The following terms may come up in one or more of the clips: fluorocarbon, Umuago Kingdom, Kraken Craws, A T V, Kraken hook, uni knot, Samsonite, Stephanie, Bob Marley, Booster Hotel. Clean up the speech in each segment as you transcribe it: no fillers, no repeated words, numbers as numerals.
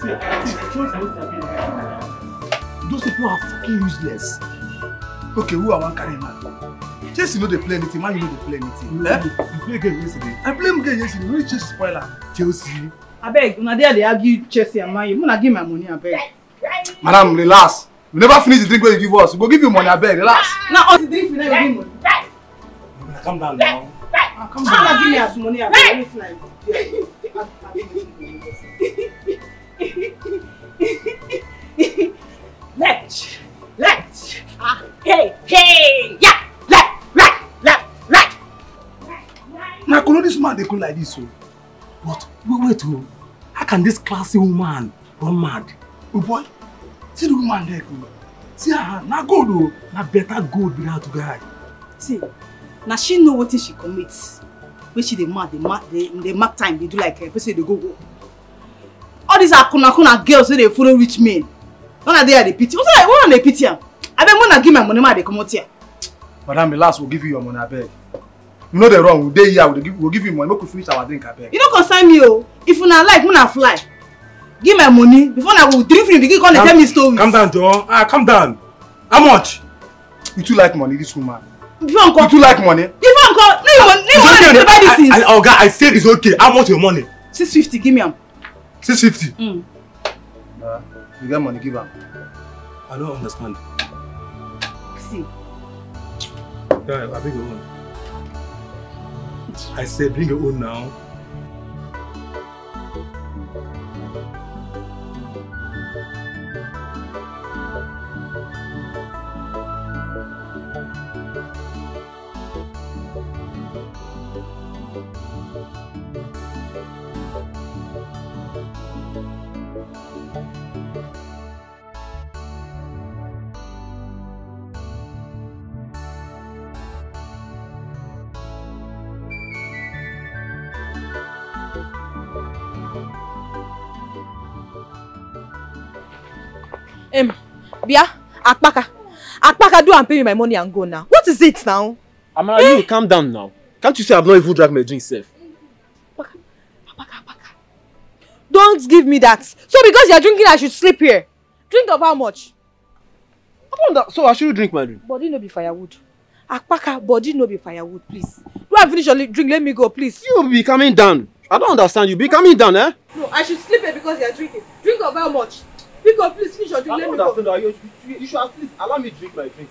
say, those people are fucking useless. Okay, who are one carry man? Chase, you know they play anything, man, you know they play anything. You play a game yesterday. I play a game yesterday. Really, Chase spoiler. Chelsea. I beg, when they argue Chelsea and man, you wanna give my money, I beg. Madam, relax. We never finish the drink when you give us. We'll give you money, I beg, relax. Now, all the drink we never give money. Come down now. Come down. I'm gonna give you money, I beg. Let's. Hey, hey, yeah. Right! Now, could this man they could like this? But wait, how can this classy woman run mad? Oh boy, see the woman there. See her, now go though. Now better go without the guy. See, now she know what she commits. When she they mark time, they do like her. They go. All these are kuna girls so they follow rich men. One day they pity. What's that? One day pity. I bet when I give my money, they come out here. Madam, the last will give you your money, I beg. You know the wrong, we'll day here, we'll give you money, we could finish our drink, I beg. You don't concern me, oh. If you not like, I fly. Give my money, before I will drink from the gig, tell me stories. Calm down, John. Calm down. How much? You too like money, this woman. Before I'm called. You too like money? Before I'm called. No, you want to buy these things. Oh, God, I said it's okay. How much your money? 650, give me them. 650? Nah, you get money, give them. I don't understand. See. I bring your own. I said bring your own now. Bia, Akpaka, do and pay me my money and go now. What is it now? Amara, you calm down now. Can't you say I've not even dragged my drink safe? Akpaka. Don't give me that. So because you're drinking, I should sleep here. Drink of how much? So I should drink my drink? Body no be firewood. Akpaka, body no be firewood, please. Do I finish your drink? Let me go, please. You'll be coming down. I don't understand. You'll be coming down, eh? No, I should sleep here because you're drinking. Drink of how much? Because please finish your drink. Let me go. You should at least allow me drink my drink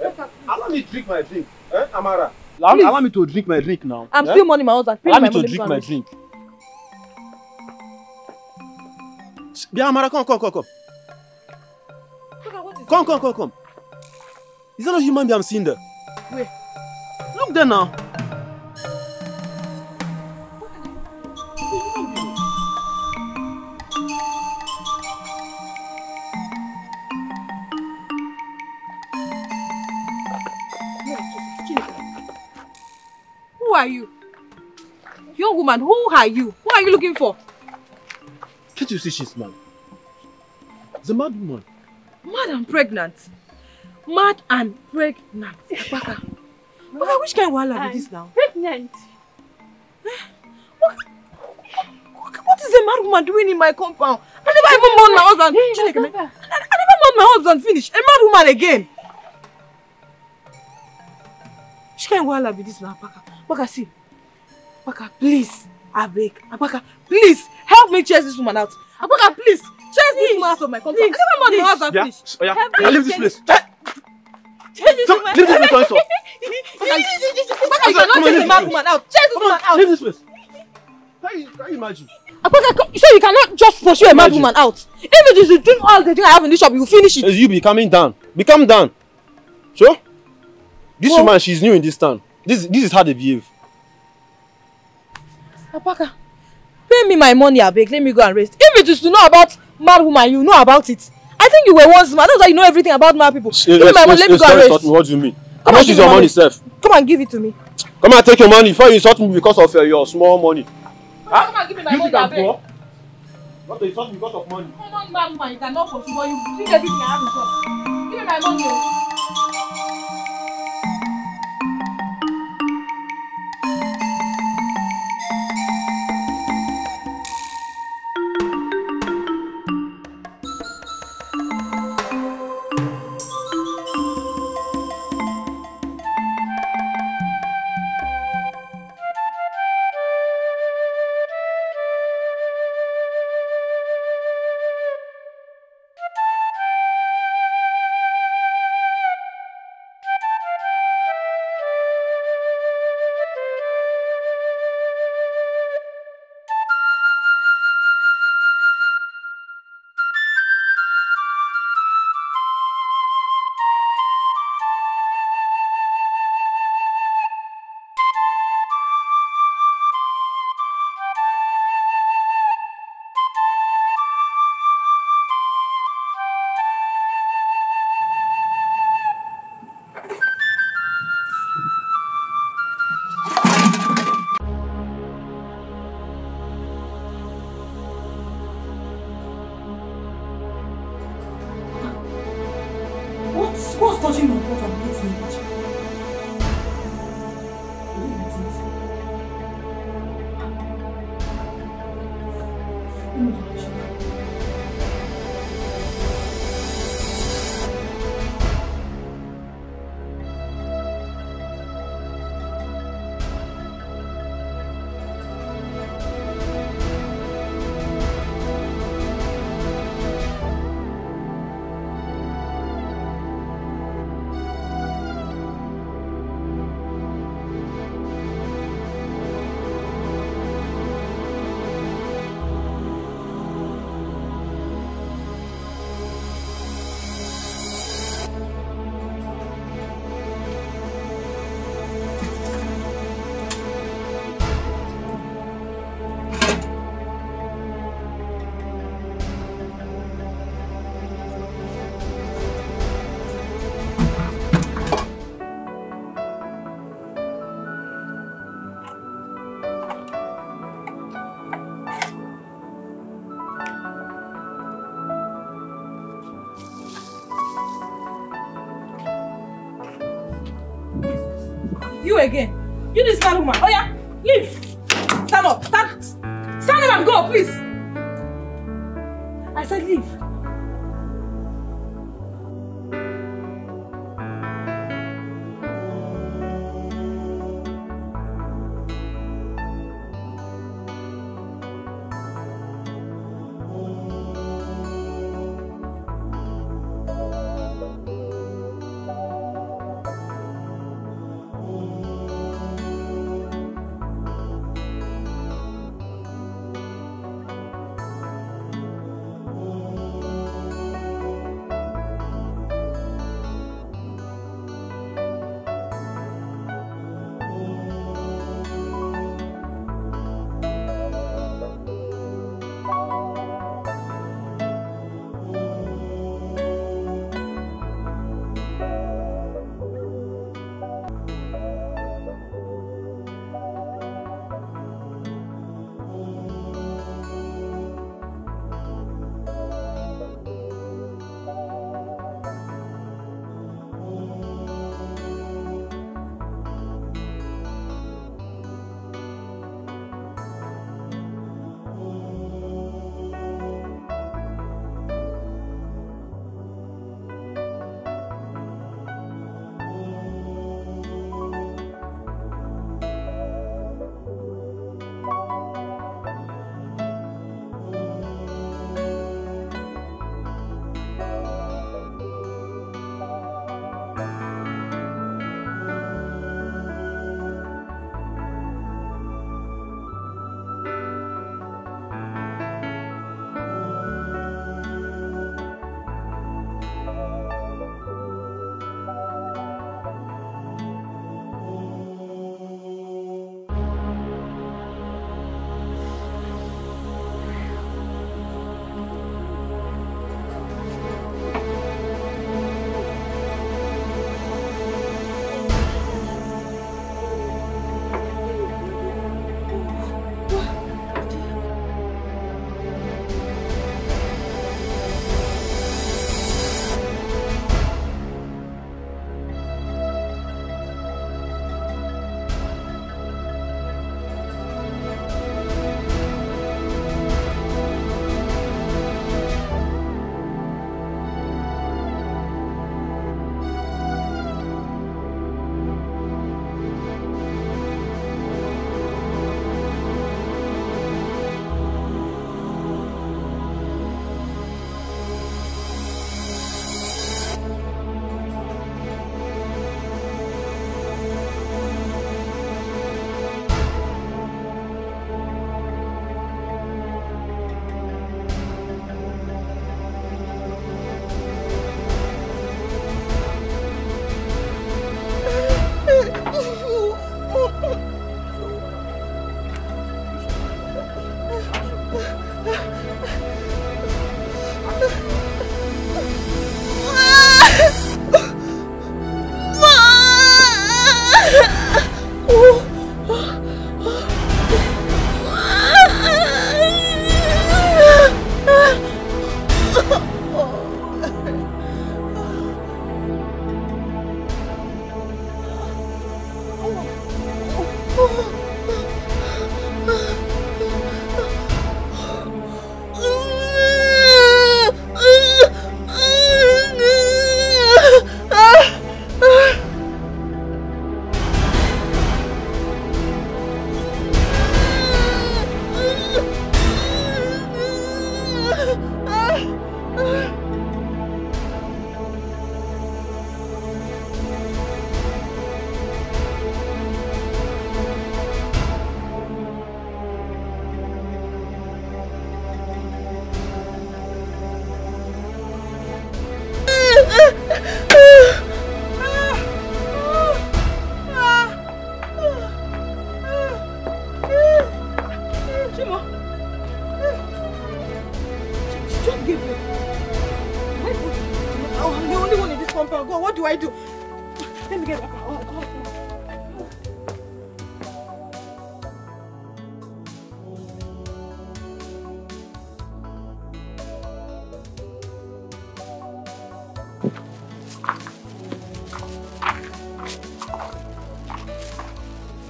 now. Eh? Allow me drink my drink. Eh? Amara, allow me to drink my drink now. I'm still money my husband. Allow me to drink my drink. Yeah, Amara, come. Come. Is that a human being I'm seeing there? Where? Look there now. Who are you? Young woman, who are you? Who are you looking for? Can't you see she's mad? It's a mad woman. Mad and pregnant. Baka, which kind of wahala is this now? Pregnant. What is a mad woman doing in my compound? I never even mourned my husband. I never mourned my husband. Finish. A mad woman again. Which kind of wahala is this now, Baka? Baka, see. Baka, please. I beg. Baka, please. Help me chase this woman out. Baka, please. Chase this woman out of my compound. I never mind my husband. Yeah. Help me leave this place. Chase this woman out. Leave this place. Baka, you cannot chase the mad woman out. Chase this woman out. Leave this place. Can you imagine? Baka, so you cannot just pursue a mad woman out. Even if you drink all the drink I have in this shop, you finish it. You be coming down. Become down. Sure? This woman, she's new in this town. This is how they behave. Akpaka, pay me my money, I beg. Let me go and rest. If it is to know about mad woman, you know about it. I think you were once mad. That's why you know everything about mad people. Give me my money, let me go and rest. What do you mean? How much is your money, Seth? Come and give it to me. Come and take your money before you insult me because of your small money. Come and give me my money, I beg. Not to insult me because of money. Come on, mad woman, you cannot pursue, but you think everything I have in shop. Give me my money. What's touching my butt and beats me? Again. You this kind of woman. Oh yeah, leave. Stand up. Stand up and go, please. I said leave.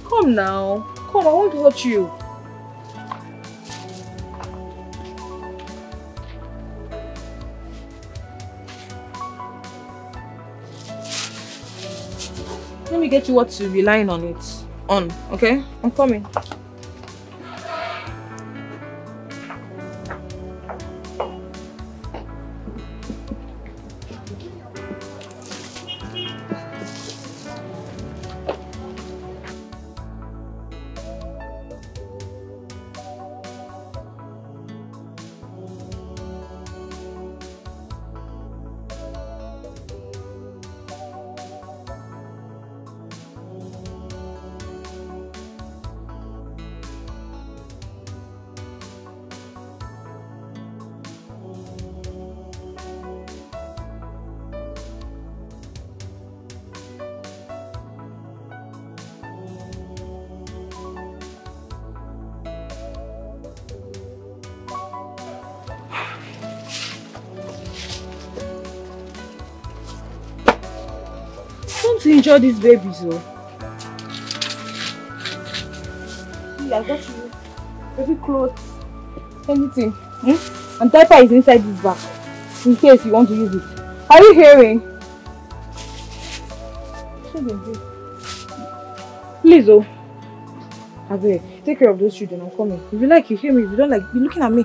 Come now. Come, I won't hurt you. Let me get you what to be lying on it. On, okay? I'm coming. Enjoy this baby, so see, I got you every clothes, everything. And diaper is inside this bag in case you want to use it. Are you hearing? Please, oh, I beg, take care of those children. I'm coming. If you like, you hear me. If you don't like, you're looking at me.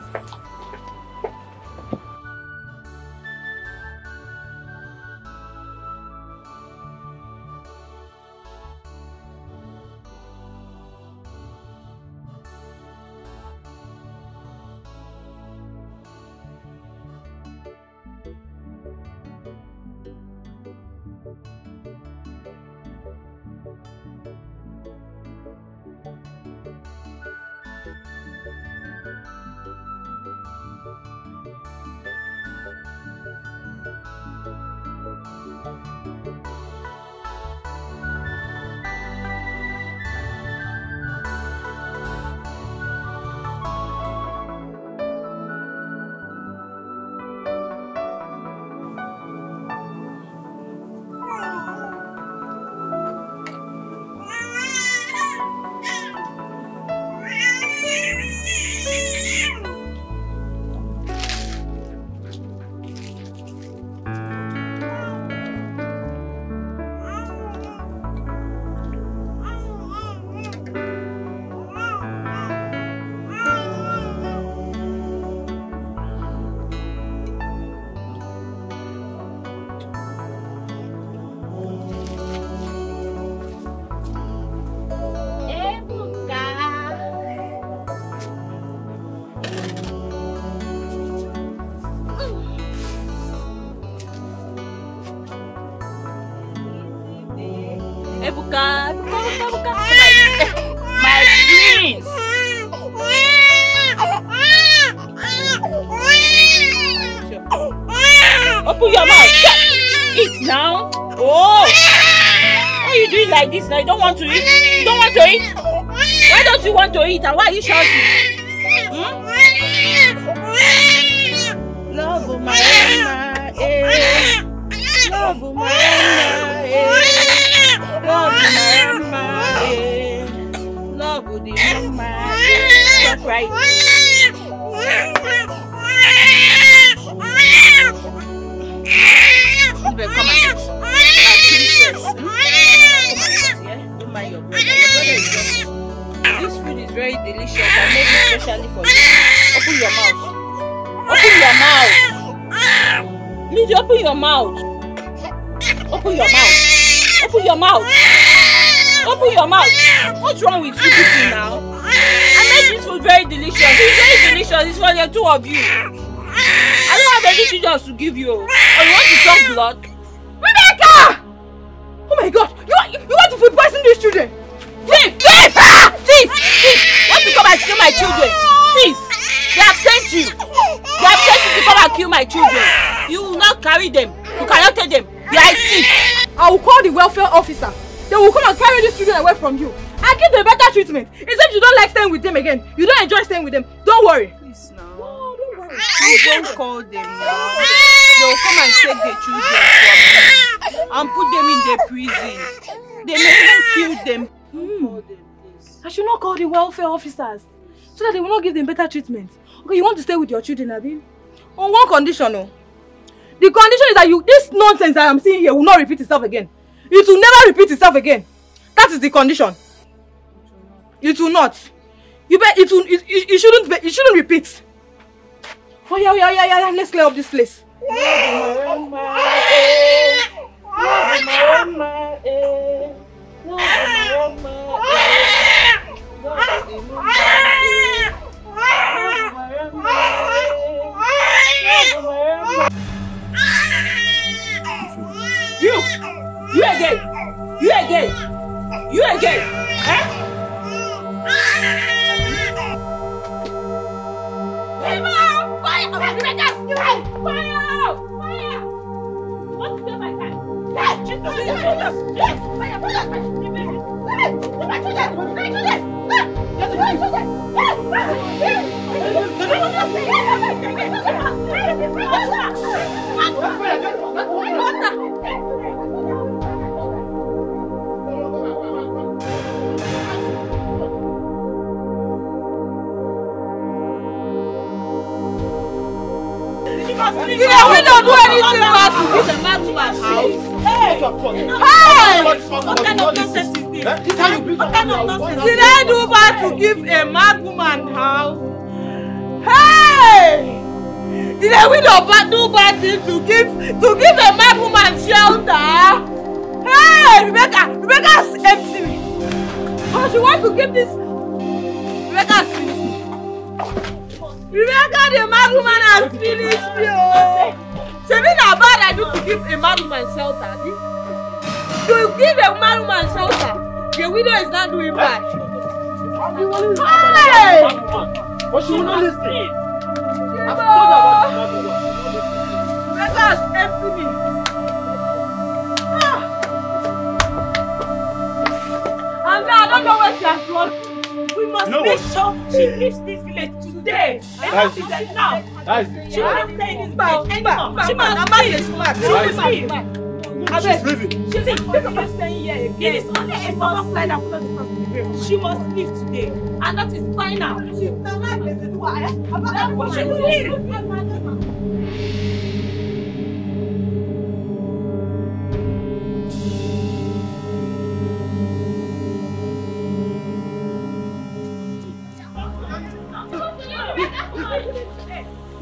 This food is very delicious. Would you open your mouth? Open your mouth. Open your mouth. Open your mouth. What's wrong with you people now? I made this food very delicious. It's very delicious. It's for the two of you. I don't have any children to give you. Or you want to suck blood? Rebecca! Oh my God! You want to food poison these children? Thief! Thief! Thief! Thief! Want to come and steal my children? Thief! They have sent you. They have sent you to come and kill my children. You will not carry them. You cannot take them. They are thieves. I will call the welfare officer. They will come and carry these children away from you. I give them better treatment. Except you don't like staying with them again. You don't enjoy staying with them. Don't worry. Please now. No, don't worry. You don't call them now. They will come and take the children from you and put them in the prison. They may even kill them. Don't call them, please. I should not call the welfare officers so that they will not give them better treatment. Okay, you want to stay with your children, Abby? On one condition, no. The condition is that this nonsense that I'm seeing here will not repeat itself again. It will never repeat itself again. That is the condition. It will not. You bet it shouldn't repeat. Oh yeah, let's clear up this place. You again, eh? Fire! Fire! Fire! Fire! What's the matter? Yeah, we don't do anything bad. It's a man to my house. Hey! Hey! What kind of nonsense is this? What kind of nonsense? Did I do bad to give a mad woman house? Hey! Did I do bad thing to give a mad woman shelter? Hey! Rebecca's empty me. Oh, she wants to give this. Rebecca's finished me. Rebecca, the mad woman has finished you. Something bad I do to give a mad woman shelter. To give a mad woman shelter, the widow is not doing bad. Hey! But she will not listen. Rebecca has emptied me. And now I don't know where she has gone. We must make sure she leaves this village today. That's it. Now. She will not stay in this village anymore. She must leave. She's leaving. She's not staying here again. It is only a small sign of the she must leave today. And that is final. She will not visit why. I'm not going to leave.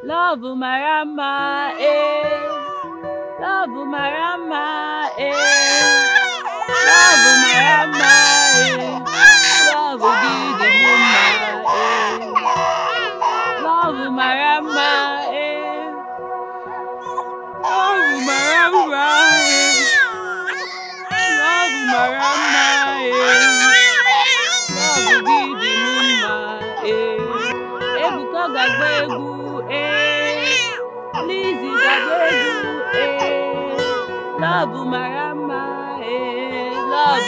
Love Umarama, Love Marama, love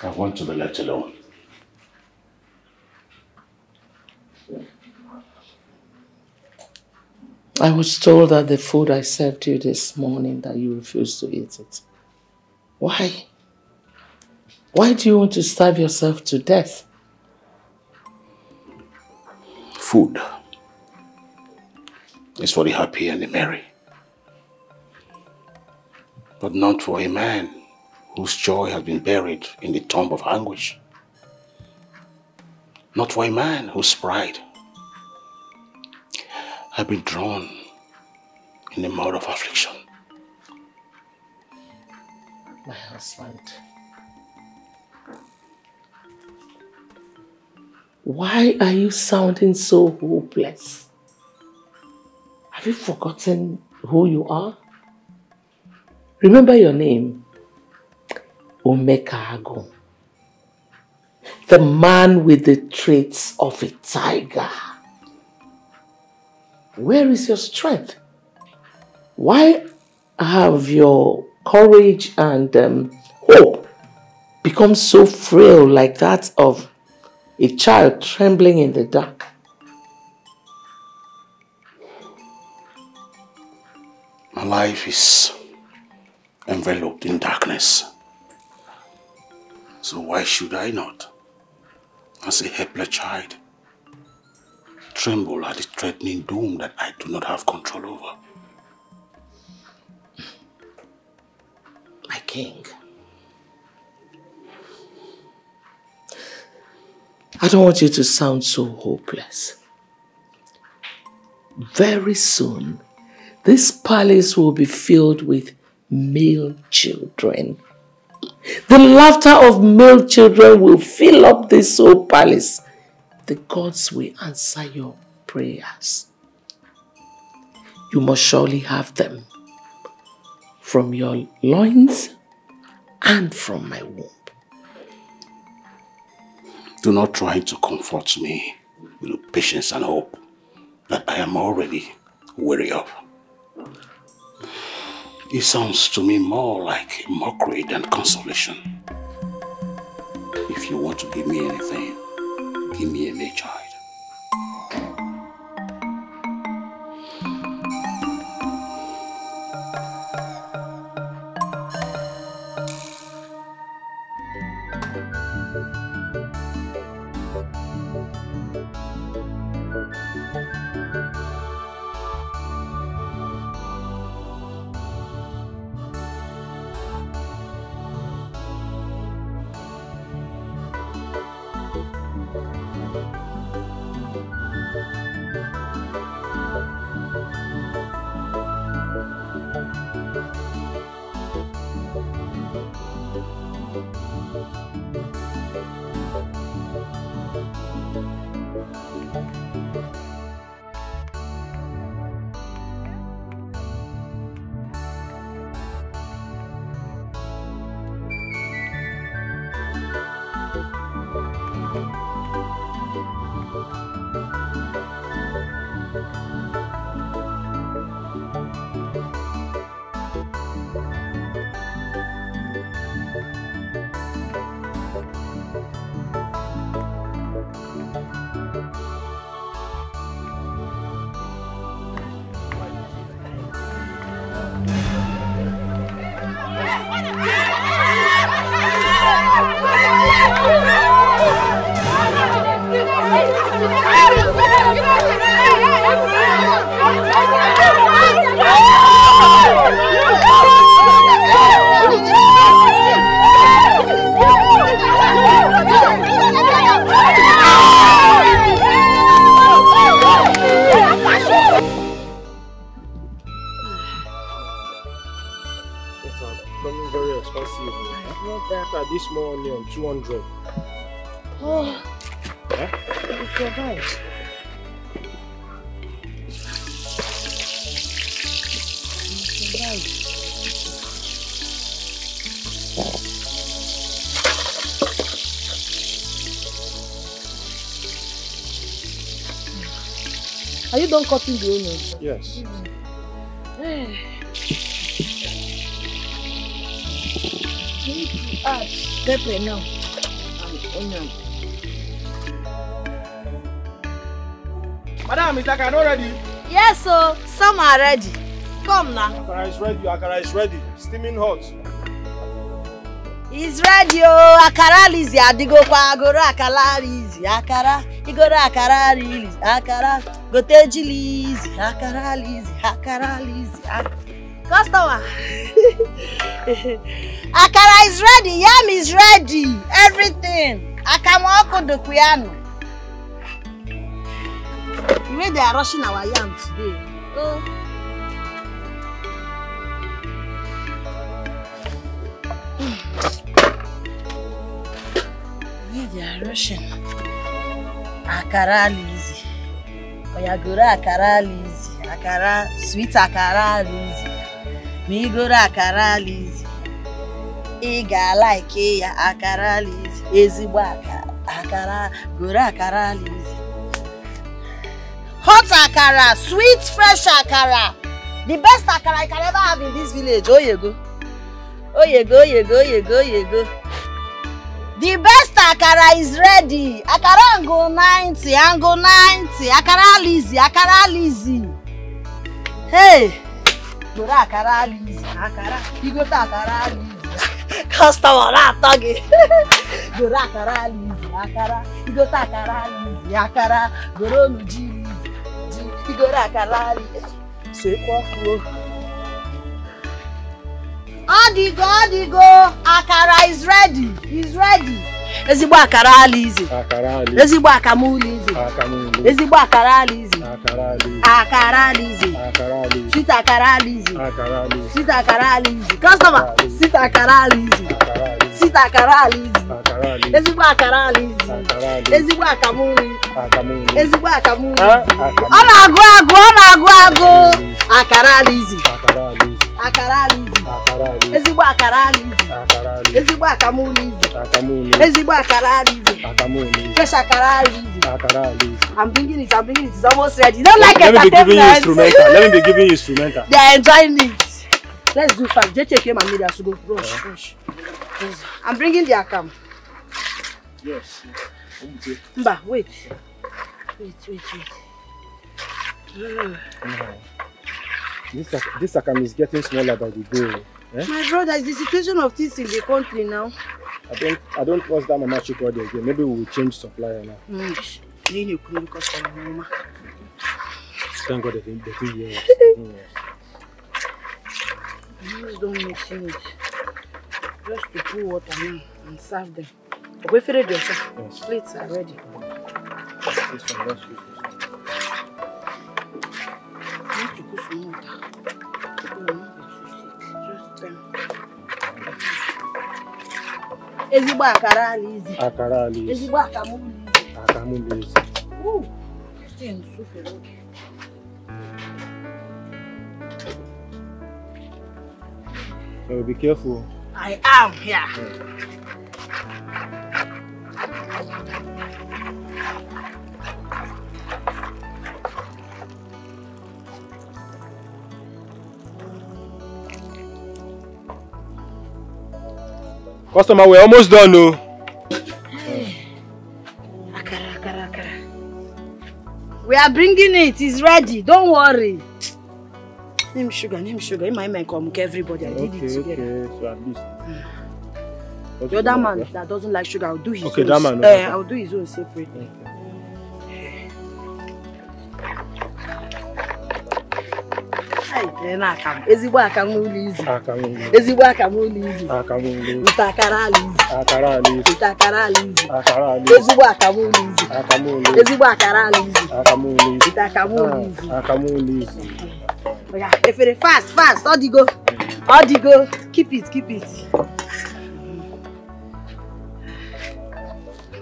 I want to be left alone. I was told that the food I served you this morning, that you refused to eat it. Why? Why do you want to starve yourself to death? Food is for the happy and the merry, but not for a man whose joy has been buried in the tomb of anguish. Not for a man whose pride has been drawn in the mud of affliction. My husband, why are you sounding so hopeless? Have you forgotten who you are? Remember your name. Umekago, the man with the traits of a tiger. Where is your strength? Why have your courage and hope become so frail, like that of a child trembling in the dark? My life is enveloped in darkness. So why should I not, as a helpless child, tremble at the threatening doom that I do not have control over? My king, I don't want you to sound so hopeless. Very soon, this palace will be filled with male children. The laughter of male children will fill up this whole palace. The gods will answer your prayers. You must surely have them from your loins and from my womb. Do not try to comfort me with patience and hope that I am already weary of. It sounds to me more like mockery than consolation. If you want to give me anything, give me a male child. This morning on 200. Oh, yeah? It's your right. Are you done cutting the onions? Yes. Add pepper now and onion. Madam, is Akara ready? Yes, sir. Some are ready. Come now. Akara is ready. Akara is ready. Steaming hot. It's ready. Oh, Akara is ya. Digo kwa agora Akara is ya. Akara. Igora Akara is Akara. Goteji is Akara is Akara is Akara. Customer. Akara is ready, yam is ready, everything. Akamoko de Kuyano. You know they are rushing our yam today. Oh. You know they are rushing. Akara Lizzy. Oyagura Akara Lizzy. Akara, sweet Akara Lizzy. Me go Akara Lizzy. Iga like ya Akara Lizzy. Ezigbo Akara go Akara Lizzy. Hot Akara, sweet fresh Akara. The best Akara I can ever have in this village. Oh you go. Oh you go, you go, you go, you go. The best Akara is ready. Akara go 90, go 90. Akara Lizzy, Akara Lizzy. Hey. Akara Lizzy, Akara, you go to Akara Lizzy. Customer, I'm talking. Go to Akara Lizzy, Akara, you go to Akara Lizzy, Akara, go to Nuji Lizzy, you go to Akara Lizzy. Say what, bro? Adigo, Adigo, Akara is ready. He's ready. Ezigbo Akara Lizzy. Akara Lizzy. Ezigbo Akamu Lizzy. Akamu Lizzy. Ezigbo Akara Lizzy. Akara Lizzy. Akara Lizzy. Akara Lizzy. Sweet Akara Lizzy. Akara Lizzy. Sweet Akara Lizzy. Customer. Sweet Akara Lizzy. Akara Lizzy. Sweet Akara Lizzy. Akara Lizzy. Ezigbo Akara Lizzy. Akara Lizzy. Ezigbo Akamu Lizzy. Akamu Lizzy. Ezigbo Akamu Lizzy. Ona agu agu, ona agu agu. Akara Lizzy. Akara Lizzy. Akara Lizzy. Akara Lizzy. Ezigbo Akara Lizzy. Akara Lizzy. Ezigbo Akamu Lizzy. Akamu Lizzy. Ezigbo Akara Lizzy. Akamu Lizzy. Fresh Akara Lizzy. Akara Lizzy. I'm bringing it. I'm bringing it. It's almost ready. Don't like it. Let me be giving you instrumental. They're enjoying it. Let's do fast. JJ came and made us go. Rush, rush. I'm bringing the akam. Yes. Mba, wait. Wait, wait, wait. This akam is getting smaller by the day. Eh? My brother, is the situation of things in the country now? I don't trust that Mama Chukwudi again. Maybe we will change supplier now. Thank God they do yes. Please don't make change. Just to pour water in and serve them. Wait for it yourself. Yes. Plates are ready. This one, let's use this one. I need to put some water. Ezigbo Akara Lizzy. Akara Lizzy. Ezigbo Akamu Lizzy. Akamu Lizzy. Ooh, this thing is super good. So be careful. I am here. Customer, we're almost done, no? Akara, akara, akara. We are bringing it. It's ready. Don't worry. Him sugar. He might come to everybody. I did it together. Okay, so at least. The other man that doesn't like sugar, I'll do his own. That man. I'll do his own separately. Okay. Fast, all the go. Keep it.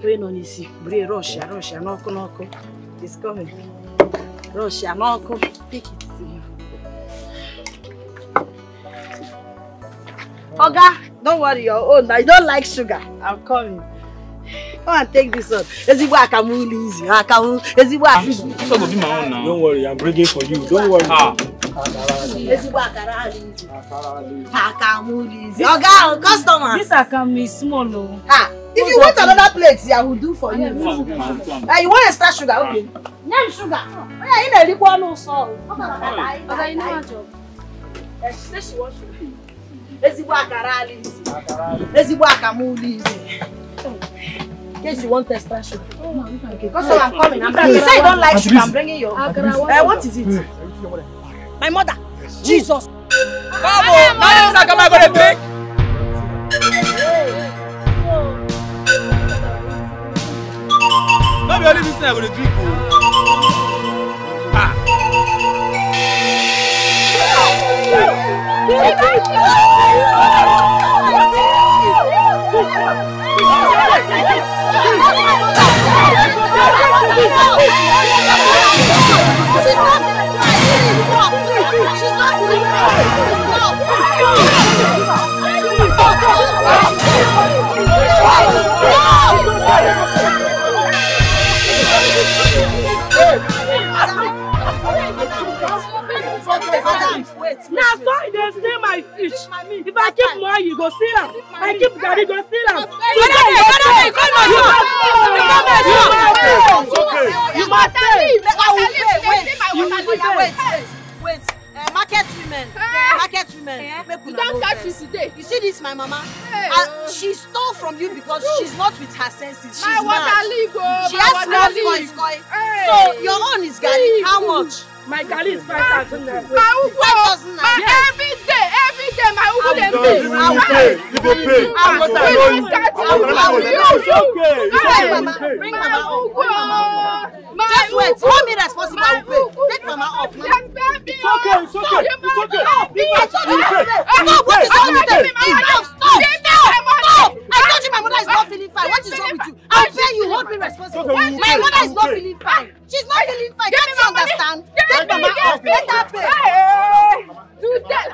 Rain on easy. Rush, knock. It's coming. Rush, knock. Take it. Oga, don't worry your own. I don't like sugar. I'm coming. Come and take this one. Some of them are on now. Don't worry, I'm bringing for you. Don't worry. Oga, customer. This akam is small, no. If you want another plate, I will do for you. You want extra sugar? Okay. No sugar. I need a little no salt. Oga, you know my job. She said she wants sugar. Let's go, in case you want extra sugar. Because I'm coming. You say you don't like sugar. I'm bringing your. What is it? My mother. Yes. Jesus. Come on. Now this come going to drink. Not be only this thing I'm going to drink. Now, sorry, there's no my fish. If I keep more, you go see them. I keep Gary, go see them. You must leave. Wait. Market women. You don't catch this today. You see this, my mama? She stole from you because she's not with her senses. She's mad. She has no voice. So your own is Gary. How much? My garlic is 5,000 naira. Every day, my uncle dey pay. You go pay. Mama, just wait. Hold me responsible. I will pay. Take mama up. It's okay. Stop! I told you my mother is not feeling fine. What is wrong with you? I'll pay you. Hold me responsible. My mother is not feeling fine. She's not feeling fine. Can't you understand? Take mama up. Let her pay. Do that.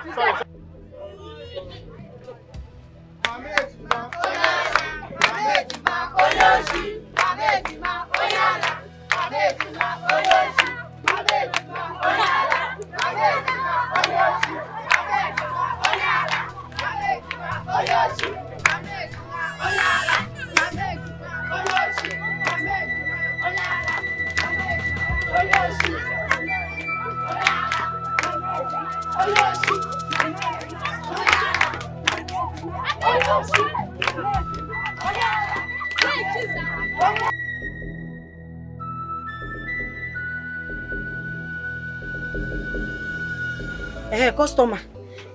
Customer,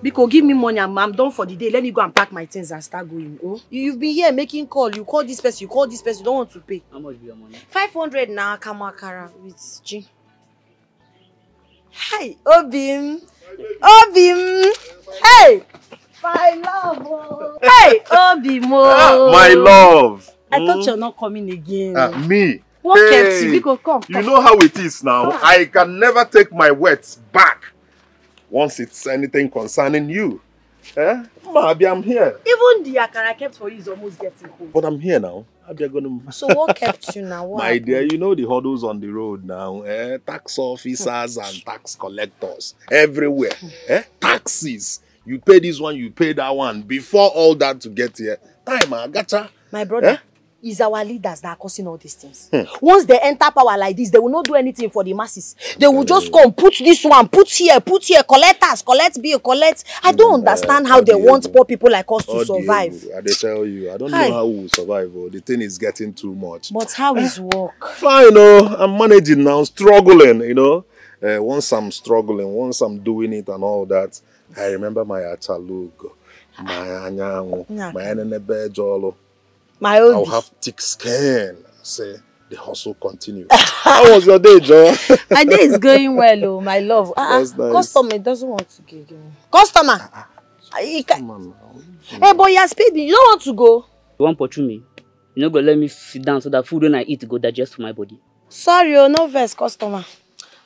because give me money, I'm done for the day. Let me go and pack my things and start going. Oh, you've been here making call. You call this person, you don't want to pay. How much be your money? 500 now, Kamakara with G. Hi, Obim. Hey, my love. Hey, Obim. My love. I thought you're not coming again. Me. What kept you? Because come. You know how it is now. Come. I can never take my words back. Once it's anything concerning you, Abia, I'm here. Even the akara I kept for you is almost getting cold. But I'm here now. Abia gonna. So what kept you now? What? My dear, you know the hurdles on the road now. Tax officers and tax collectors everywhere. Taxis. You pay this one, you pay that one. Before all that to get here, time, I gotcha. My brother. It's our leaders that are causing all these things. Once they enter power like this, they will not do anything for the masses. They will just come, put this one, put here, collect us, collect bill, collect. I don't understand how they want poor people like us to survive. They tell you, I don't know how we will survive. Oh. The thing is getting too much. But how is work? Fine, oh, I'm managing now, struggling, you know. Once I'm struggling, once I'm doing it and all that, I remember my Achalugo, my Anyangu, my Nenebejolo. My own. I'll have thick skin. Say the hustle continues. How was your day, Joe? My day is going well, oh, my love. Nice. Customer doesn't want to give you. Customer. Hey, boy, you're speeding. You don't want to go. You won't pursue me. You no go let me sit down so that food when I eat go digest to my body. Sorry, oh, no verse, customer.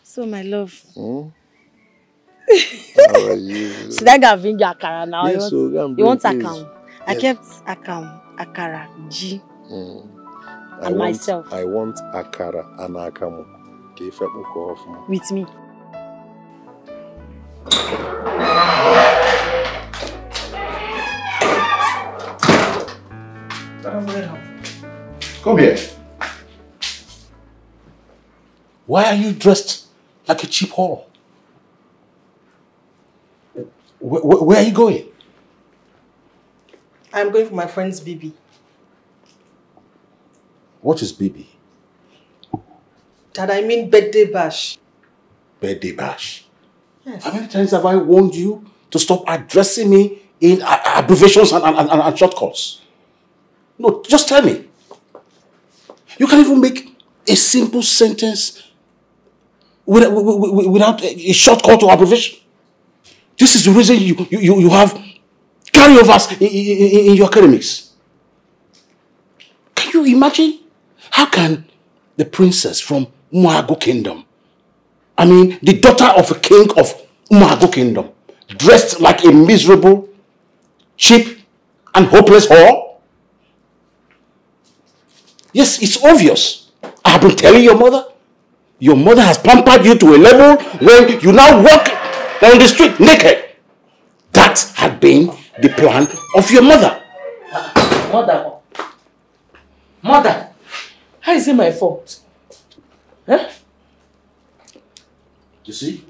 So, my love. How are you? So that guy bring your car now. Yes, you want a calm? I kept a calm. Akara, G, and myself. I want akara and akamu. With me. Come here. Why are you dressed like a cheap whore? Where are you going? I'm going for my friend's baby. What is baby? Dad, I mean birthday bash. Birthday bash? Yes. How many times have I warned you to stop addressing me in abbreviations and shortcuts? No, just tell me. You can't even make a simple sentence without a shortcut or abbreviation. This is the reason you have carryovers in your academics. Can you imagine? How can the princess from Umuago Kingdom, I mean the daughter of a king of Umuago Kingdom, dressed like a miserable, cheap and hopeless whore? Yes, it's obvious. I have been telling your mother. Your mother has pampered you to a level when you now walk down the street naked. That had been the plan of your mother. Mother, how is it my fault? Huh? You see,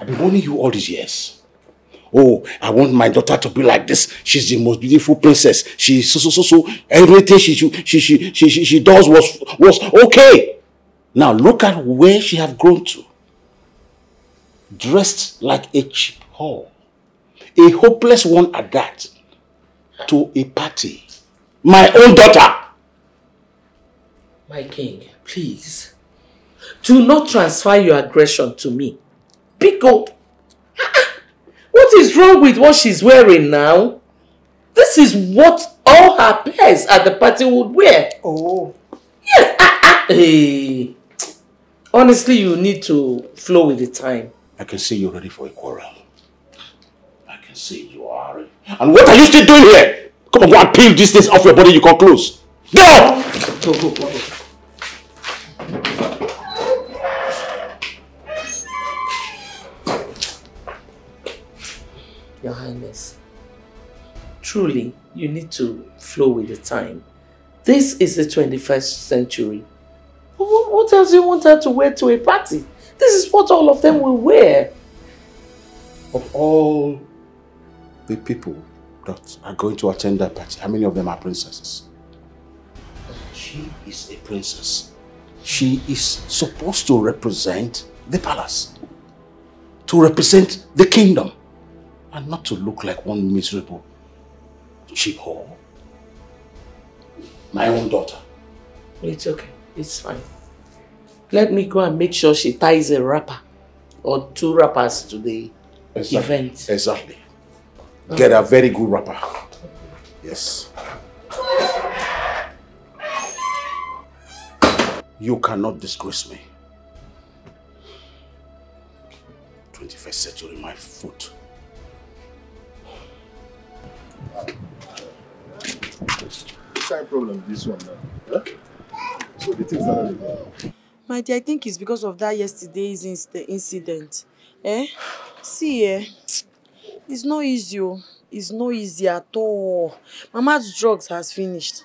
I've been warning you all these years. Oh, I want my daughter to be like this. She's the most beautiful princess. She's so. Everything she does was okay. Now look at where she have grown to. Dressed like a cheap whore. A hopeless one at that, to a party. My own daughter. My king, please, do not transfer your aggression to me. Pico, what is wrong with what she's wearing now? This is what all her peers at the party would wear. Oh. Yes. Hey. Honestly, you need to flow with the time. I can see you're ready for a quarrel. Say you are. And what are you still doing here? Come on, go and peel these things off your body, you can't close. Get up! Go. Your Highness, truly, you need to flow with the time. This is the 21st century. What else do you want her to wear to a party? This is what all of them will wear. Of all the people that are going to attend that party, how many of them are princesses? She is a princess. She is supposed to represent the palace, to represent the kingdom, and not to look like one miserable cheap whore. My own daughter. It's okay. It's fine. Let me go and make sure she ties a wrapper or two wrappers to the event. Exactly. Get a very good wrapper. Yes. You cannot disgrace me. 21st century, my foot. Same problem, this one now. So the things are now. My dear, I think it's because of that yesterday's incident. Eh? See, eh? It's not easy. It's not easy at all. Mama's drugs has finished.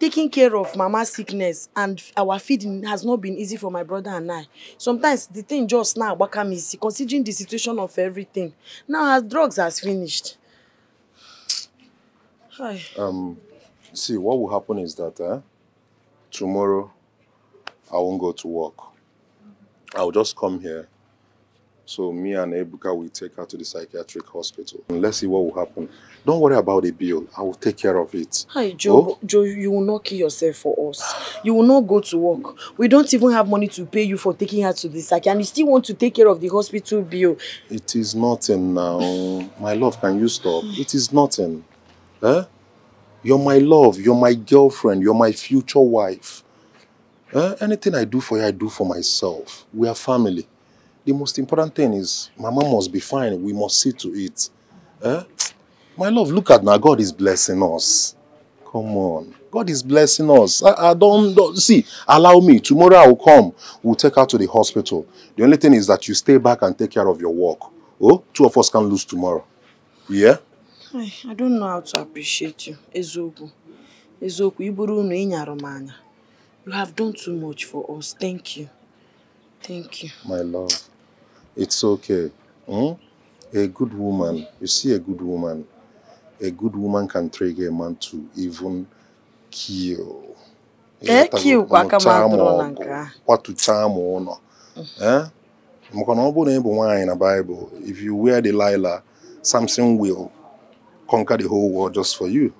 taking care of Mama's sickness and our feeding has not been easy for my brother and I. Sometimes the thing just now, Wakam is considering the situation of everything. Now her drugs has finished. Hi. See, what will happen is that tomorrow I won't go to work. I'll just come here. So me and Ebuka will take her to the psychiatric hospital. And let's see what will happen. Don't worry about the bill. I will take care of it. Hi, Joe. Oh? Joe, you will not kill yourself for us. You will not go to work. We don't even have money to pay you for taking her to the psychiatric. And you still want to take care of the hospital bill. It is nothing now. My love, can you stop? It is nothing. Huh? You're my love. You're my girlfriend. You're my future wife. Anything I do for you, I do for myself. We are family. The most important thing is, Mama must be fine. We must see to it. My love, look at now. God is blessing us. Come on. God is blessing us. I don't see, allow me. Tomorrow I will come. We'll take her to the hospital. The only thing is that you stay back and take care of your work. Oh, two of us can lose tomorrow. Yeah? I don't know how to appreciate you. Ezoku. Ezoku, you have done too much for us. Thank you. Thank you. My love. It's okay. A good woman, you see a good woman can trigger a man to even kill. Kill, if you wear Delilah, Samson will conquer the whole world just for you.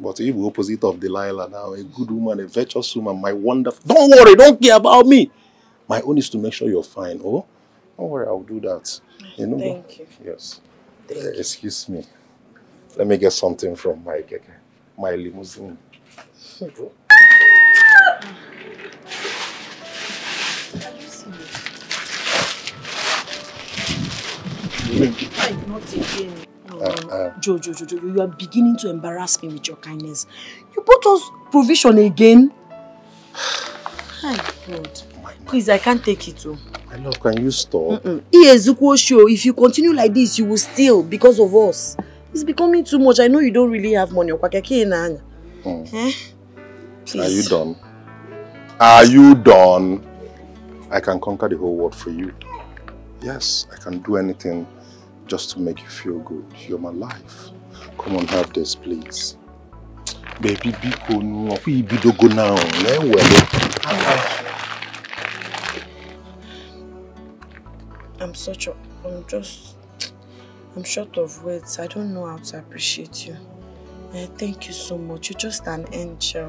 But if the opposite of Delilah now, a good woman, a virtuous woman, my wonderful... Don't worry, don't care about me. My own is to make sure you're fine, oh? Don't worry, I'll do that. You know, thank you. Yes. Thank you. Excuse me. Let me get something from my keke, my limousine. Have you seen it? I'm not again. Joe, you are beginning to embarrass me with your kindness. You bought us provision again. My God. Please, I can't take it. Oh. My love, can you stop? If you continue like this, you will steal because of us. It's becoming too much. I know you don't really have money. Are you done? Are you done? I can conquer the whole world for you. Yes, I can do anything just to make you feel good. You're my life. Come on, have this, please. Baby, be cool. No, we be do go now. I'm short of words. I don't know how to appreciate you. Thank you so much. You're just an angel.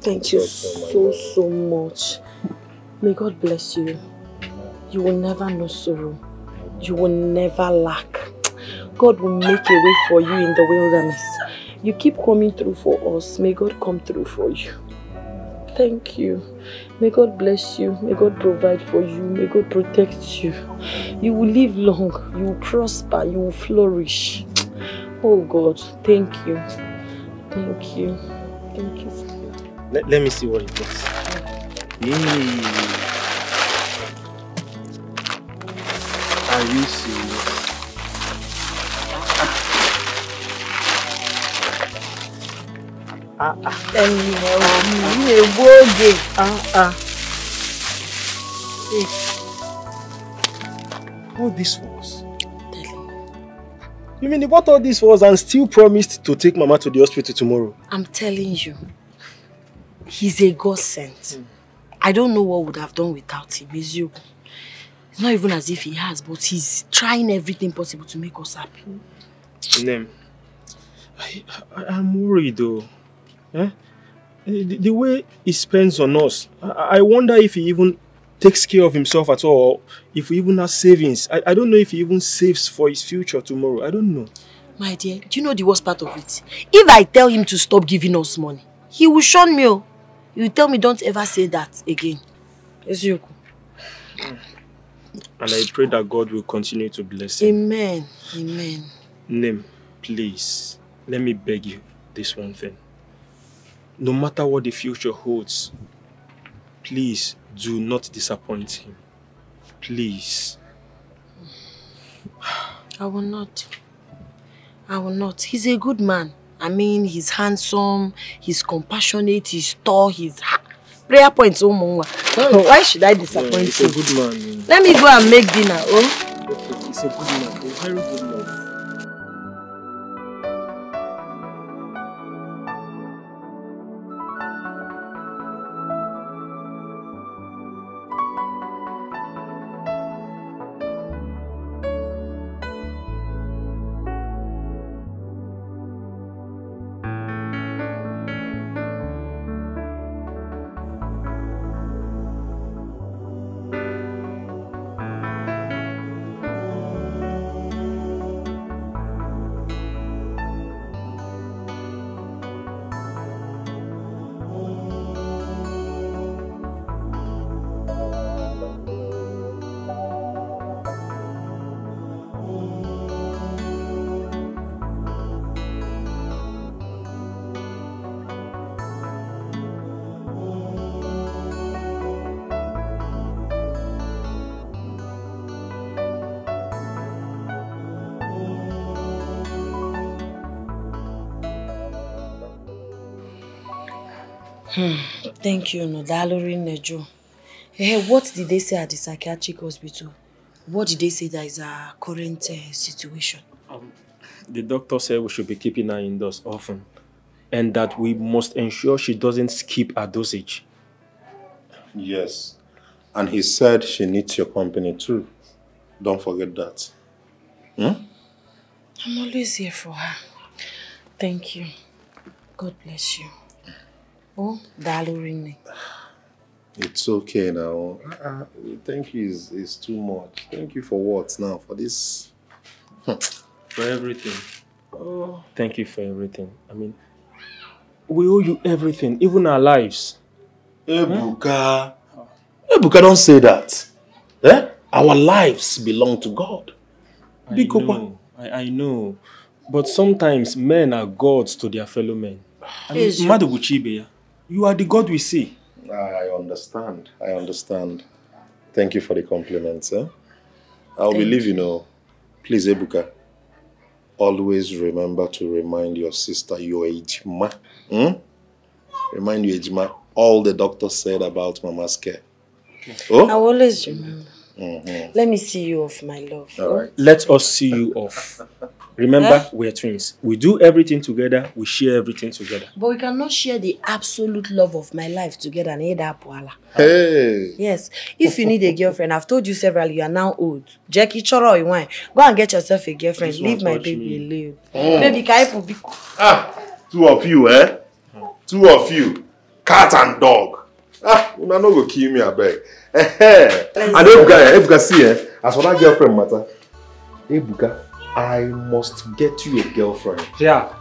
Thank you so much. May God bless you. You will never know sorrow. You will never lack. God will make a way for you in the wilderness. You keep coming through for us. May God come through for you. Thank you. May God bless you. May God provide for you. May God protect you. You will live long. You will prosper. You will flourish. Oh God, thank you. Thank you. Thank you. Let me see what it is. Are you serious? All this for us? You mean you bought all this for us and still promised to take Mama to the hospital tomorrow? I'm telling you, he's a God sent. I don't know what would have done without him. It's you. It's not even as if he has, but he's trying everything possible to make us happy. Name. I'm worried though. The way he spends on us, I wonder if he even takes care of himself at all, if he even has savings. I don't know if he even saves for his future tomorrow. I don't know. My dear, do you know the worst part of it? If I tell him to stop giving us money, he will shun me. He will tell me don't ever say that again. And I pray that God will continue to bless him. Amen. Amen. Name, please, let me beg you this one thing. No matter what the future holds, please do not disappoint him. Please. I will not. I will not. He's a good man. I mean, he's handsome, he's compassionate, he's tall, he's... Prayer points, oh, Mama. Why should I disappoint you? He's a good man. Let me go and make dinner, oh? Okay, he's a good man, a very good man. Thank you, Nodalori Nejo. Hey, what did they say at the psychiatric hospital? What did they say that is our current situation? The doctor said we should be keeping her indoors often and that we must ensure she doesn't skip her dosage. Yes, and he said she needs your company too. Don't forget that. I'm always here for her. Thank you. God bless you. Oh, Dalurine. It's okay now. Thank you is too much. Thank you for what now? For this? For everything. Oh, thank you for everything. I mean, we owe you everything, even our lives. Ebuka. Huh? Ebuka, don't say that. Eh? Our lives belong to God. I know. But sometimes men are gods to their fellow men. I mean, Madubuchibe. You are the God we see. I understand. I understand. Thank you for the compliments. Eh? I'll believe you know. Please, Ebuka, always remember to remind your sister your Ejima. Remind your Ejima all the doctor said about Mama's care. Oh? I always remember. Let me see you off, my love. All right. Let us see you off. Remember, we're twins. We do everything together. We share everything together. But we cannot share the absolute love of my life together. Hey! Yes. If you need a girlfriend, I've told you several, you are now old. Jackie Choro, you want? Go and get yourself a girlfriend. Leave my baby alone. Baby, can you... two of you, eh? Two of you. Cat and dog. You not going to kill me, I beg. And Ebuka, see, as for that girlfriend matter, Ebuka, I must get you a girlfriend. Yeah.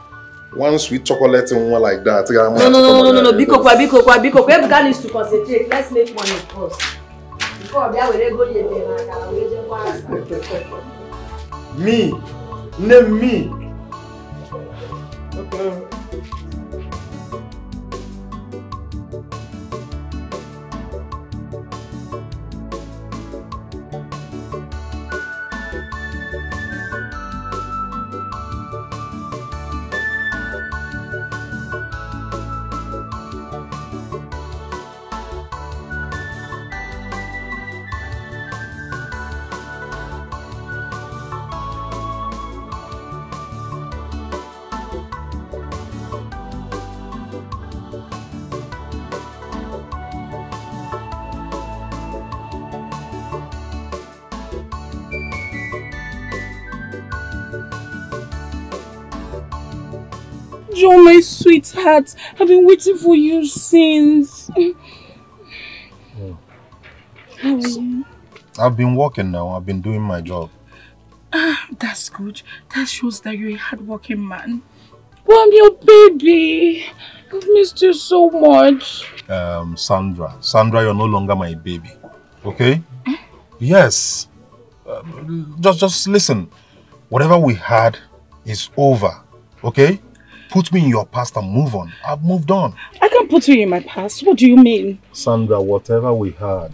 One sweet chocolate and one like that. No. Biko, Ebuka needs to concentrate. Let's make money first. Before we go to me. Name me. Okay. Oh, my sweetheart, I've been waiting for you since. So, I've been working now. I've been doing my job. That's good. That shows that you're a hard-working man. Well, I'm your baby. I've missed you so much. Sandra, you're no longer my baby. Okay? Yes. Just listen. Whatever we had is over. Okay? Put me in your past and move on. I've moved on. I can't put you in my past. What do you mean? Sandra, whatever we had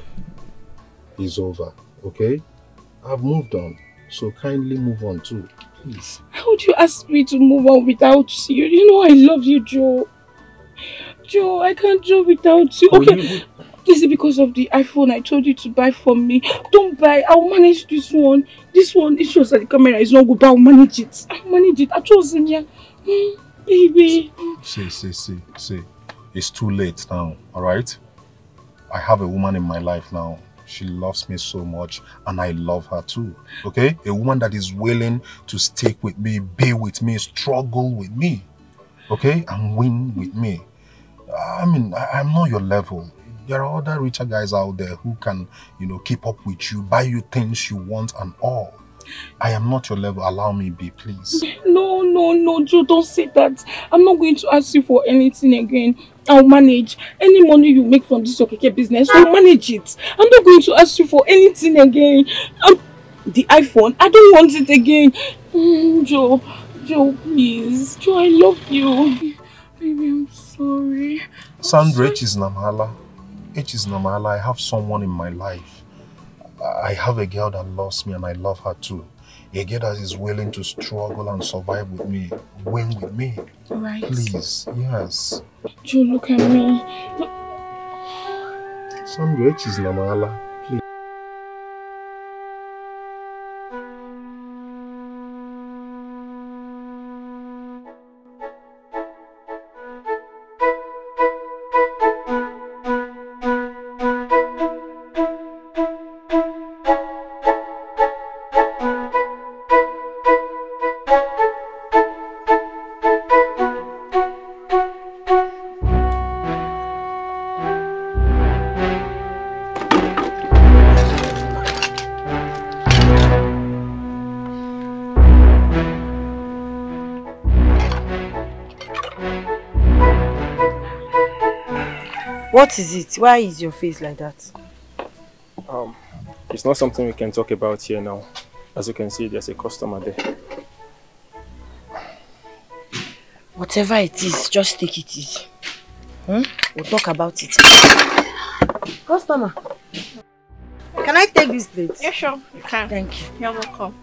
is over, okay? I've moved on. So kindly move on too, please. How would you ask me to move on without you? You know I love you, Joe. Joe, I can't do without you. Okay, this is because of the iPhone I told you to buy for me. Don't buy. I'll manage this one. This one, it shows that the camera is not good, but I'll manage it. I'll manage it. I chose in here. Baby. See. It's too late now, all right? I have a woman in my life now. She loves me so much and I love her too, okay? A woman that is willing to stick with me, be with me, struggle with me, okay? And win with me. I mean, I'm not your level. There are other richer guys out there who can, you know, keep up with you, buy you things you want and all. I am not your level. Allow me be, please. No, Joe, don't say that. I'm not going to ask you for anything again. I'll manage. Any money you make from this OKK business, I'll manage it. I'm not going to ask you for anything again. The iPhone, I don't want it again. Joe, please. Joe, I love you. Baby, I'm sorry. Sandra, H is Namala. I have someone in my life. I have a girl that loves me and I love her too. A girl that is willing to struggle and survive with me, win with me. Right. Please, yes. Joe, look at me. Look. Sandra, H is Namala. What is it? Why is your face like that? It's not something we can talk about here now. As you can see, there's a customer there. Whatever it is, just take it easy. We'll talk about it. Customer, can I take this plate? Yeah, sure, you can. Thank you. You're welcome.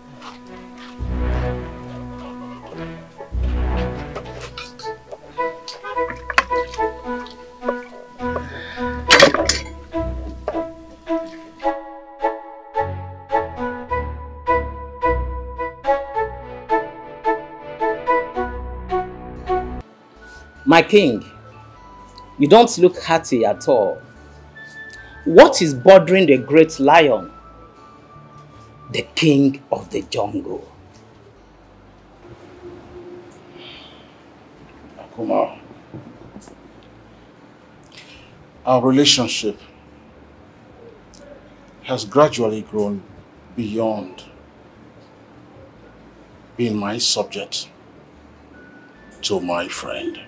My king, you don't look hearty at all. What is bothering the great lion? The king of the jungle. Kumar, our relationship has gradually grown beyond being my subject to my friend.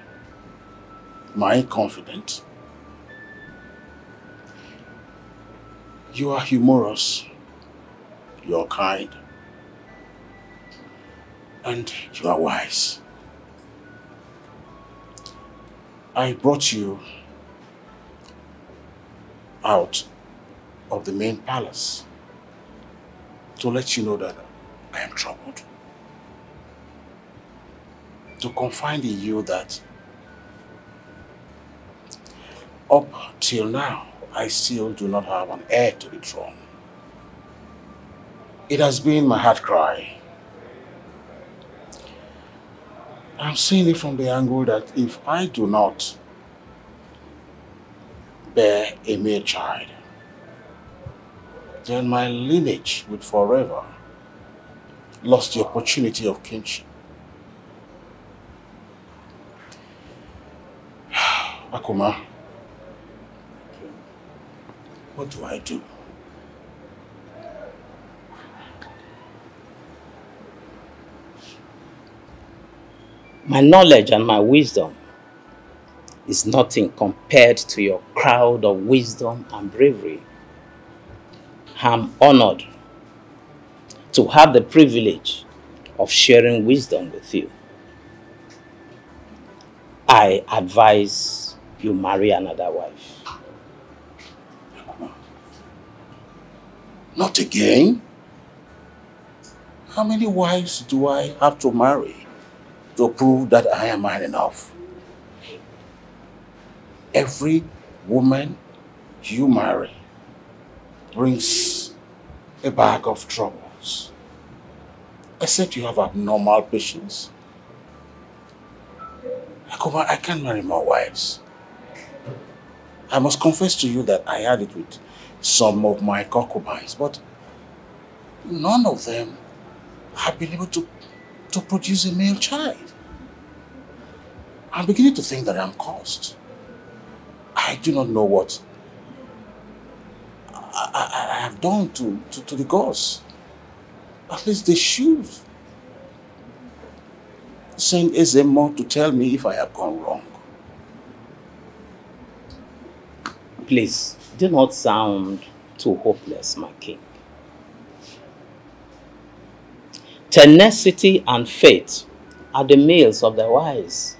My confidant. You are humorous, you are kind, and you are wise. I brought you out of the main palace to let you know that I am troubled. To confide in you that up till now, I still do not have an heir to the throne. It has been my heart cry. I'm seeing it from the angle that if I do not bear a male child, then my lineage would forever lose the opportunity of kinship. Akuma. What do I do? My knowledge and my wisdom is nothing compared to your crowd of wisdom and bravery. I'm honored to have the privilege of sharing wisdom with you. I advise you marry another wife. Not again? How many wives do I have to marry to prove that I am man enough? Every woman you marry brings a bag of troubles, except you have abnormal patience. I can't marry more wives. I must confess to you that I had it with some of my concubines, but none of them have been able to produce a male child. I'm beginning to think that I'm cursed. I do not know what I have done to the gods. At least they should send Ezemo to tell me if I have gone wrong. Please, do not sound too hopeless, my king. Tenacity and faith are the males of the wise.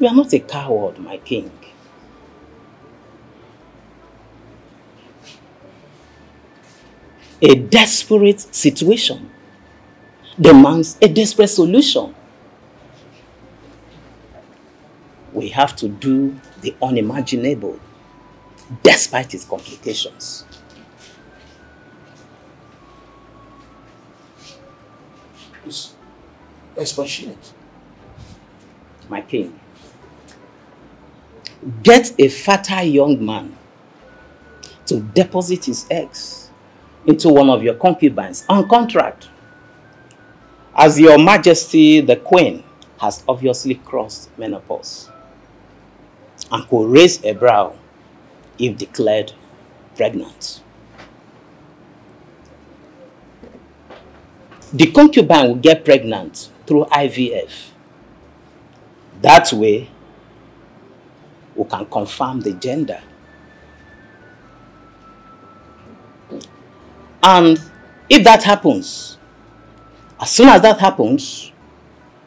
You are not a coward, my king. A desperate situation demands a desperate solution. We have to do the unimaginable, despite its complications. Please, expatiate. My king, get a fertile young man to deposit his eggs into one of your concubines on contract, as your majesty the queen has obviously crossed menopause and could raise a brow if declared pregnant. The concubine will get pregnant through IVF. That way, we can confirm the gender. And if that happens, as soon as that happens,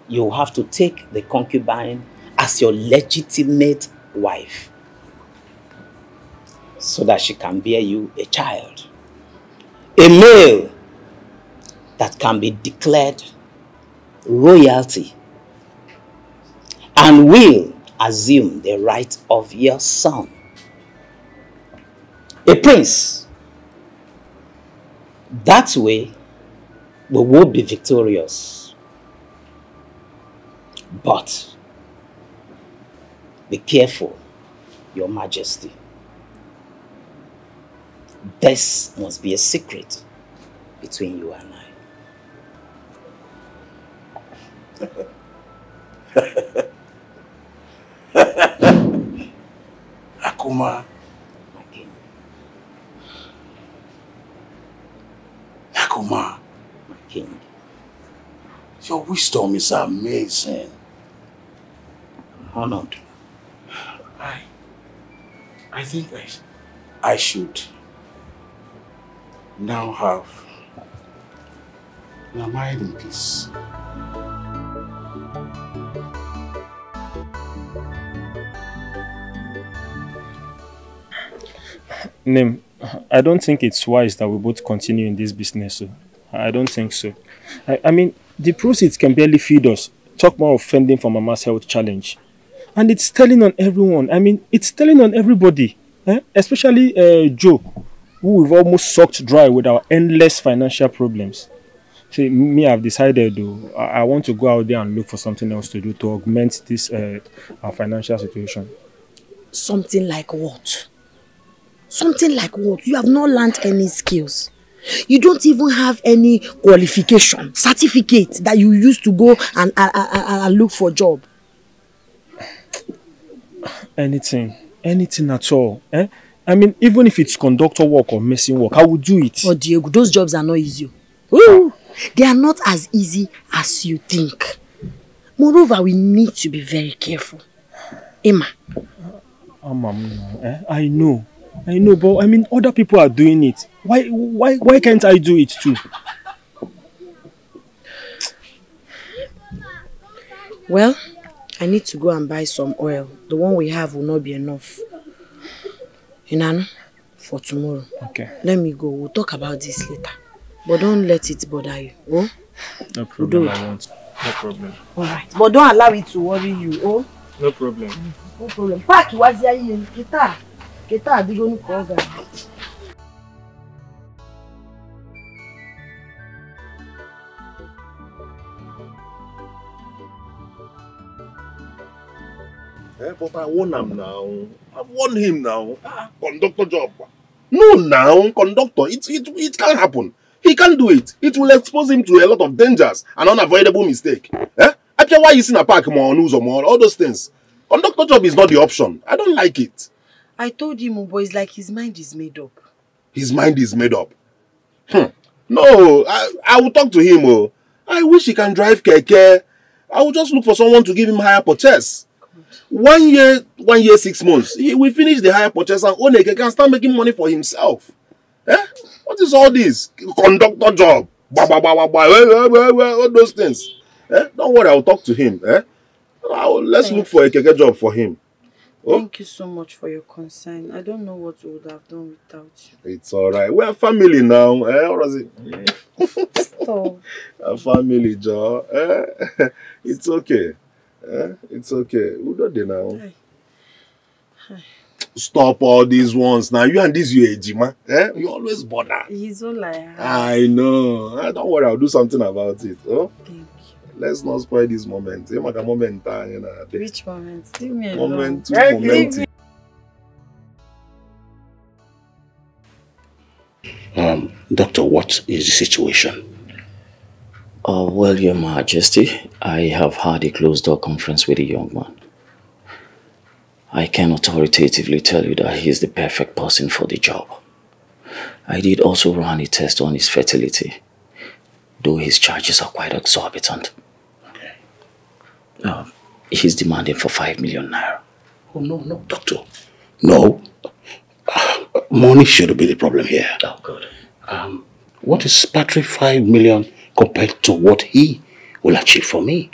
you have to take the concubine as your legitimate wife, so that she can bear you a child, a male that can be declared royalty and will assume the right of your son, a prince. That way, we will be victorious. But be careful, Your Majesty. This must be a secret between you and I. Akuma. My king. Akuma. My king. Your wisdom is amazing. I'm honored. I think I should now have my mind in peace. Name, I don't think it's wise that we both continue in this business. So I don't think so. I mean, the proceeds can barely feed us. Talk more of funding for Mama's health challenge. And it's telling on everyone. I mean, it's telling on everybody, especially Joe, who we've almost sucked dry with our endless financial problems. See, me, I've decided, though, I want to go out there and look for something else to do to augment this our financial situation. Something like what? Something like what? You have not learned any skills. You don't even have any qualification, certificate that you use to go and look for a job. Anything at all. Eh? I mean, even if it's conductor work or messing work, I would do it. Oh, Diego, those jobs are not easy. Ooh, they are not as easy as you think. Moreover, we need to be very careful. Emma. I know, but I mean, other people are doing it. Why can't I do it too? Well, I need to go and buy some oil. The one we have will not be enough. Inanna, for tomorrow. Okay. Let me go. We'll talk about this later. But don't let it bother you. Oh? No problem, Udo. I won't. No problem. Alright. But don't allow it to worry you, oh? No problem. No problem. Pack what's your guitar. Guitar, they're going to call that. But I won him now. I've won him now. Conductor job. No, now, conductor. It can't happen. He can't do it. It will expose him to a lot of dangers and unavoidable mistake. Eh? After why he's in a park more news or more, all those things. Conductor job is not the option. I don't like it. I told him, but it's like his mind is made up. His mind is made up. No, I will talk to him. Oh, I wish he can drive keke. I will just look for someone to give him higher purchase. 1 year, 6 months. He will finish the hire purchase and Oneke can start making money for himself. Eh? What is all this? Conductor job. Bah, bah, bah, bah, bah. All those things. Eh? Don't worry, I'll talk to him. Eh? Let's look for a keke job for him. Oh? Thank you so much for your concern. I don't know what we would have done without you. It's alright. We're family now. Eh? Or is it? Stop. A family job. Eh? It's okay. It's okay. Udo dey now. Hi. Stop all these ones now. You and this your ejima. Eh? You always bother. He's all liar. I know. Don't worry, I'll do something about it. Oh? Thank you. Let's not spoil this moment. Which moment? Leave me alone. Moment to moment. Doctor, what is the situation? Well, Your Majesty, I have had a closed-door conference with a young man. I can authoritatively tell you that he is the perfect person for the job. I did also run a test on his fertility, though his charges are quite exorbitant. Okay. He's demanding for 5 million naira. Oh, no, doctor. No. Money should be the problem here. Oh, good. What is paltry 5 million? Compared to what he will achieve for me.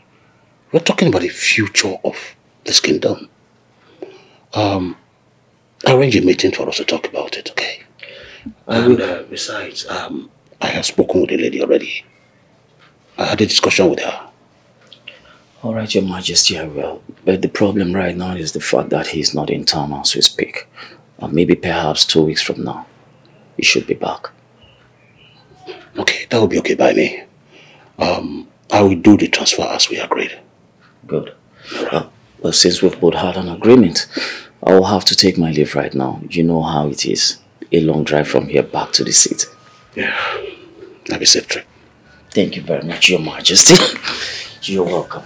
We're talking about the future of this kingdom. Arrange a meeting for us to talk about it, okay? And besides, I have spoken with the lady already. I had a discussion with her. All right, Your Majesty, I will. But the problem right now is the fact that he's not in town as we speak. Maybe perhaps 2 weeks from now, he should be back. Okay, that will be okay by me. I will do the transfer as we agreed. Good. Well, since we've both had an agreement, I will have to take my leave right now. You know how it is. A long drive from here back to the city. Yeah. Have a safe trip. Thank you very much, Your Majesty. You're welcome.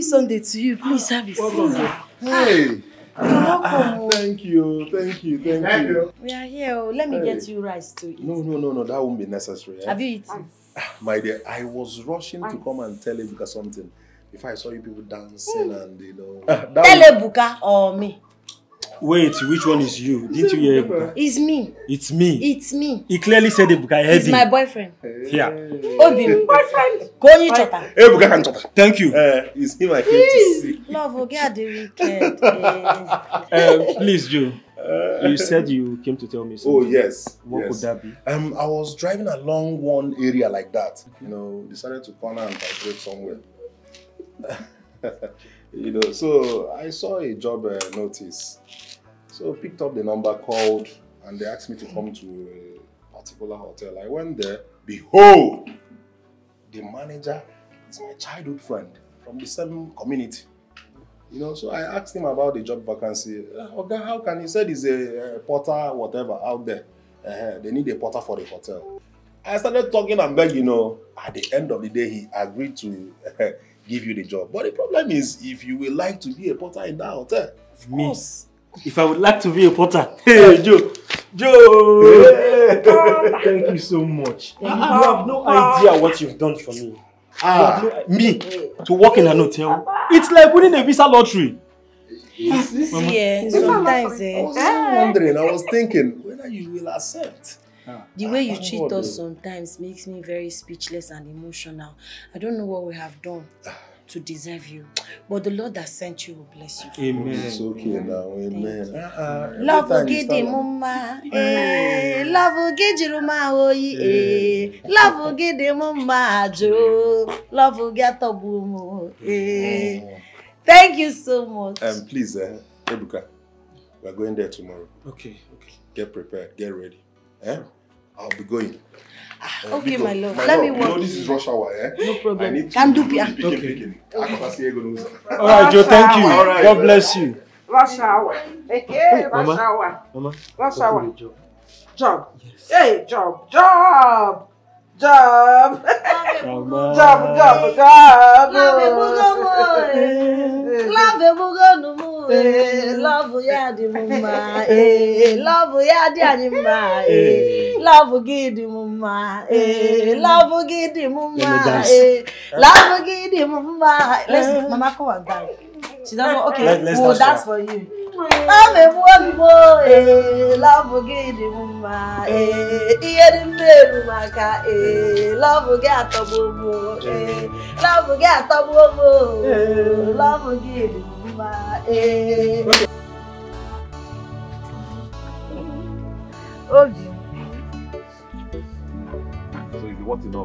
Sunday to you, please have it. Hey, thank you. We are here. Let me get you rice to eat. No, that won't be necessary. Eh? Have you eaten? My dear, I was rushing to come and tell Ebuka something. If I saw you people dancing and you know. Tell Ebuka or me. Wait, which one is you? Didn't you hear Ebuka? It's me. It's me. It's me. He clearly said Ebuka. I heard him. My boyfriend. Yeah. Obi, boyfriend. Go you chota. Ebuka can chota. Thank you. It's him I came to see. Love, forget the weekend. Please, Joe. You said you came to tell me something. Oh, yes. What could that be? I was driving along one area like that. You know, decided to corner and vibrate somewhere. You know, so I saw a job notice. So I picked up the number, called, and they asked me to come to a particular hotel. I went there. Behold, the manager is my childhood friend from the same community. You know, so I asked him about the job vacancy. Okay, how can he say there's a porter, whatever, out there? They need a porter for the hotel. I started talking and begging, you know, at the end of the day, he agreed to give you the job. But the problem is, if you would like to be a porter in that hotel, of course. If I would like to be a porter, hey, Joe. Joe! Hey. Thank you so much. You have no idea what you've done for me. To work in an hotel. It's like winning a visa lottery. Sometimes. I was wondering, I was thinking whether you will accept. The way you treat us sometimes makes me very speechless and emotional. I don't know what we have done to deserve you, but the Lord that sent you will bless you. Amen. It's okay now. Amen. Love will give the mama. Love will give the mama. Love will give the mama. Love will get the boom. Thank you so much. And please, Ebuka, we are going there tomorrow. Okay. Get prepared. Get ready. I'll be going. Okay, my love. Let me walk. This is rush hour, No problem. All right, Joe, thank you. God bless you. Rush hour. Rush hour. Job. Hey, job. Job. Love, listen, Mama, come and dance. She doesn't. Okay, we'll dance for you. So you want enough?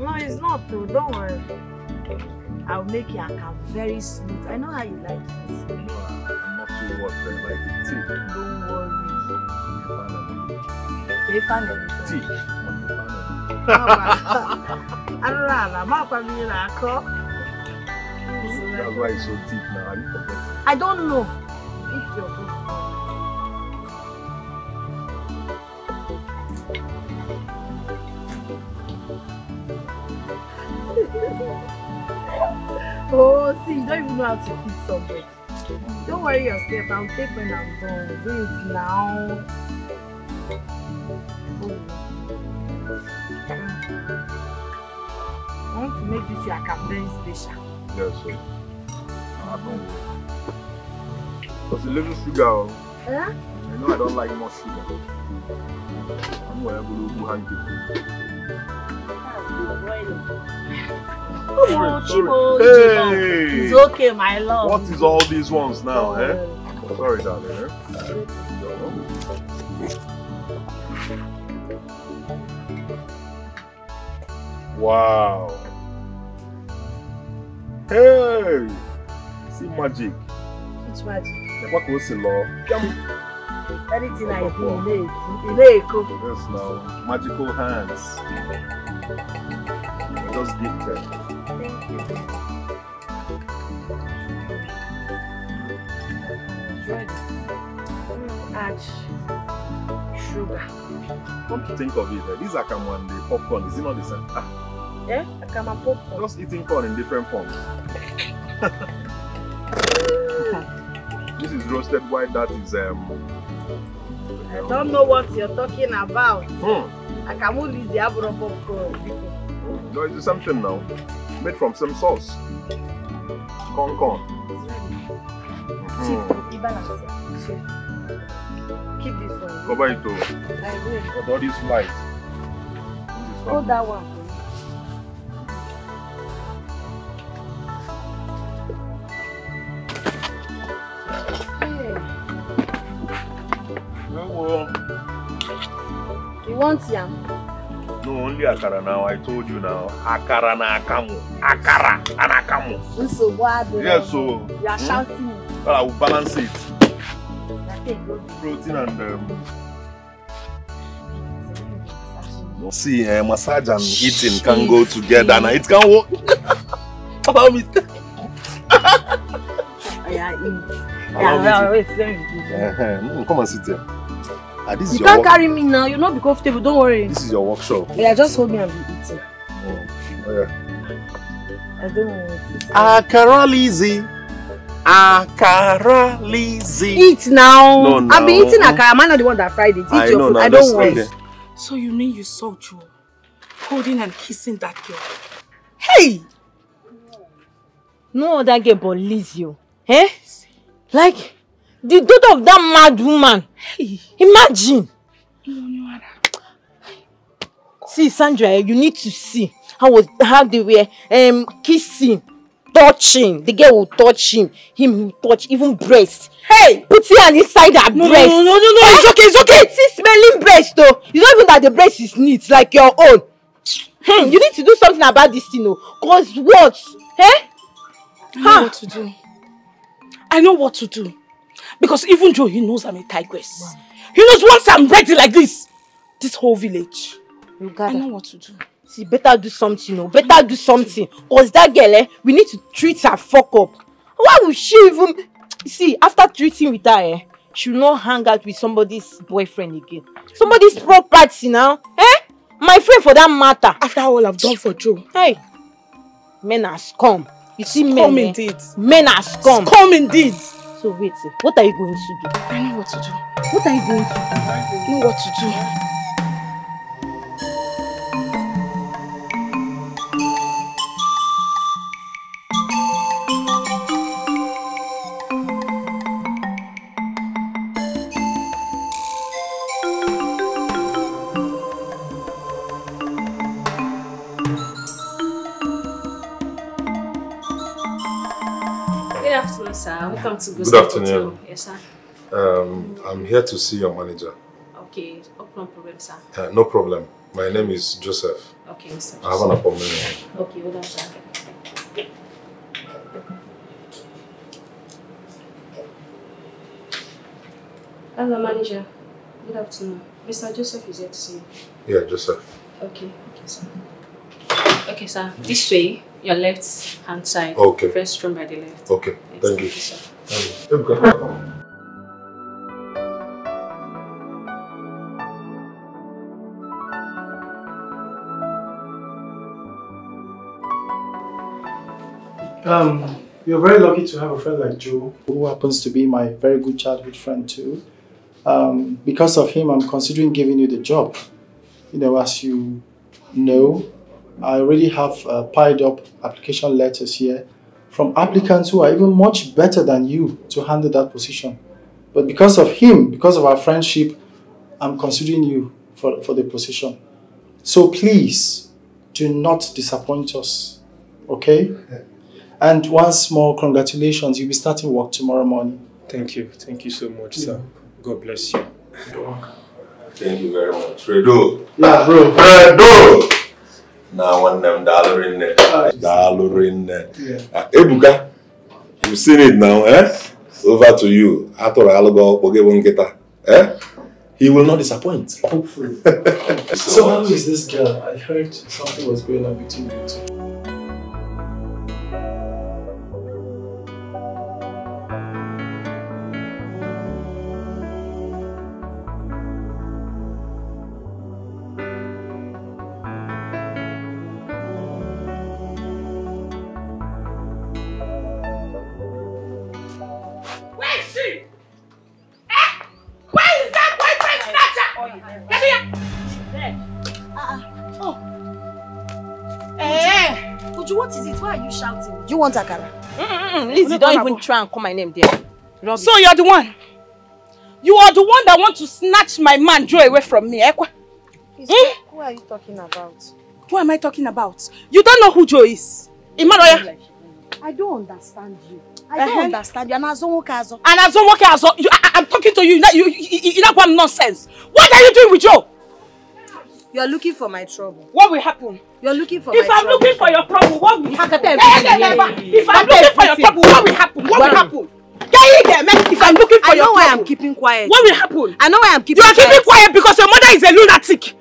No, it's not too. Don't worry. I'll make your account very smooth. I know how you like it. Don't worry. refunded. See? That's why it's so deep now. Are you forgetting? I don't know. It's your book. Oh, see, you don't even know how to eat something. Don't worry yourself, I'll take when I'm done. Do it now. I want to make this your campaign special. Yes, sir. I don't. It's a little sugar. Huh? I know I don't like much sugar. I'm going to go hang it. Oh, Chibo, hey. It's okay, my love. What is all these ones now, eh? Sorry, darling. Wow. Hey. See magic. It's magic. What was the law? Anything I do, yes, now. Magical hands. I just gifted. Thank you. It's ready. Add sugar. Come to think of it, these akamu and the popcorn, is it not the same? Ah. Yeah, akamu and popcorn. Just eating corn in different forms. This is roasted white, that is... I don't know what you're talking about. Akamu is the abro popcorn. No, it's something now. Made from some sauce. Corn. Keep this one. Cover it all. I will. With all these flies. Hold that one. You want yam? No, only akara now. I told you now. Akara na akamu. Akara and akamu. Yes, so. You are shouting. Well, I will balance it. Protein and. See, massage and eating can go together, and it can work. Allow me. Yeah, wait. Let me do it. Come and sit here. This you can't carry me now, you'll not be comfortable, don't worry. This is your workshop. Yeah, just hold me and be eating. Oh, yeah. I don't want to eat. Akara Lizzie. Akara Lizzie. Eat now. No. I've been eating akara. Am I not the one that fried it? Eat your food. I don't want it. So you mean you saw Joe holding and kissing that girl? Hey! No other girl but Lizzie. Eh? Like... the daughter of that mad woman. Hey. Imagine. See, Sandra, you need to see how they were kissing, touching. The girl will touch him will touch even breast. Hey! Put her inside her breast. No. Hey. It's okay, it's okay. See, smelling breast though. You don't even know that the breast is neat, like your own. You need to do something about this, you know. Cause what? Hey? I know what to do. I know what to do. Because even Joe, he knows I'm a tigress. Wow. He knows once I'm ready like this, this whole village. I know what to do. See, better do something, no? Better do something. Because that girl, we need to treat her fuck up. Why would she even... See, after treating with her, she will not hang out with somebody's boyfriend again. Somebody's property now. Eh? My friend for that matter. After all I've done for Joe. Hey. Men are scum. You see men, scum indeed. Men are scum. Scum indeed. So wait, what are you going to do? I know what to do. What are you going to do? I know what to do. Welcome to Booster Hotel. Good afternoon. Yes, sir. I'm here to see your manager. Okay. Oh, no problem, sir. No problem. My name is Joseph. Okay, Mr. Joseph. I have an appointment. Okay, hold on, sir. Hello, manager. Good afternoon. Mr. Joseph is here to see you. Yeah, Joseph. Okay, okay, sir. Okay, sir. This way, your left hand side. Okay. First room by the left. Okay. Yes. Thank you, sir. Thank you. You're very lucky to have a friend like Joe, who happens to be my very good childhood friend too. Because of him, I'm considering giving you the job. You know, as you know, I already have piled up application letters here from applicants who are even much better than you to handle that position. But because of him, because of our friendship, I'm considering you for the position. So please, do not disappoint us, okay? And once more, congratulations. You'll be starting work tomorrow morning. Thank you. Thank you so much, sir. God bless you. You're welcome. Thank you very much. Fredo. Yeah, bro. Fredo! Now, one name, Dalorinne. Dalorinne. Yeah. Ebuka, you've seen it now, eh? Over to you. After I'll go, Pogewongeta. Eh? He will not disappoint. Hopefully. So, how is this girl? I heard something was going on between you two. You want akara? Lizzie, don't even try and call my name there. Robbie. So you're the one. You are the one that wants to snatch my man Joe away from me. Eh? Who are you talking about? Who am I talking about? You don't know who Joe is. Imanoya. I don't understand you. I don't understand you. Anazomokazo. I'm talking to you. You know what nonsense. What are you doing with Joe? You are looking for my trouble. What will happen? You are looking for my trouble. If I'm looking for your trouble, what will happen? If I'm looking for your trouble, what will happen? What will happen? If I'm looking for your trouble, I know why I'm keeping quiet. What will happen? I know why I'm keeping quiet. You are keeping quiet because your mother is a lunatic.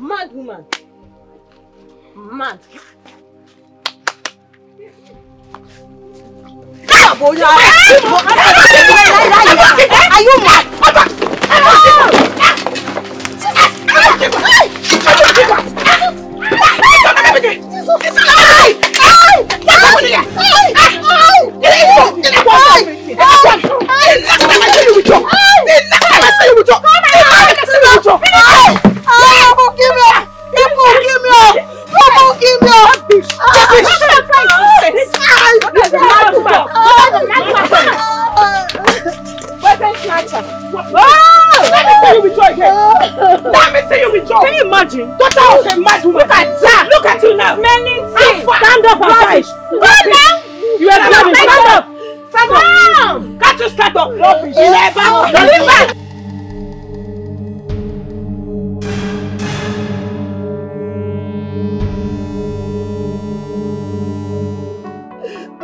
Mad woman. Mad. Are you mad? Can you imagine? Daughter of a mad woman. Look at that. Look at you now. Many things. Stand up and fight. Stand up. You are not. Stand up. Stand up. Can't you stand up? Rubbish. Never. Deliver.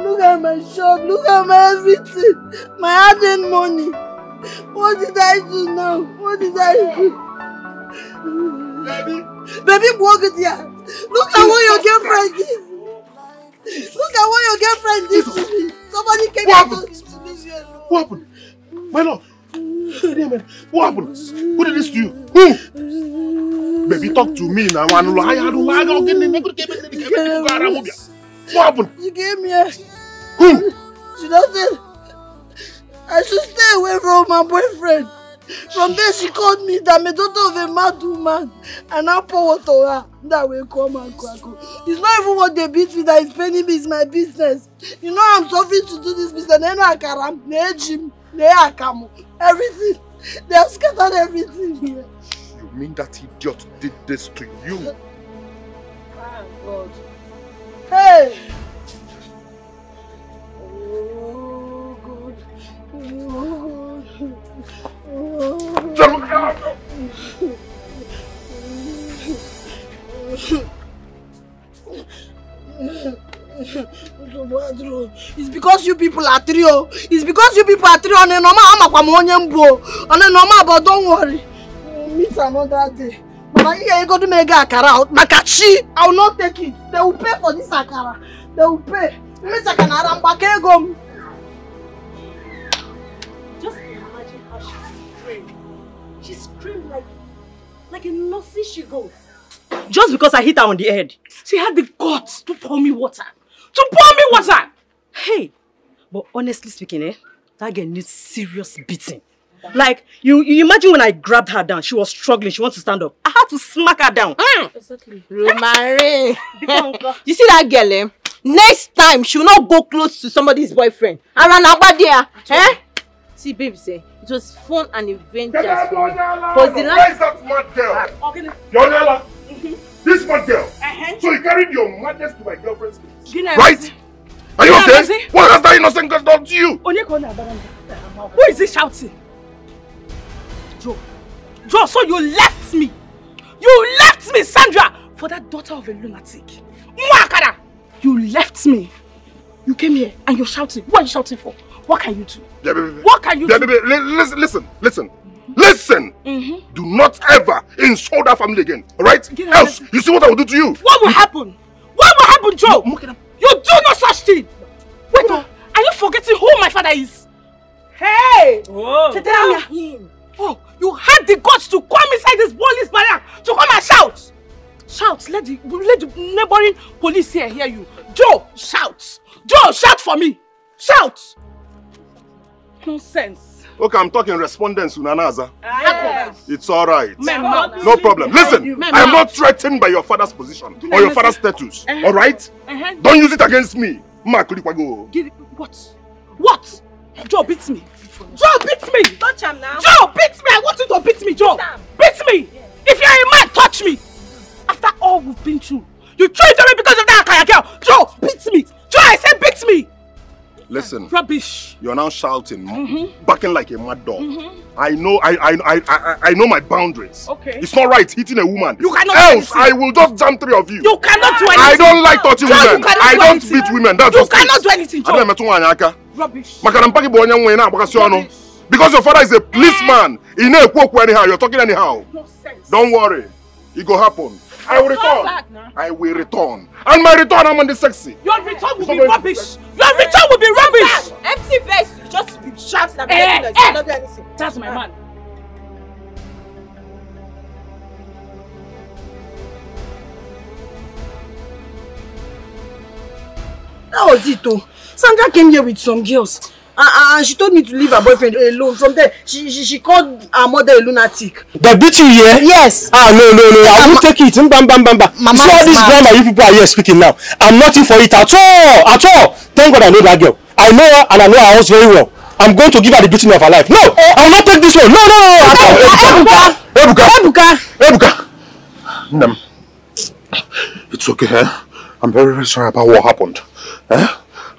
Look at my shop. Look at my everything. My hard earned money. What did I do now? What did I do? Baby, walk it here. Look at what your girlfriend did. Look at what your girlfriend did to me. Somebody came to me. What happened? My love. What happened? Who did this to you? Who? Baby, talk to me now. What happened? You gave me a... Who? She doesn't... I should stay away from my boyfriend. From there, she called me that I'm a daughter of a mad woman, and I pour water on her. That will come and crackle. It's not even what they beat me that is paying me, it's my business. You know, I'm suffering to do this business. Everything. They have scattered everything here. You mean that idiot did this to you? Ah, God. Hey! Oh, God. Oh, God. It's because you people are trio. It's because you people are trio. On a normal, but don't worry. it another day. Mama, you are going to make akara out. Makachi, I will not take it. They will pay for this akara. They will pay. Just imagine how she screamed. She screamed like a nursing she goes. Just because I hit her on the head, she had the guts to pour me water. To pour me water! Hey, but honestly speaking, that girl needs serious beating. Like, you imagine when I grabbed her down, she was struggling, she wants to stand up. I had to smack her down. Exactly. Romare. You see that girl, eh? Next time, she will not go close to somebody's boyfriend. I ran over there. Eh? See, baby, say, it was fun and adventurous. Because the last... Why is that mad girl? Okay. Yolala, this mad girl. So you carried your madness to my girlfriend's place. Right? Are you okay? What has that innocent girl done to you? Who is he shouting? Joe, so you left me! You left me, Sandra! For that daughter of a lunatic. Mwakara! You left me. You came here and you're shouting. What are you shouting for? What can you do? Yeah, baby, what can you do? Baby, listen! Do not ever insult that family again, alright? Else, you see what I will do to you? What will happen? What will happen, Joe? You do no such thing! Wait on, are you forgetting who my father is? Hey! Tell him! Oh, you had the guts to come inside this police barrier to come and shout! Shout, let the neighboring police here hear you. Joe, shout! Joe, shout for me! Shout! Nonsense. Okay, I'm talking respondents, Unanaza. Yes. It's alright. No problem. Listen, I am not threatened by your father's position or your father's status. Alright? Don't use it against me. What? Joe beats me. Joe beats me! Touch him now. Joe beats me! I want you to beat me, Joe! Beat me! Yeah. If you're a man, touch me! After all we've been through, you treat me because of that Akaya girl! Joe, beats me! Joe, I said beat me! Listen. Rubbish. You're now shouting, barking like a mad dog. I know my boundaries. Okay. It's not right hitting a woman. You cannot do anything. I will just jump three of you. You cannot do anything. I don't like touching women. I don't beat women. That's just it. You cannot do anything, Joe. Rubbish. Because your father is a policeman. He never walk anyhow. You're talking anyhow. No sense. Don't worry. It will happen. I will return. I will return. And my return, I'm on the sexy. Your return will be rubbish. Your return will be rubbish. Empty vest. You just be shouting and like you don't do anything. That's my man. That was it though. Sandra came here with some girls and she told me to leave her boyfriend alone. From there, she called her mother a lunatic. They beat you here? Yes. Ah, no. I will take it. Mama, it's all this drama you people are here speaking now. I'm not in for it at all. At all. Thank God I know that girl. I know her and I know her house very well. I'm going to give her the beating of her life. No, I will not take this one. No. Ebuka. It's okay. I'm very sorry about what happened.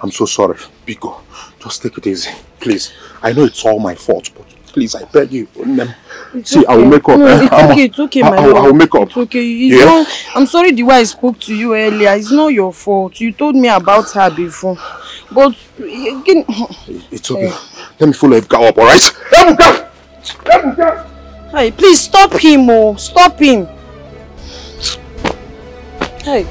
I'm so sorry, Biko. Just take it easy, please. I know it's all my fault, but please, I beg you. See, I will make up. No, it's okay, my lord. I will make up. It's okay. I'm sorry the way I spoke to you earlier. It's not your fault. You told me about her before. But again... It's okay. Let me follow Ebuka up, alright? Ebuka! Hey, please stop him, oh. Stop him. Hey.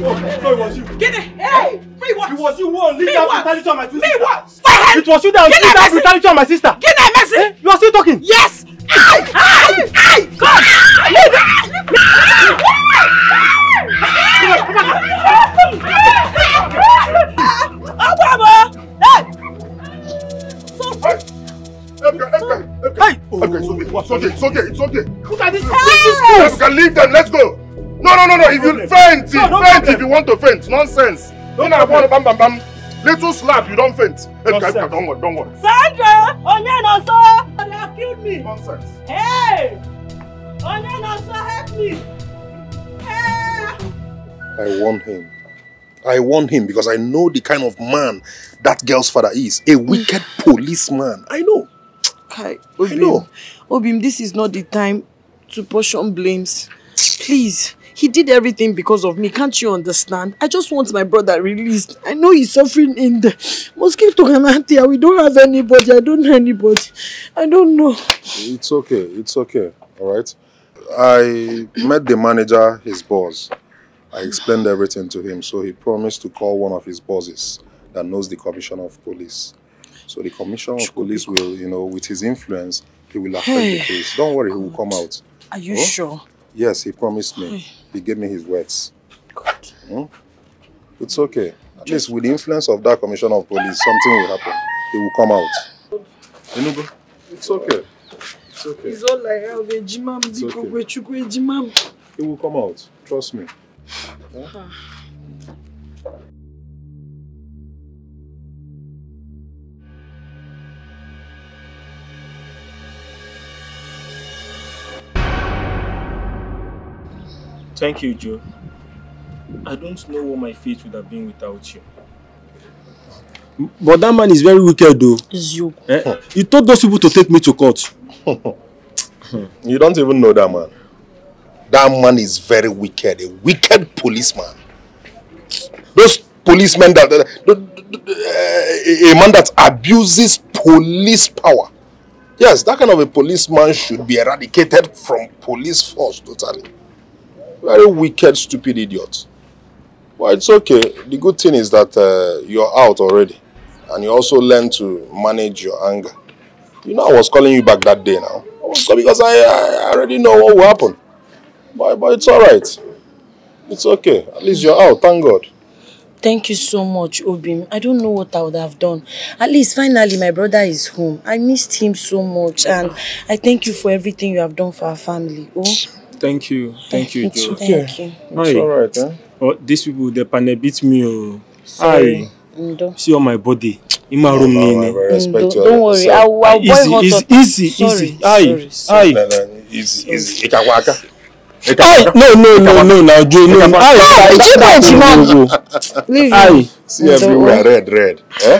No, it was you. Get it! Hey! Me what? It was you who unleashed that brutality on my sister. Me what? It was you that unleashed that brutality on my sister. Get that message! You are still talking? Yes! Aye! God! It's okay. Look at this. You can leave them. Let's go. No, if you faint, if you want to faint, nonsense. Little slap, you don't faint. Don't worry. Sandra! Onyenoso! They have killed me! Nonsense. Hey! Onyenoso, help me! Hey! I warned him because I know the kind of man that girl's father is. A wicked policeman. I know. Okay, Obim, this is not the time to portion blames. Please. He did everything because of me. Can't you understand? I just want my brother released. I know he's suffering in the mosquito. We don't have anybody. I don't know anybody. I don't know. It's okay. It's okay. All right. I met the manager, his boss. I explained everything to him, so he promised to call one of his bosses that knows the commissioner of police. So the commissioner of police will, you know, with his influence, he will affect the case. Don't worry, he will come out. Are you sure? Yes, he promised me. He gave me his words. Good. It's okay. At least with the influence of that commissioner of police, something will happen. He will come out. Enugu, it's okay. It's okay. It's all like how the Jimam Jimam. He will come out. Trust me. Huh? Thank you, Joe. I don't know what my fate would have been without you. But that man is very wicked, though. It's you. Eh? You told those people to take me to court. You don't even know that man. That man is very wicked, a wicked policeman. Those policemen that... a man that abuses police power. Yes, that kind of a policeman should be eradicated from police force totally. Very wicked, stupid idiot. Well, it's okay. The good thing is that you're out already. And you also learn to manage your anger. You know, I was calling you back that day now. I was calling because I already know what will happen. But it's all right. It's okay. At least you're out. Thank God. Thank you so much, Obim. I don't know what I would have done. At least finally my brother is home. I missed him so much. And I thank you for everything you have done for our family. Oh, thank you. Thank you, Joe. Thank you. It's all right. Eh? Oh, these people, they beat me. Oh. Sorry. See on my body. In my room. Don't worry. I'll boil hot. Easy. Easy. No, now, Joe, no. See everywhere, red. Eh?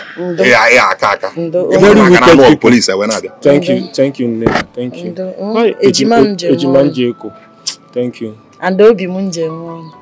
Yeah, kaka. Very wicked police, I went out. Thank you, Ned. Thank you. Ejimanjeko. Thank you. And Obi Munjemo.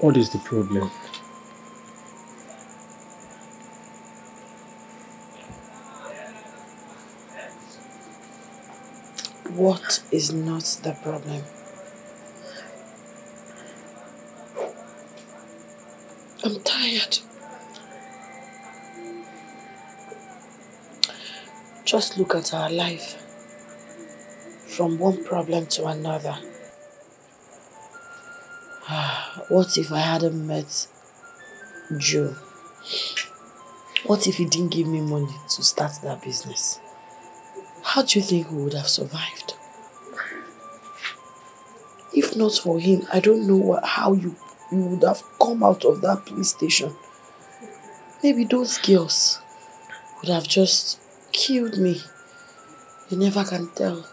What is the problem? What is not the problem? I'm tired. Just look at our life from one problem to another. What if I hadn't met Joe? What if he didn't give me money to start that business? How do you think we would have survived? If not for him, I don't know how you you would have come out of that police station. Maybe those girls would have just killed me. You never can tell.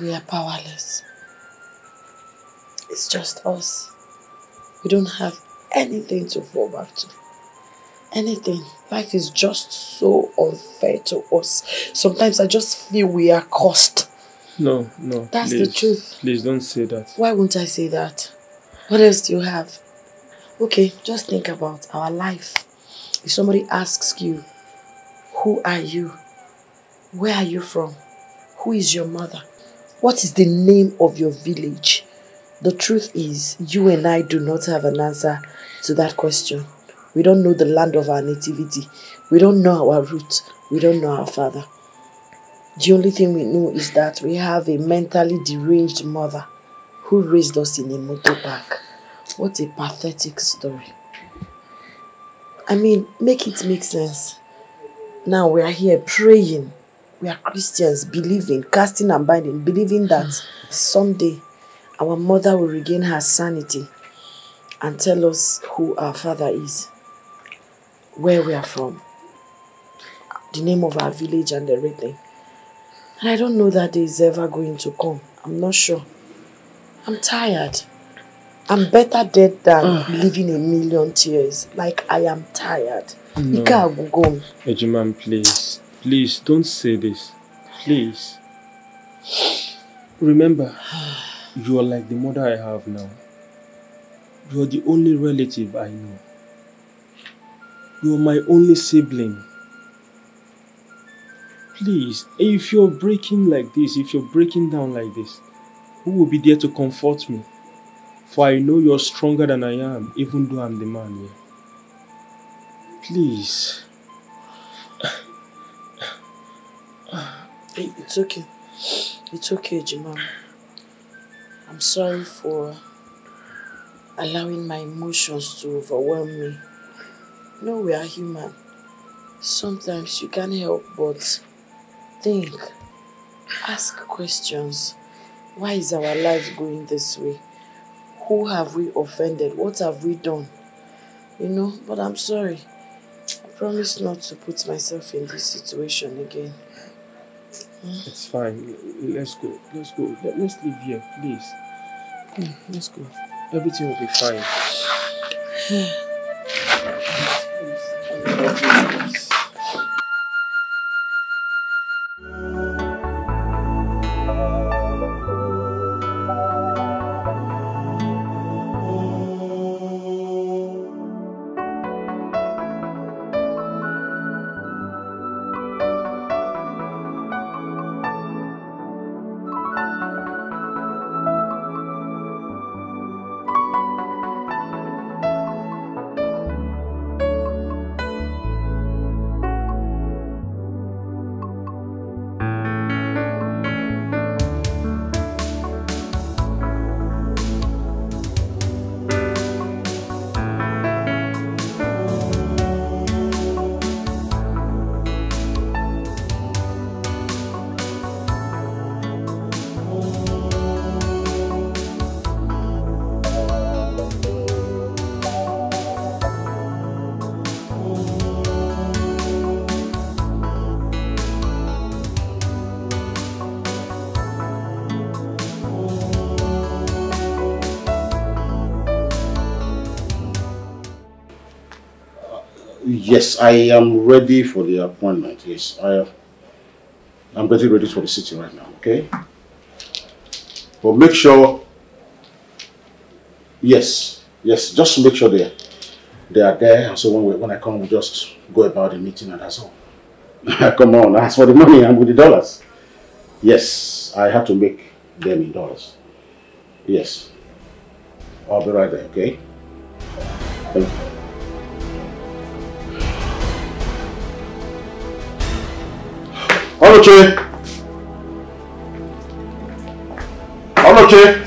We are powerless. It's just us. We don't have anything to fall back to. Anything. Life is just so unfair to us. Sometimes I just feel we are cursed. No, no. That's please, the truth. Please don't say that. Why won't I say that? What else do you have? Okay, just think about our life. If somebody asks you, who are you? Where are you from? Who is your mother? What is the name of your village? The truth is, you and I do not have an answer to that question. We don't know the land of our nativity. We don't know our roots. We don't know our father. The only thing we know is that we have a mentally deranged mother who raised us in a motor park. What a pathetic story. I mean, make it make sense. Now we are here praying. We are Christians, believing, casting and binding, believing that someday our mother will regain her sanity and tell us who our father is, where we are from, the name of our village and everything. And I don't know that day is ever going to come. I'm not sure. I'm tired. I'm better dead than living a million tears. Like, I am tired. No. Ejiman, please. Please, don't say this. Please. Remember, you are like the mother I have now. You are the only relative I know. You are my only sibling. Please, if you're breaking like this, if you're breaking down like this, who will be there to comfort me? For I know you're stronger than I am, even though I'm the man here. Please. It's okay. It's okay, Jimam. I'm sorry for allowing my emotions to overwhelm me. No, we are human. Sometimes you can't help but think. Ask questions. Why is our life going this way? Who have we offended? What have we done? You know, but I'm sorry. I promise not to put myself in this situation again. It's fine. Let's go. Let's go. Let's leave here, please. Let's go. Everything will be fine. Please. Yes, I am ready for the appointment. Yes, I'm getting ready for the sitting right now, okay? But make sure, yes, just make sure they are there. And so when I come, we just go about the meeting and that's all. Come on, ask for the money and with the dollars. Yes, I have to make them in dollars. Yes, I'll be right there, okay? Thank you. Oloche! Oloche!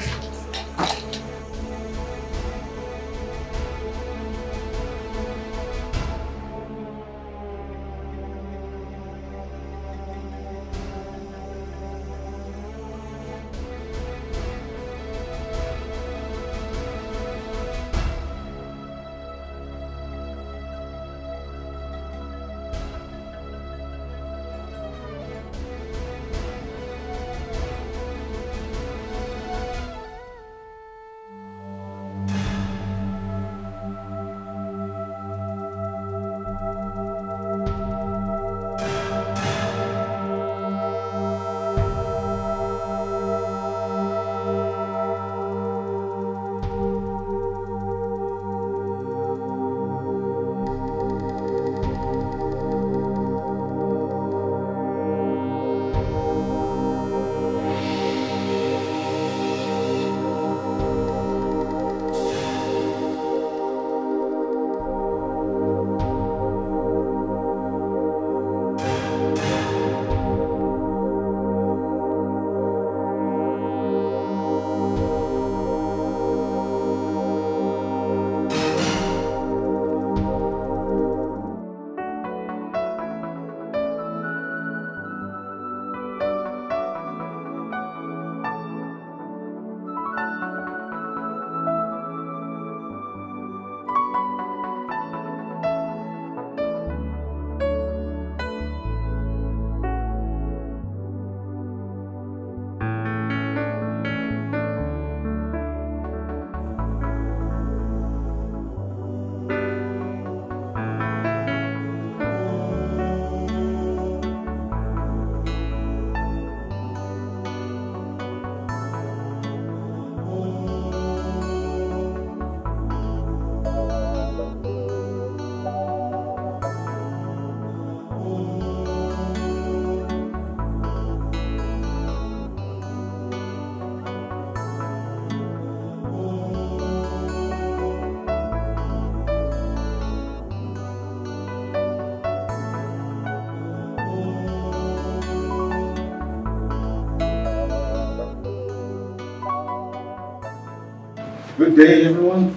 Good day, everyone.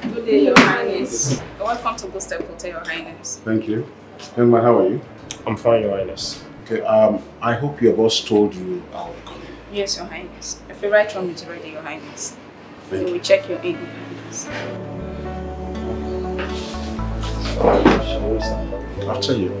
Good day, Your Highness. Welcome to Booster Hotel, Your Highness. Thank you. Young man, how are you? I'm fine, Your Highness. Okay, I hope your boss told you I will come. Yes, Your Highness. If you write from it already, Your Highness. Thank you. We will check your in, Your Highness. After you.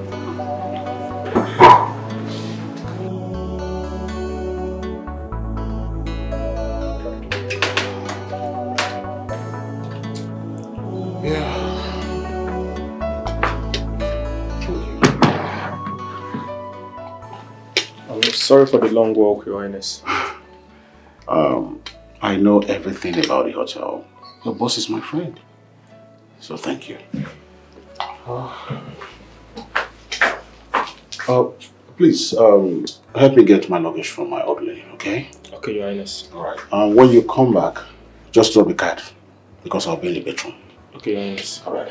Sorry for the long walk, Your Highness. I know everything about the hotel. Your boss is my friend. So thank you. Please, help me get my luggage from my orderly, okay? Okay, Your Highness. Alright. When you come back, just drop the card. Because I'll be in the bedroom. Okay, Your Highness. Alright.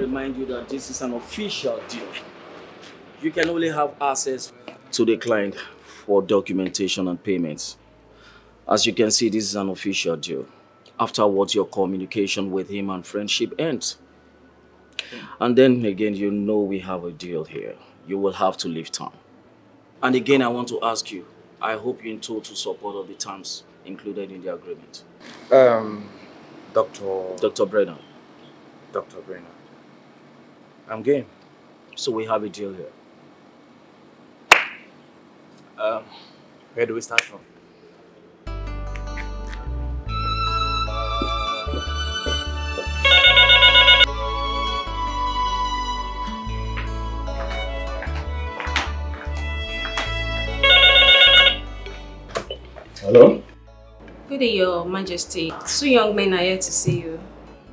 Remind you that this is an official deal. You can only have access to the client for documentation and payments. As you can see, this is an official deal. Afterwards, your communication with him and friendship ends. Okay. And then again, you know we have a deal here. You will have to leave town. And again, I want to ask you, I hope you're in total support of the terms included in the agreement. Dr. Brenner. I'm game. So we have a deal here. Where do we start from? Hello? Good day, Your Majesty. Two young men are here to see you.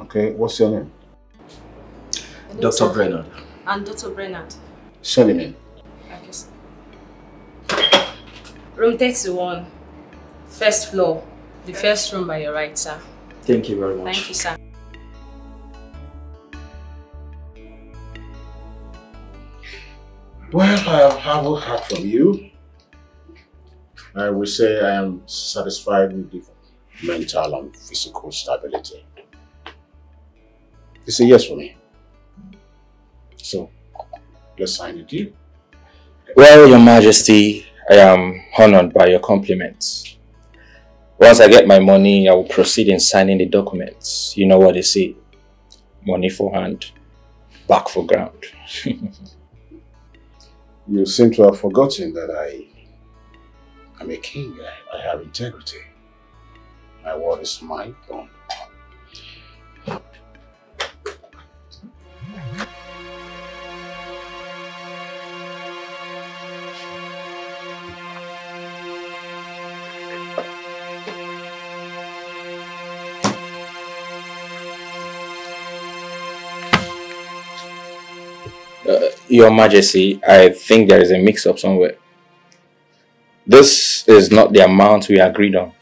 Okay, what's your name? Dr. Brenner. And Dr. Brenner. Solomon. Okay, sir. Room 31, first floor. The first room by your right, sir. Thank you very much. Thank you, sir. Well, I haven't heard from you. I will say I am satisfied with the mental and physical stability. It's a yes for me. So, let's sign the deal. Well, Your Majesty, I am honored by your compliments. Once I get my money, I will proceed in signing the documents. You know what they say. Money for hand, back for ground. You seem to have forgotten that I am a king. I have integrity. My word is my bond. Your Majesty, I think there is a mix-up somewhere. This is not the amount we agreed on.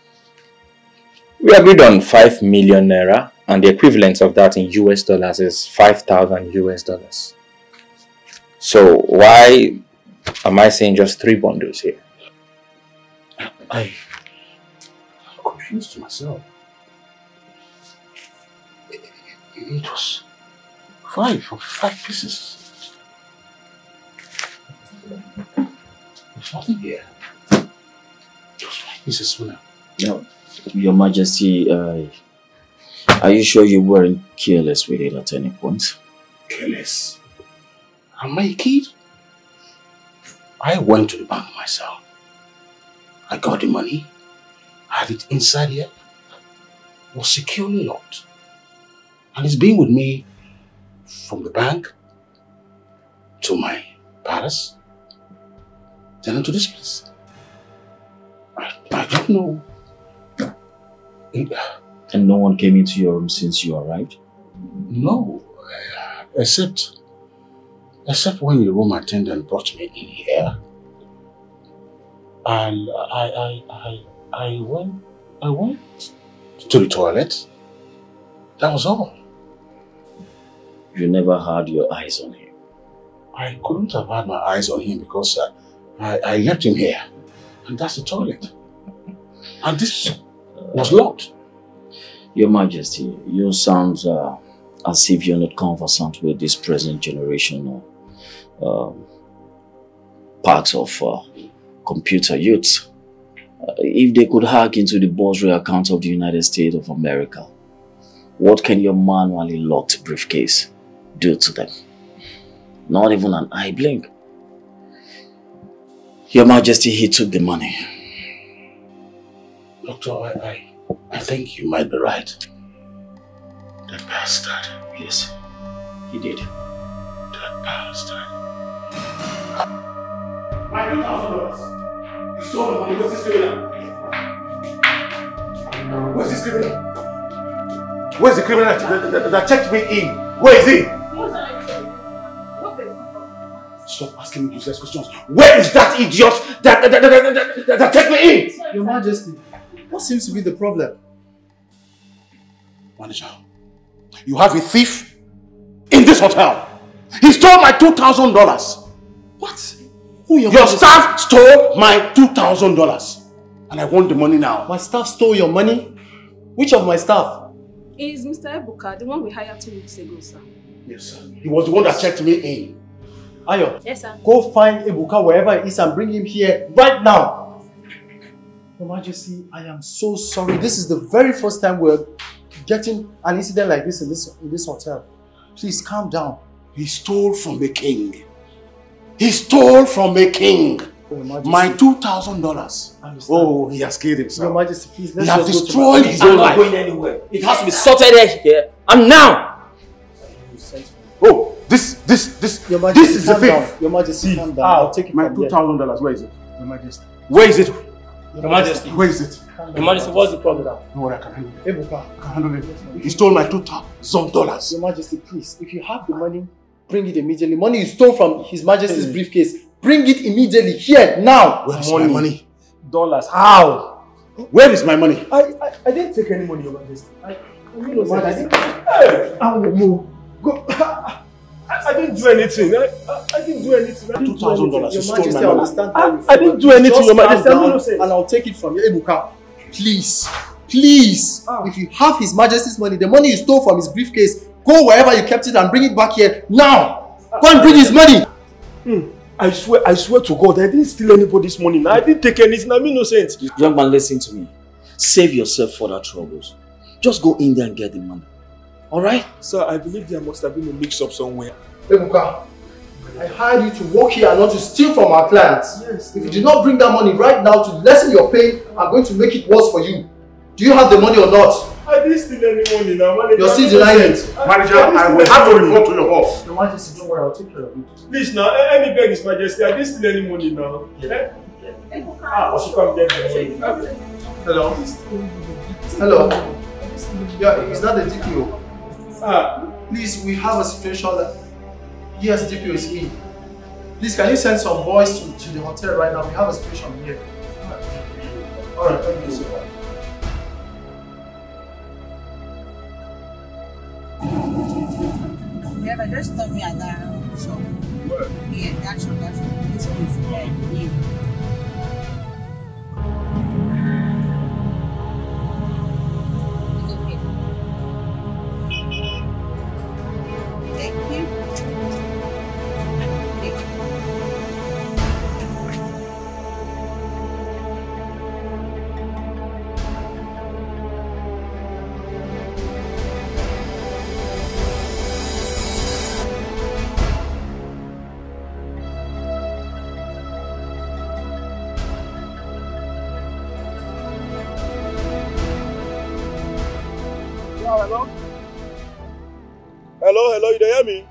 We agreed on 5 million naira, and the equivalent of that in US dollars is 5,000 US dollars. So why am I saying just 3 bundles here? I'm confused to myself. It was 5 pieces. There's nothing here. Just like this is well. No, Your Majesty, are you sure you weren't careless with it at any point? Careless? Am I a kid? I went to the bank myself. I got the money. I had it inside here. It was securely locked. And he's been with me from the bank to my palace, then into this place. I don't know. And no one came into your room since you arrived? No, except when the room attendant brought me in here. And I went to the toilet. That was all. You never had your eyes on him? I couldn't have had my eyes on him because I left him here. And that's the toilet. And this was locked. Your Majesty, you sound as if you're not conversant with this present generation or part of computer youths. If they could hack into the Bursaries account of the United States of America, what can your manually locked briefcase do to them? Not even an eye blink. Your Majesty, he took the money. Doctor, I think you might be right. That bastard. Yes, he did. That bastard. $90,000. You stole the money. Where's this criminal? Where's this criminal? Where's the criminal that checked me in? Where is he? Stop asking me useless questions. Where is that idiot that checked me in? Your Majesty, what seems to be the problem? Manager, you have a thief in this hotel. He stole my $2,000. What? Who, your staff stole my $2,000. And I want the money now. My staff stole your money? Which of my staff? Is Mr. Ebuka the one we hired 2 weeks ago, sir? Yes, sir. He was the one that checked me in. Ayo. Yes, sir. Go find Ebuka wherever he is and bring him here right now. Your Majesty, I am so sorry. This is the very first time we're getting an incident like this in this hotel. Please calm down. He stole from a king. He stole from a king. My $2,000. Oh, he has killed himself. Your Majesty, please, let's just destroyed his own life. I'm not going anywhere. It has to be sorted here and now. Oh, this is the thing. Your Majesty, calm down. I'll take it. My $2,000. Where is it? Your Majesty. Where is it? Your Majesty. Where is it? Your Majesty, what's the problem? No worry, I can handle it. Ebuka, I can handle it. He stole my $2,000. Your Majesty, please, if you have the money, bring it immediately. Money you stole from His Majesty's briefcase. Bring it immediately, here, now! Where is my money? Dollars. How? Where is my money? I didn't take any money, Your Majesty. Go. I didn't do anything. I didn't do anything. $2,000. You stole my money. I didn't do anything, Your Majesty. And I'll take it from you. Ebuka, please. Please. If you have His Majesty's money, the money you stole from his briefcase, go wherever you kept it and bring it back here, now! Go and bring his money! I swear to God, I didn't steal anybody's money. I didn't take anything. I'm innocent. Young man, listen to me. Save yourself for that troubles. Just go in there and get the money. Alright? Sir, I believe there must have been a mix-up somewhere. Ebuka, I hired you to work here and not to steal from our clients. Yes. If you do not bring that money right now to lessen your pain, I'm going to make it worse for you. Do you have the money or not? I didn't steal any money now, Manager. You're still denying it. Manager, I will have to report to your boss. Your Majesty, don't worry, I'll take care of you. Please now, let me beg His Majesty, I didn't steal any money now. Yeah. She can't get the money. Hello? Hello? Yeah, is that the DPO? Please, we have a situation that... Yes, DPO is me. Please, can you send some boys to the hotel right now? We have a situation here. Alright, thank you so much. Yeah, but just stop me at that shop. What? Yeah, that shop, This place. It's okay. Thank you. Hello, hello, you hear me?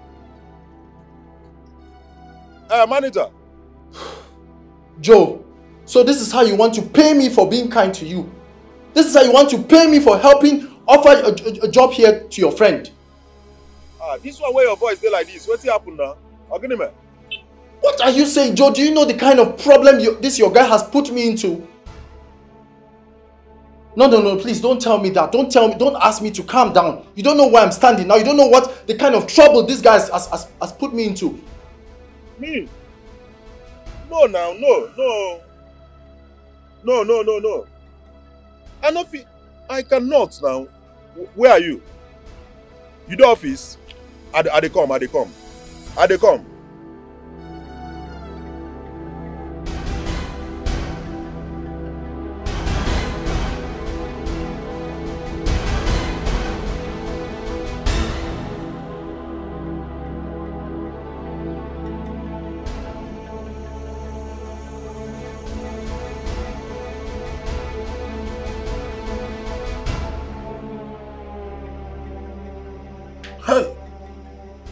Manager. Joe, so this is how you want to pay me for being kind to you? This is how you want to pay me for helping offer a job here to your friend? This one where your voice is like this, what's happened now? What are you saying, Joe? Do you know the kind of problem your guy has put me into? No, please don't tell me that. Don't ask me to calm down. You don't know where I'm standing now. You don't know what the kind of trouble this guy has put me into. Me? No, now, no. I cannot now. Where are you? You the office? Are they come?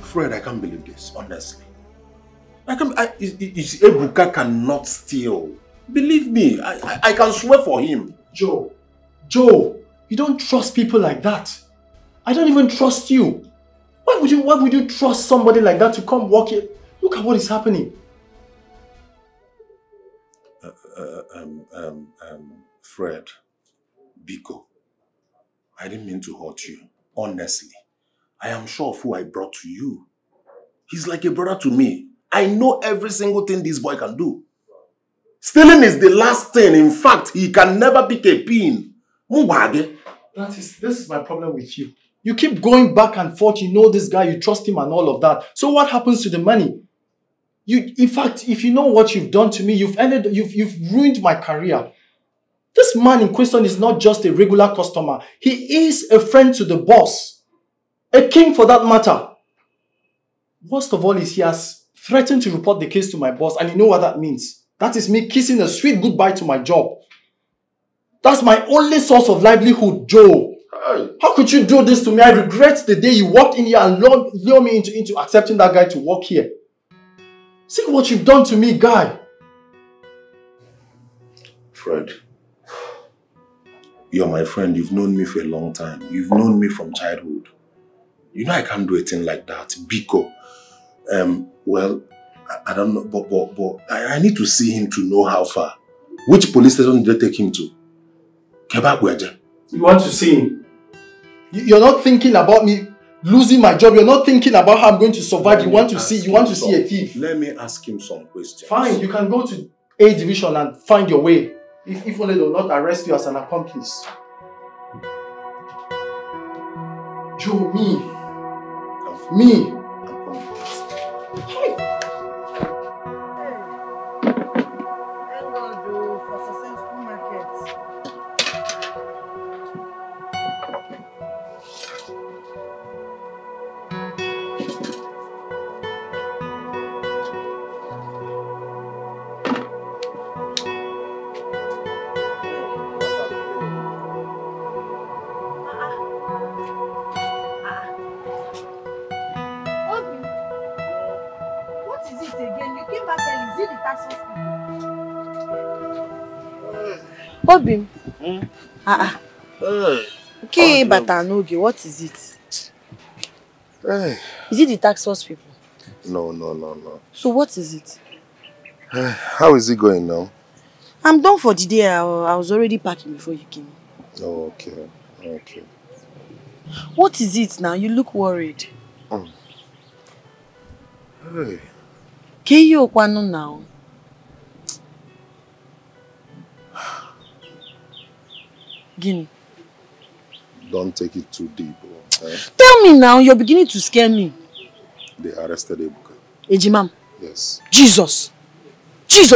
Fred, I can't believe this, honestly. Ebuka cannot steal. Believe me, I can swear for him. Joe, you don't trust people like that. I don't even trust you. Why would you trust somebody like that to come walk here? Look at what is happening. Fred, Biko, I didn't mean to hurt you, honestly. I am sure of who I brought to you. He's like a brother to me. I know every single thing this boy can do. Stealing is the last thing. In fact, he can never pick a pin. This is my problem with you. You keep going back and forth. You know this guy, you trust him and all of that. So what happens to the money? In fact, if you know what you've done to me, you've ruined my career. This man in question is not just a regular customer. He is a friend to the boss. A king for that matter. Worst of all is he has threatened to report the case to my boss, and you know what that means. That is me kissing a sweet goodbye to my job. That's my only source of livelihood, Joe. How could you do this to me? I regret the day you walked in here and lured me into accepting that guy to work here. See what you've done to me, guy. Fred, you're my friend. You've known me for a long time. You've known me from childhood. You know I can't do a thing like that, Biko. I don't know, but I need to see him to know how far. Which police station did they take him to? Kebabweja. You want to see him? You're not thinking about me losing my job. You're not thinking about how I'm going to survive. You want to see a thief. Let me ask him some questions. Fine, you can go to A division and find your way. If only they'll not arrest you as an accomplice. Joe, me. Obim. Okay, but Anoge, what is it? Is it the tax force people? No. So what is it? How is it going now? I'm done for the day. I was already packing before you came. Oh, okay. What is it now? You look worried. Keyo kwano now. Guinea. Don't take it too deep. Okay? Tell me now, you're beginning to scare me. They arrested Ebuka. Ejimam? Yes. Jesus,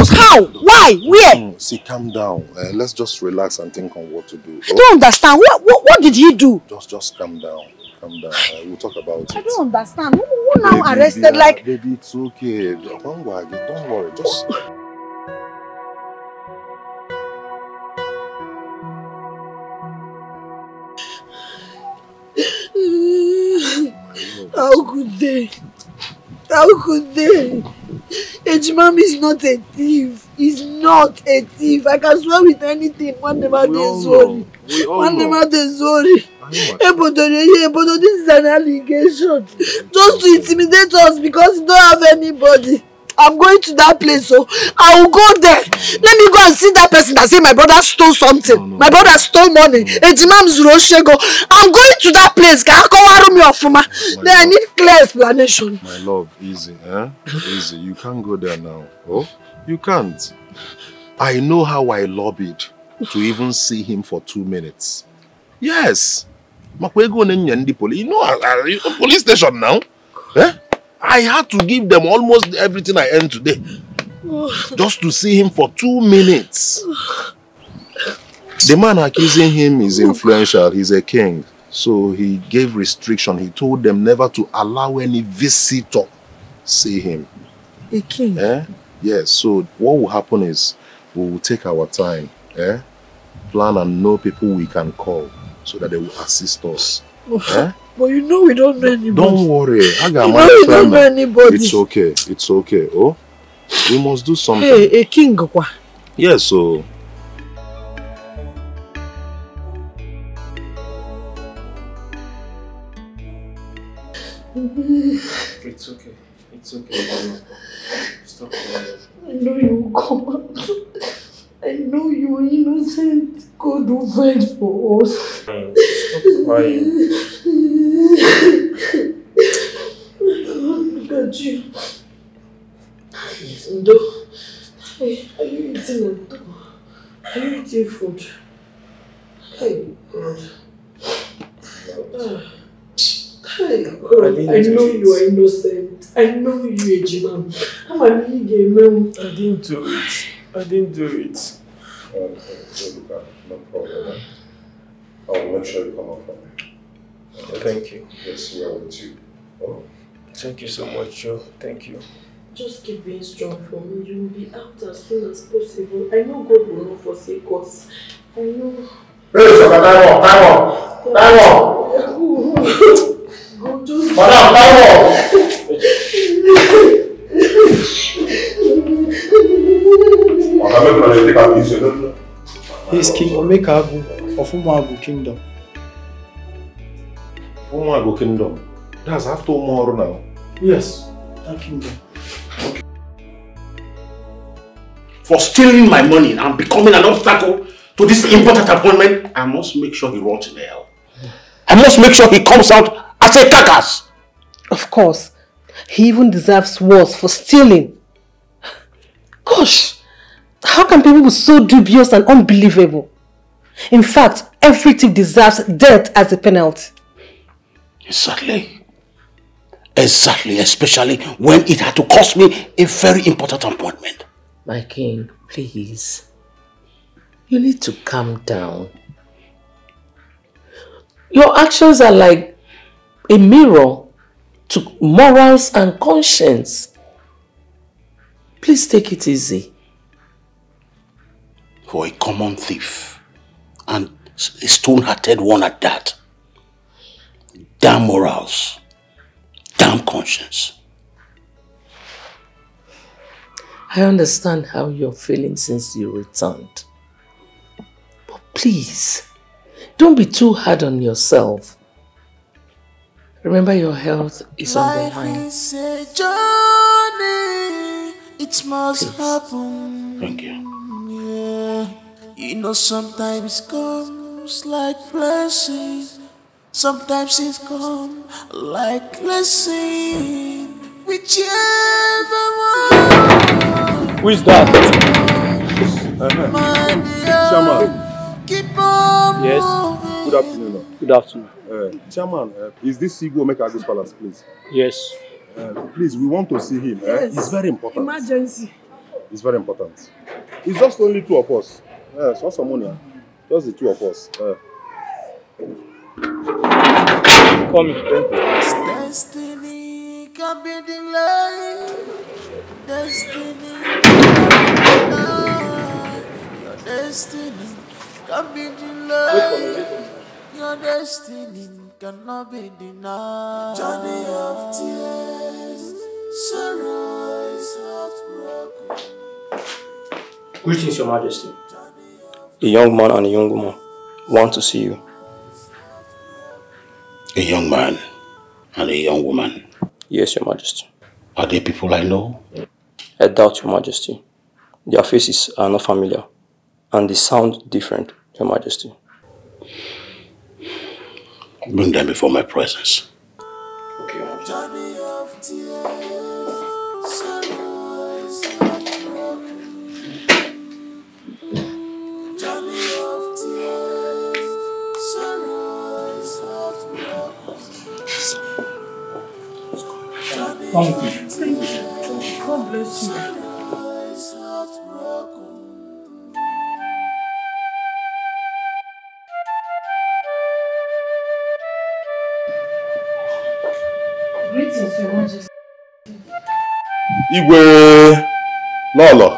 how? Why? Where? See, calm down. Let's just relax and think on what to do. I don't understand. What did he do? Just calm down. We'll talk about it. I don't understand. Who now baby, arrested baby, like... Baby, it's okay. Don't worry. Just... How could they? Ejimami is not a thief. He's not a thief. I can swear with anything. One never did sorry. But this is an allegation. Just to intimidate us because we don't have anybody. I'm going to that place, so I will go there. Let me go and see that person that say my brother stole something. No. My brother stole money. I'm going to that place. Then I need clear explanation. My love, easy, eh? Easy. You can't go there now. Oh, you can't. I know how I lobbied to even see him for 2 minutes. Yes. You know, a police station now. Eh? I had to give them almost everything I earned today. Just to see him for 2 minutes. The man accusing him is influential. He's a king. So he gave restriction. He told them never to allow any visitor see him. A king? Eh? Yes. So what will happen is we will take our time. Eh? Plan and know people we can call so that they will assist us. Eh? But you know we don't know anybody. Don't worry. We don't know anybody. It's okay. It's okay. Oh, we must do something. Hey, a king. Yes, yeah, so... It's okay. It's okay. Stop crying. I know you will come out. I know you are innocent. God will fight for us. Stop crying. Look at you. Ndo, are you eating? Are you eating food? Hey God. Hey God. I know you are innocent. I know you are Ejimam. I'm a nigga, man. I didn't do it. No problem. I'll make sure you come up for me. Okay. Thank you. Yes, we are with you. Oh. Thank you so much, Joe. Thank you. Just keep being strong for me. You will be out as soon as possible. I know God will not forsake us. I know. Go, just. He is King Omeka of Umuago Kingdom. Umuago Kingdom? That's after Umuago now? Yes, that kingdom. Okay. For stealing my money and becoming an obstacle to this important appointment, I must make sure he rots in hell. I must make sure he comes out as a carcass. Of course. He even deserves worse for stealing. Gosh! How can people be so dubious and unbelievable? In fact, every thief deserves death as a penalty. Exactly. Exactly, especially when it had to cost me a very important appointment. My king, please. You need to calm down. Your actions are like a mirror to morals and conscience. Please take it easy. For a common thief, and a stone-hearted one at that. Damn morals. Damn conscience. I understand how you're feeling since you returned. But please, don't be too hard on yourself. Remember your health is on the line. Life is a journey. It must happen. Thank you. You know, sometimes it comes like blessing, sometimes it comes like blessing. Whichever one. Who is that? Chairman. Keep on. Yes. Good afternoon. Good afternoon. Chairman, is this Sigo Omekago's palace, please? Yes. Please, we want to see him. Yes. It's very important. Emergency. It's very important. It's just only two of us. Yes, what's ammonia? Just the two of us. Come in. Thank you. Destiny can be delayed. Destiny can be delayed. Destiny can be delayed. Your destiny cannot be denied. Journey of tears, sorrow is heartbroken. Greetings, Your Majesty. A young man and a young woman want to see you. A young man and a young woman? Yes, Your Majesty. Are they people I know? I doubt, Your Majesty. Their faces are not familiar, and they sound different, Your Majesty. Bring them before my presence. Okay, Your Majesty. Thank you. Thank you. God bless you. Greetings, Your Majesty. Igwe! Lala,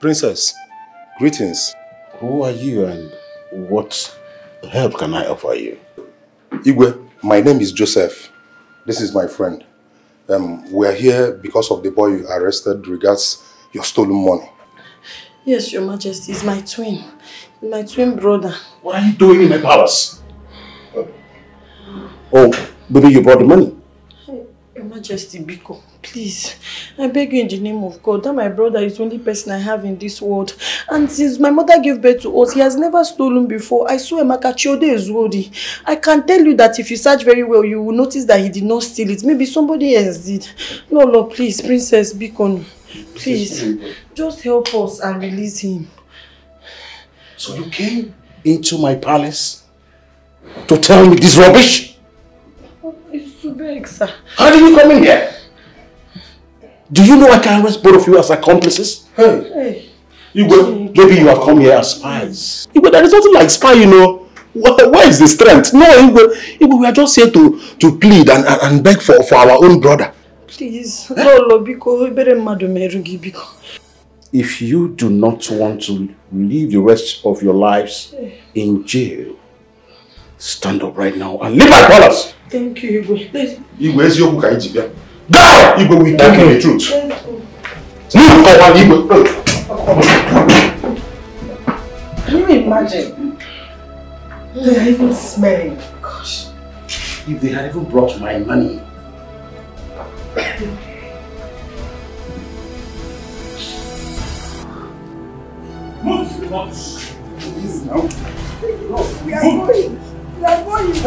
Princess, greetings. Who are you and what help can I offer you? Igwe, my name is Joseph. This is my friend. We are here because of the boy you arrested regards your stolen money. Yes, Your Majesty, he's my twin. My twin brother. What are you doing in my palace? Oh, baby, you brought the money. Your Majesty, Biko, please. I beg you in the name of God that my brother is the only person I have in this world. And since my mother gave birth to us, he has never stolen before. I saw Emeka Chiode Ezuodi. I can tell you that if you search very well, you will notice that he did not steal it. Maybe somebody else did. No, Lord, please, Princess Biko, please. Just help us and release him. So you came into my palace to tell me this rubbish? Sir. How did you come in here? Do you know I can arrest both of you as accomplices? Hey. Maybe you have come here as spies. But there is nothing like spy, you know. Where is the strength? No, we are just here to plead and beg for our own brother. Please. If you do not want to live the rest of your lives in jail, stand up right now and leave my palace. Thank you, Igwe. Igwe is your book. Go! Igwe, we tell you the truth. Move forward, Igwe. Can you imagine? They are even smelling. Gosh. If they had even brought my money. Move! Move now. We are going. Rubbish.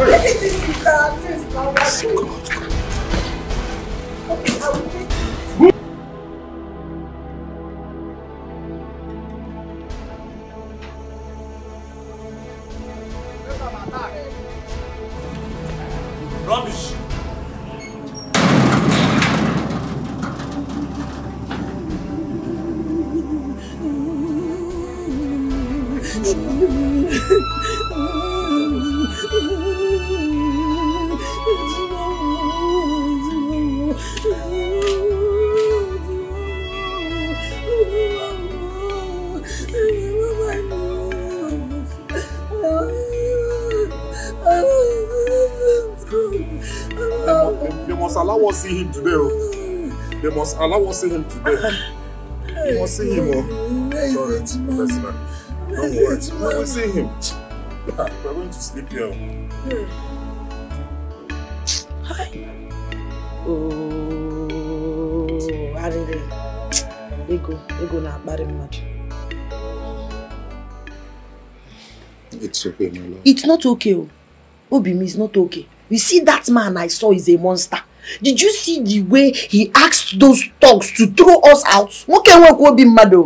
They must see him. Don't worry. We will see him. We are going to sleep here. Hi. Oh, Arire. Ego na akpari mmadu. It's okay, my love. It's not okay. Obimi is not okay. You see that man I saw is a monster. Did you see the way he asked those thugs to throw us out? What can we be mad at?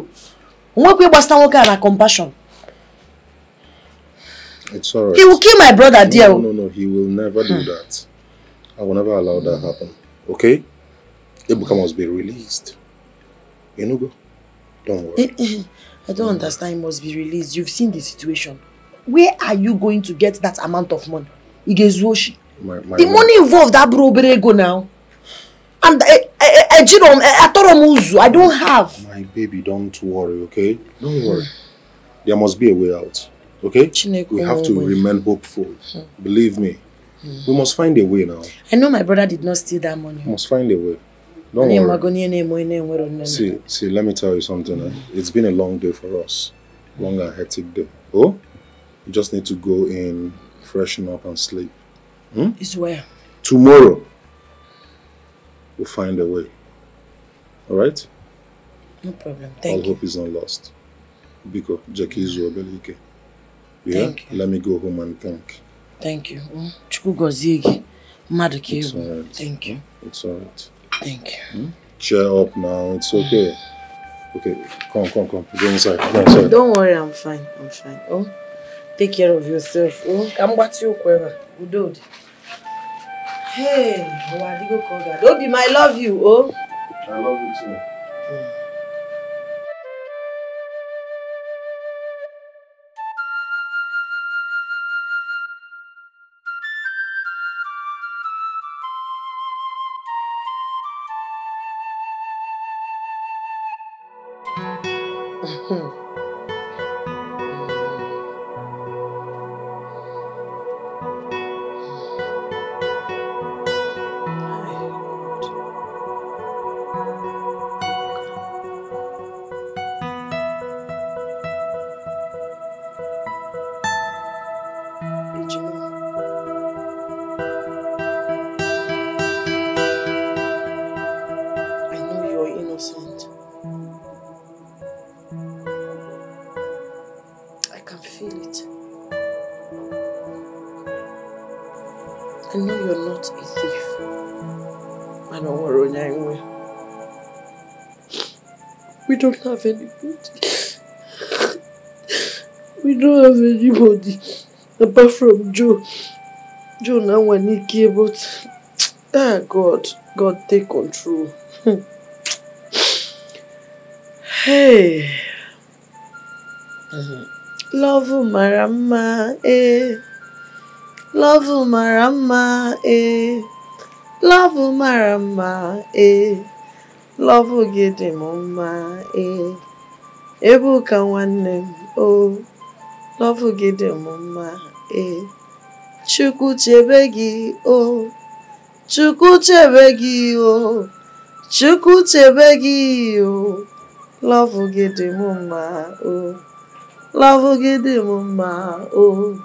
What can we have compassion? It's alright. He will kill my brother, dear. No, he will never do that. I will never allow that happen. Okay? Ebuka must be released. Enugu, don't worry. I don't understand. He must be released. You've seen the situation. Where are you going to get that amount of money? Igezuoshi. The money involved that bro Berego now. And I don't have. My baby, don't worry, okay? Don't worry. There must be a way out, okay? We have to remain hopeful. Believe me, We must find a way now. I know my brother did not steal that money. We must find a way. Don't worry. See, let me tell you something. It's been a long day for us. Long and hectic day. Oh? You just need to go in, freshen up and sleep. It's where? Tomorrow. We'll find a way. Alright? No problem. Thank you. All hope is not lost. Biko, Jackie is your belly. Yeah? Let me go home and think. Thank you. It's all right. Thank you. It's alright. Thank you. Cheer up now. It's okay. Okay. Come. Go inside. Don't worry. I'm fine. Oh, take care of yourself. Oh, I'm what you quever. Udod. Hey, Wadigo Koga. Dobim, I love you. Oh, I love you too. We don't have anybody. We don't have anybody apart from Joe. Joe now when he came, but ah, God, take control. Hey, love Marama, eh? Love Marama, eh? Love Marama, eh? Love will get him on my Ebu can one name. Oh, love will get him on my Chuku Chebegi. Oh, Chuku Chebegi. Oh, Chuku Chebegi. Oh, love will get him on my oh. Love will get him on my oh.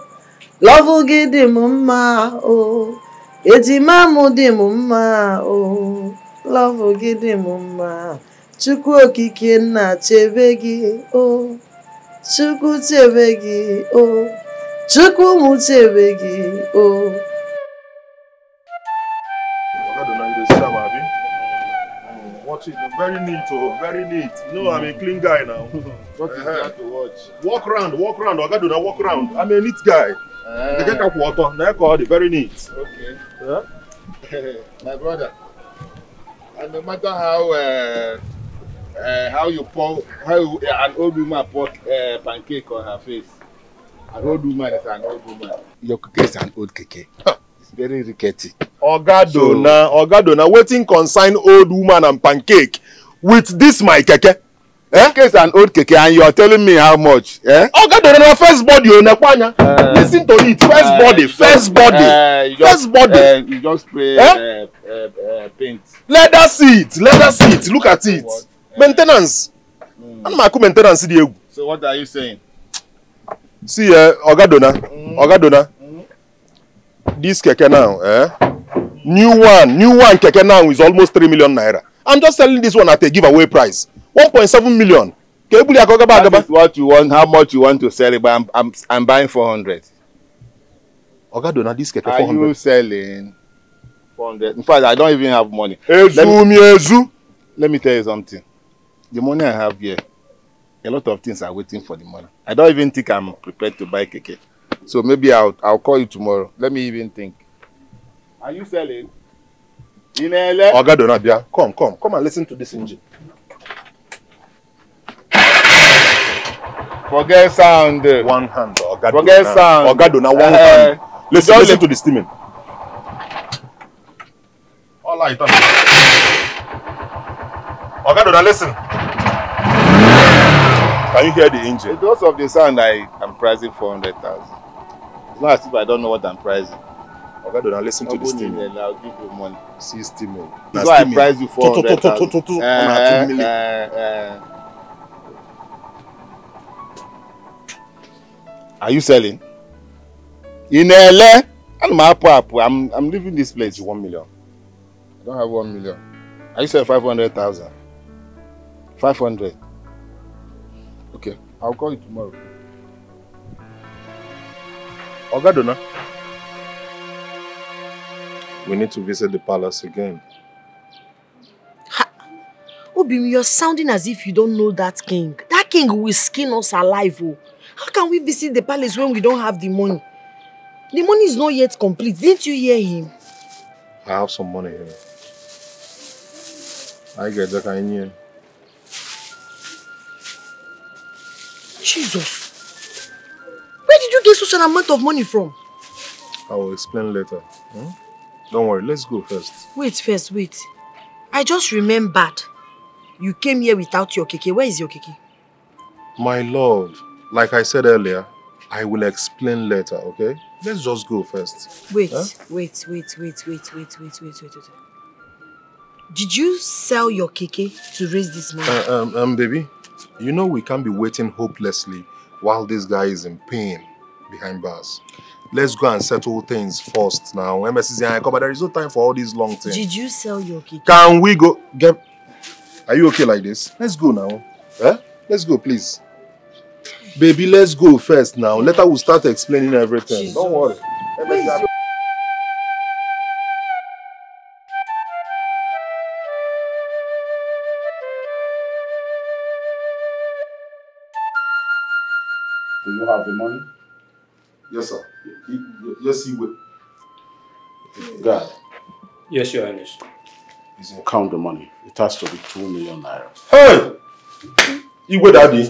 Love will get him on my oh. Etimamo de mama oh. Love will give them mama. Chukwu kike na chebegi oh. Chukwu chebegi oh. Chukwu mu chebegi oh. Watch it, very neat. No, I'm a clean guy now. What is that to watch? Walk round. Ogaduna, walk round. I'm a neat guy. They get up water. Now I call it very neat. Okay. Huh? My brother. And no matter how you pour, how an old woman pour pancake on her face, an old woman is an old woman. Your cookie is an old cookie. It's very rickety. Ogadona, waiting consign old woman and pancake with this my keke. Eh? Cookie is an old cookie, and you are telling me how much? Eh? Ogadona, first body on Nepanya. Listen to it. First body. You just play. Eh? Paint. Let us see it. Look at it. Maintenance. Maintenance. So what are you saying? See, Ogadona. This keke now, new one keke now is almost 3 million naira. I'm just selling this one at a giveaway price, 1.7 million. That is what you want? How much you want to sell it? But I'm buying 400. Ogadona, this keke 400. Are you selling? 400. In fact, I don't even have money. Let me tell you something. The money I have here, a lot of things are waiting for the money. I don't even think I'm prepared to buy keke. So maybe I'll call you tomorrow. Let me even think. Are you selling? Come and listen to this engine. Forget sound. One hand. Ogadona, one hand. Listen to the steaming. Alright, Ogadona, listen. Can you hear the engine? Because of the sound, I am pricing 400,000. It's not as if I don't know what I'm pricing. Okay, don't listen to this thing. I'll give you money. 60 million. That's why I price you for 2 million. Are you selling? In LA, I'm leaving this place with 1 million. I don't have 1 million. I sell 500,000. 500. Okay, I'll call you tomorrow. Ogadona. We need to visit the palace again. Ha! Obim, you're sounding as if you don't know that king. That king will skin us alive. Oh. How can we visit the palace when we don't have the money? The money is not yet complete. Didn't you hear him? I have some money here. I get that I need. Jesus! Where did you get such an amount of money from? I will explain later. Hmm? Don't worry, let's go first. Wait. I just remembered. You came here without your keke. Where is your keke? My love, like I said earlier, I will explain later, okay? Let's just go first. Wait. Did you sell your keke to raise this money? Baby, you know we can't be waiting hopelessly while this guy is in pain behind bars. Let's go and settle things first now. MSC, but there is no time for all these long things. Did you sell your keke? Can we go? Get... Are you okay like this? Let's go now. Eh? Let's go, please. Baby, let's go first now. Later we'll start explaining everything. Jesus. Don't worry. MSC, do you have the money? Yes, sir. Yes, he will. God. Yes, Your Highness. Count the money. It has to be 2 million naira. Hey! Iwe Daddy.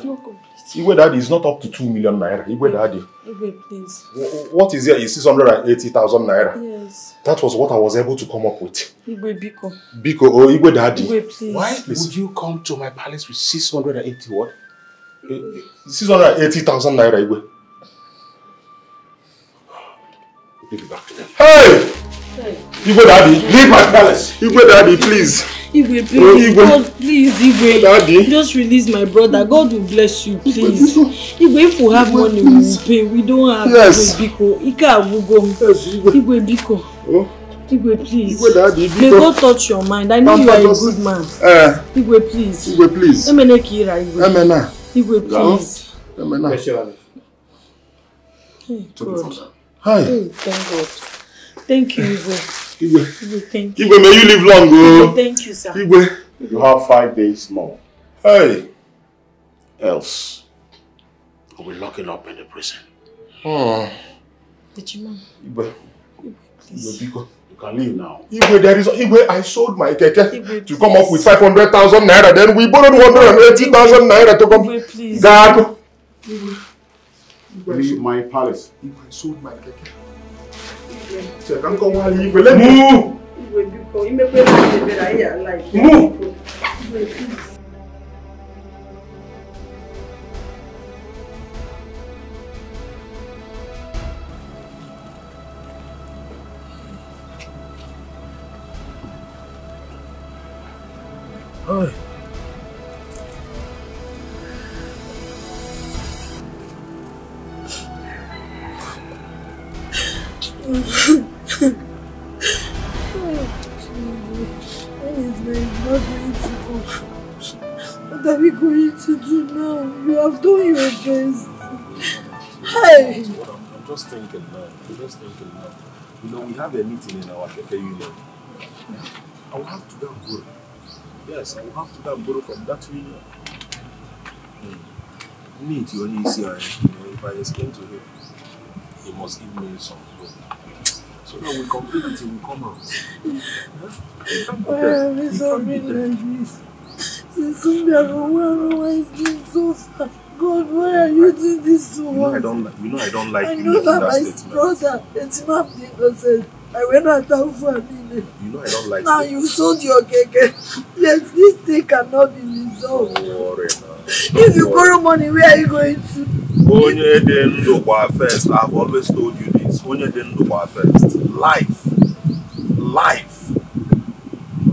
Iwe Daddy is not up to 2 million naira. Iwe Daddy. Iwe, please. What is here? You see 680,000 naira. Yes. That was what I was able to come up with. Iwe Biko. Biko, oh, Iwe Daddy. Iwe, please. Why would you come to my palace with 680 what? 680,000 naira, Iwe. Leave it back to them. Hey! Iwe Daddy, leave my palace. Iwe Daddy, please. Iwe, please. God, please, Iwe. Daddy. Just release my brother. God will bless you, please. Iwe, if we have money, we will pay. We don't have Iwe Biko. Ika Abugo. Iwe Biko. Iwe, please. Iwe Daddy, Biko. May God touch your mind. I know you are a good man. Iwe, please. Iwe, please. Emene Kira, Iwe. Emena. Iwe, please. Emena. Hey, God. Hi. Hey, thank God. Thank you, Igwe. Igwe, thank you. Igwe, may you live long, Igwe. Thank you, sir. Igwe, you have 5 days more. Hey. Else, we'll be locking up in the prison. Oh. Did you know? Igwe. Igwe, please. Igwe, you can leave now. Igwe, there is. Igwe, I sold my keke to come up with 500,000 naira. Then we borrowed 180,000 naira to come. Igwe, please. God. Igwe. Leave my palace. Igwe sold my keke. Igwe. Don't go while Igwe. Let me move. Igwe, Biko. Igwe, Biko. Move. Igwe, please. Hi. What are we going to do now? You have done your best. Hi. I'm just thinking now. You know, we have a meeting in our keke union. I will have to go and borrow. Yes, I will have to go and borrow from that union. You need your easier. You know, if I explain to him, he must give me some money. So now we complete it till we come out. Why are we so mean like this? Why is this so far? God, why are you doing this to us? You know I don't like you making that statement. I went out for a minute. You know I don't like now you sold your keke. Yes, this thing cannot be resolved. If you borrow money, where are you going to? First, I've always told you this. onye dị ndụ kwa first.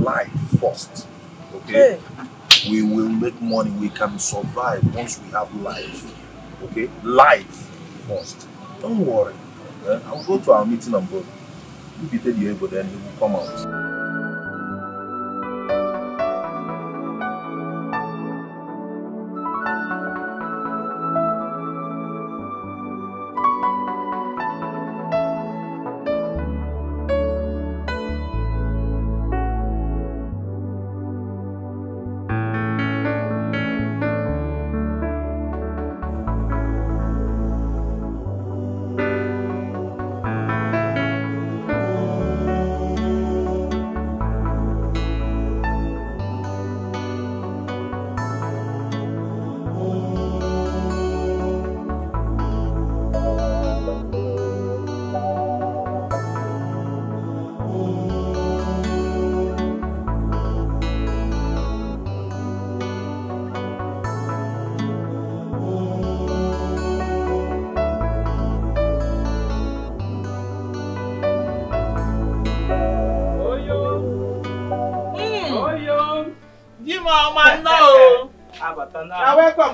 Life first. Okay? We will make money. We can survive once we have life. Okay? Life first. Don't worry. Yeah? I will go to our meeting and go. If you tell the able, then he will come out.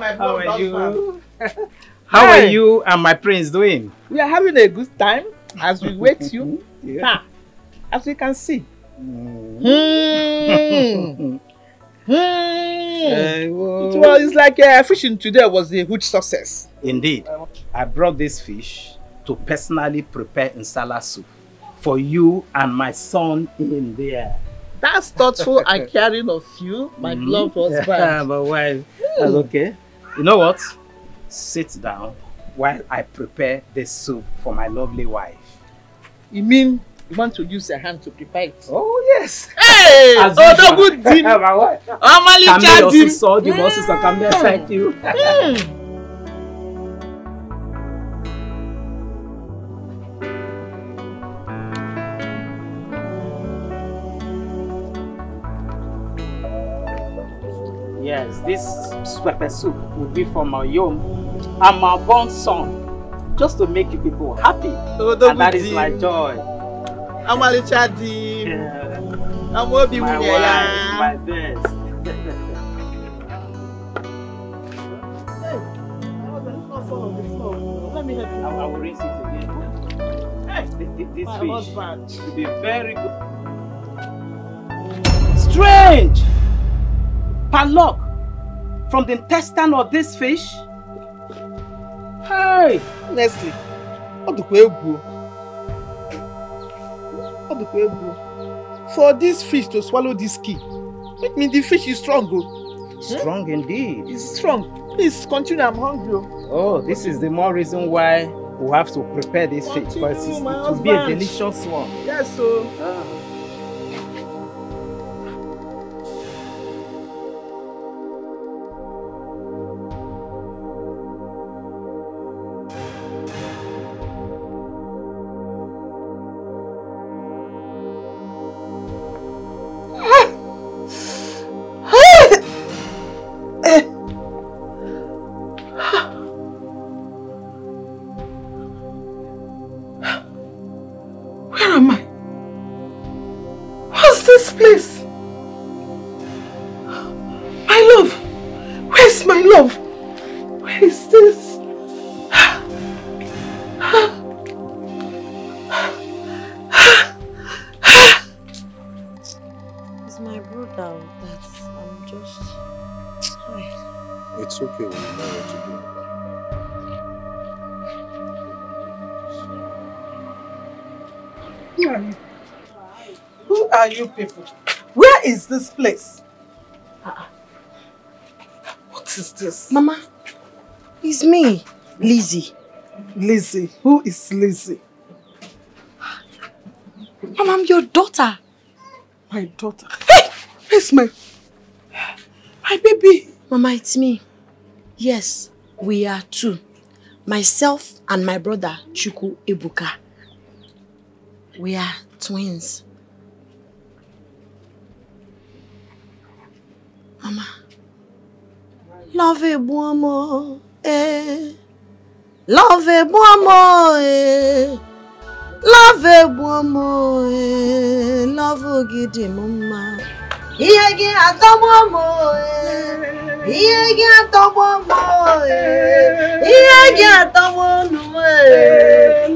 How are you? How are you and my prince doing? We are having a good time as we wait you. Yeah. As we can see. It was like fishing today was a huge success. Indeed. I brought this fish to personally prepare Nsala soup for you and my son in there. That's thoughtful and caring of you, my beloved husband. Yeah, my wife. That's okay. You know what? Sit down while I prepare this soup for my lovely wife. You mean you want to use your hand to prepare it? Oh, yes. Hey! Oh, no good deal. My wife. Kamel also saw the bosses that come there. Thank you. Yes, this pepper soup would be for my young and my born son, just to make you people happy. Oh, and that is my joy. I'm Alichadi. Yeah. I'm Obi. My wife, my best. Hey, let me help you. I will rinse it again. Hey. This my fish husband should be very good. Strange! Palok from the intestine of this fish? Hey! Honestly, what do we do? What do we do? For this fish to swallow this key, it means the fish is strong. Strong indeed. It's strong. Please continue, I'm hungry. Oh, this is the more reason why we have to prepare this fish, because it will be a delicious one. Yes, so. People. Where is this place? What is this? Mama, it's me, Lizzie. Lizzie? Who is Lizzie? Mama, I'm your daughter. My daughter? Hey! Where's my baby? Mama, it's me. Yes, we are two. Myself and my brother, Chukwu Ebuka. We are twins. Mama, love e buomo, eh. Love woman, love gidi mama. Here again, I don't want more.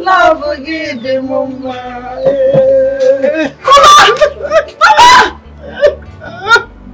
Love gidi mama.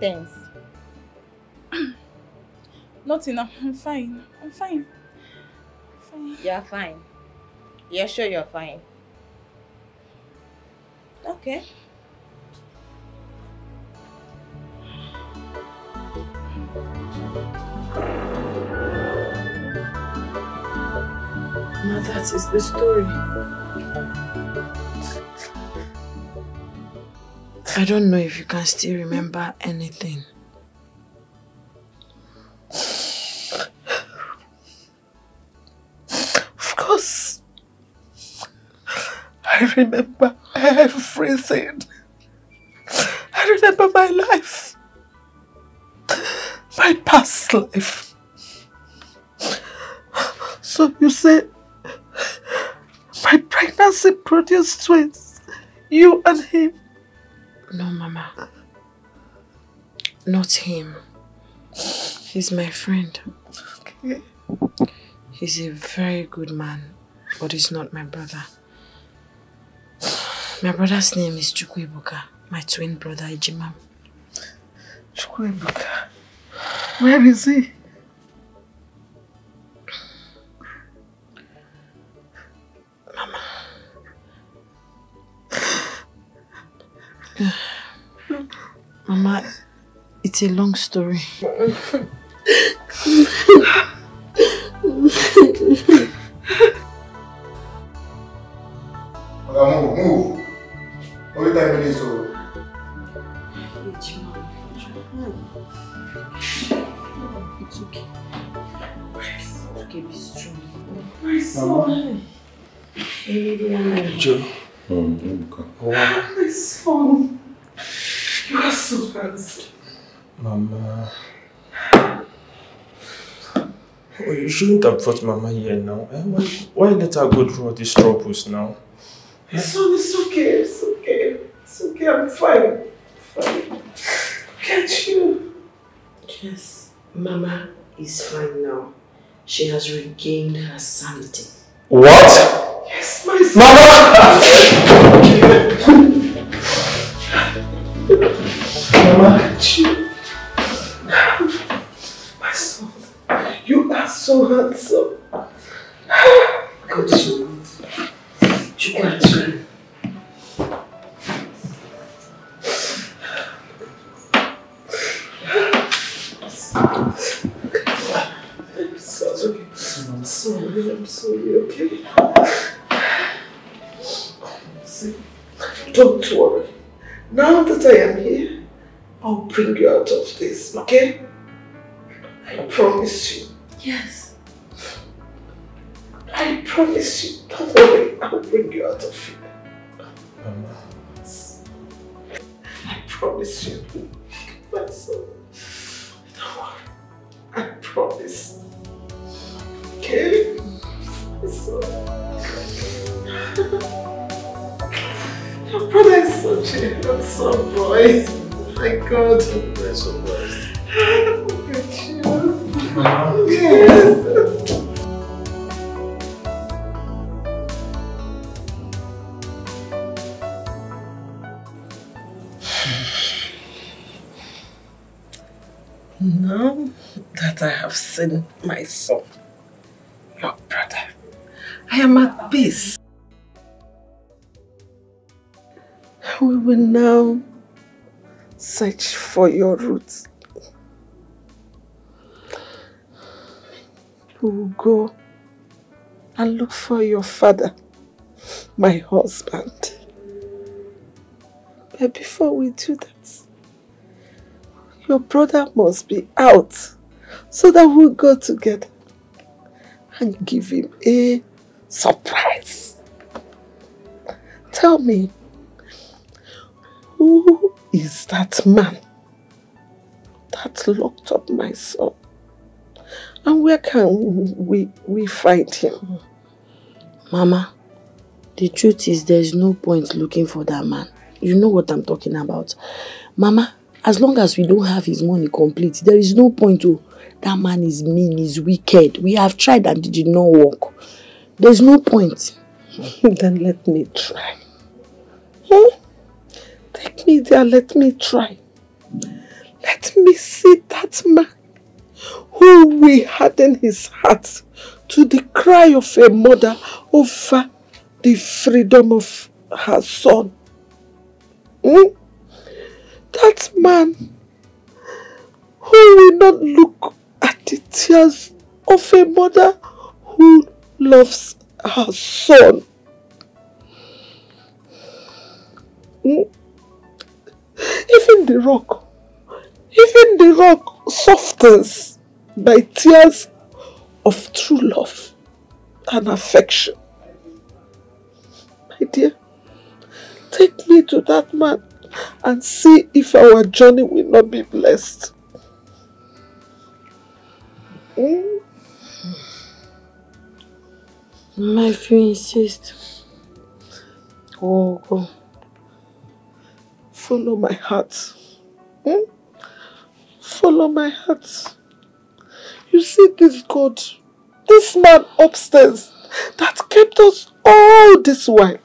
Thanks. Not enough. I'm fine. You're fine. You're sure you're fine? Okay. Now that is the story. I don't know if you can still remember anything. Of course, I remember everything. I remember my life, my past life. So you say my pregnancy produced twins, you and him. No, Mama. Not him. He's my friend. Okay. He's a very good man, but he's not my brother. My brother's name is Chukwuebuka, my twin brother, Ejimam. Chukwuebuka? Where is he? Mama. Mama, it's a long story. Move. Only 10 minutes old. It's okay. It's okay, be strong. Mama. My son. You are so handsome. Mama. Oh, you shouldn't have brought Mama here now. Eh? Why let her go through all these troubles now? Eh? Son, it's okay, I'm fine. Catch you. Yes, Mama is fine now. She has regained her sanity. What? Yes, my son. Mama! Mama, my son, you are so handsome. God, you can't run. I'm sorry, okay? See, don't worry. Now that I am here, I'll bring you out of this, okay? I promise you. Yes. I promise you. Don't worry, I'll bring you out of here. Mama. I promise you. My son. Don't worry. I promise. Okay? My son. Your brother is such a handsome boy. My God, I'm so blessed. Look at you. Wow. Yes. Now that I have seen my son, your brother, I am at peace. We will now Search for your roots. You will go and look for your father, my husband. But before we do that, your brother must be out so that we'll go together and give him a surprise. Tell me, who is that man that locked up my son? And where can we find him? Mama, the truth is there is no point looking for that man. You know what I'm talking about. Mama, as long as we don't have his money complete, there is no point to... That man is mean, he's wicked. We have tried and it did not work. There's no point. Then let me try. Hmm? Take me there, let me try. Let me see that man who will harden his heart to the cry of a mother over the freedom of her son. Hmm? That man who will not look at the tears of a mother who loves her son. Even the rock softens by tears of true love and affection. My dear, take me to that man and see if our journey will not be blessed. My, if you insist, oh, go. Follow my heart. Follow my heart. You see this God, this man upstairs that kept us all this while.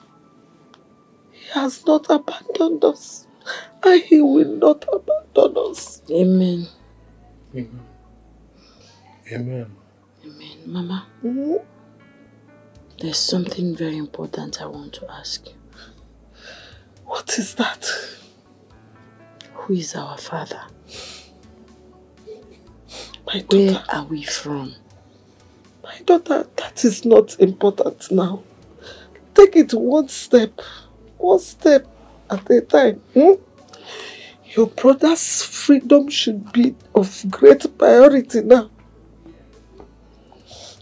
He has not abandoned us, and he will not abandon us. Amen. Amen. Amen. Amen. Mama, there's something very important I want to ask you. What is that? Who is our father? My daughter. Where are we from? My daughter, that is not important now. Take it one step at a time. Your brother's freedom should be of great priority now.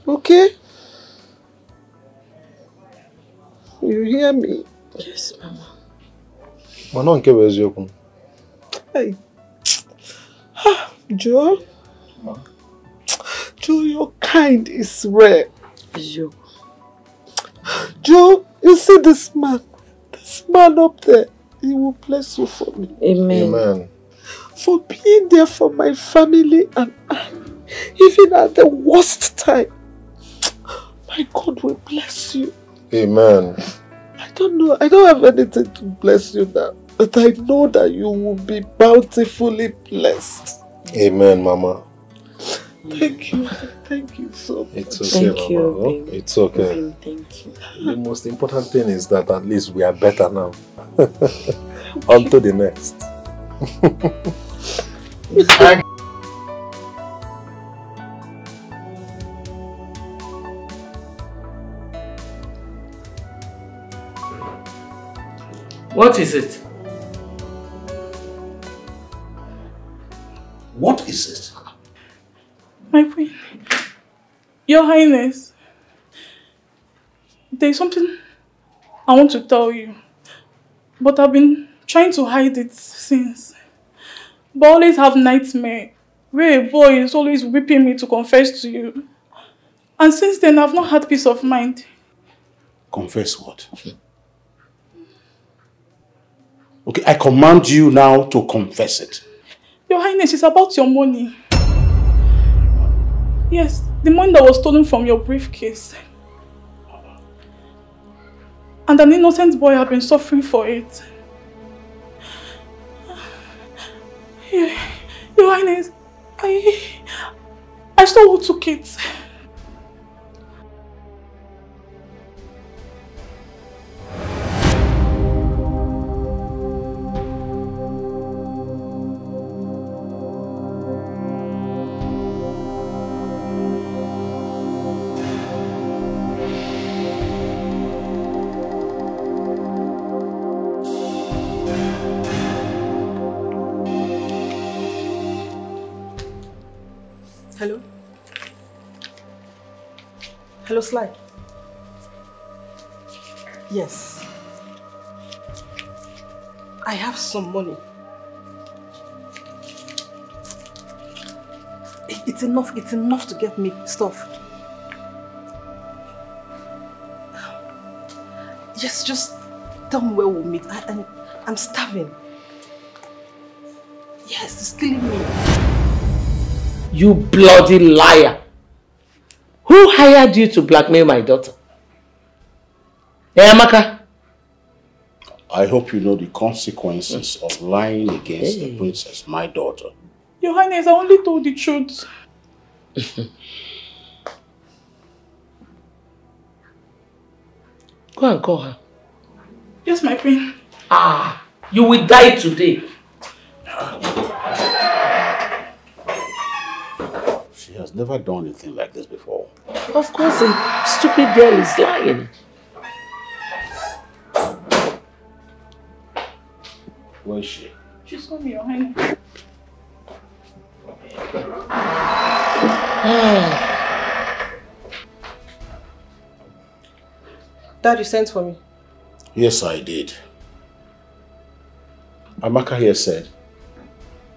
Okay? You hear me? Yes, Mama. Mama, where's your phone? Hey. Ah, Joe. Ma. Joe, your kind is rare. Joe. Joe, you see this man? This man up there, he will bless you for me. Amen. Amen. For being there for my family and I, even at the worst time. My God will bless you. Amen. I don't know. I don't have anything to bless you now. But I know that you will be bountifully blessed. Amen, Mama. Thank you. Thank you so much. It's okay, thank Mama. You, oh, it's okay. Babe, thank you. The most important thing is that at least we are better now. On to the next. What is it? What is it? My queen. Your Highness. There's something I want to tell you. But I've been trying to hide it since. But I always have nightmares where a boy is always whipping me to confess to you. And since then I've not had peace of mind. Confess what? Okay, I command you now to confess it. Your Highness, it's about your money. Yes, the money that was stolen from your briefcase. And an innocent boy had been suffering for it. Your Highness, I saw who took it. Hello, Sly. Yes. I have some money. It's enough to get me stuff. Yes, just tell me where we'll meet. I'm starving. Yes, it's killing me. You bloody liar! Who hired you to blackmail my daughter? Hey, Amaka. I hope you know the consequences of lying against the princess, my daughter. Your Highness, I only told the truth. Go and call her. Yes, my queen. Ah, you will die today. She has never done anything like this before. Of course, a stupid girl is lying. Where is she? She's coming, Your Highness. Dad, you sent for me? Yes, I did. Amaka here said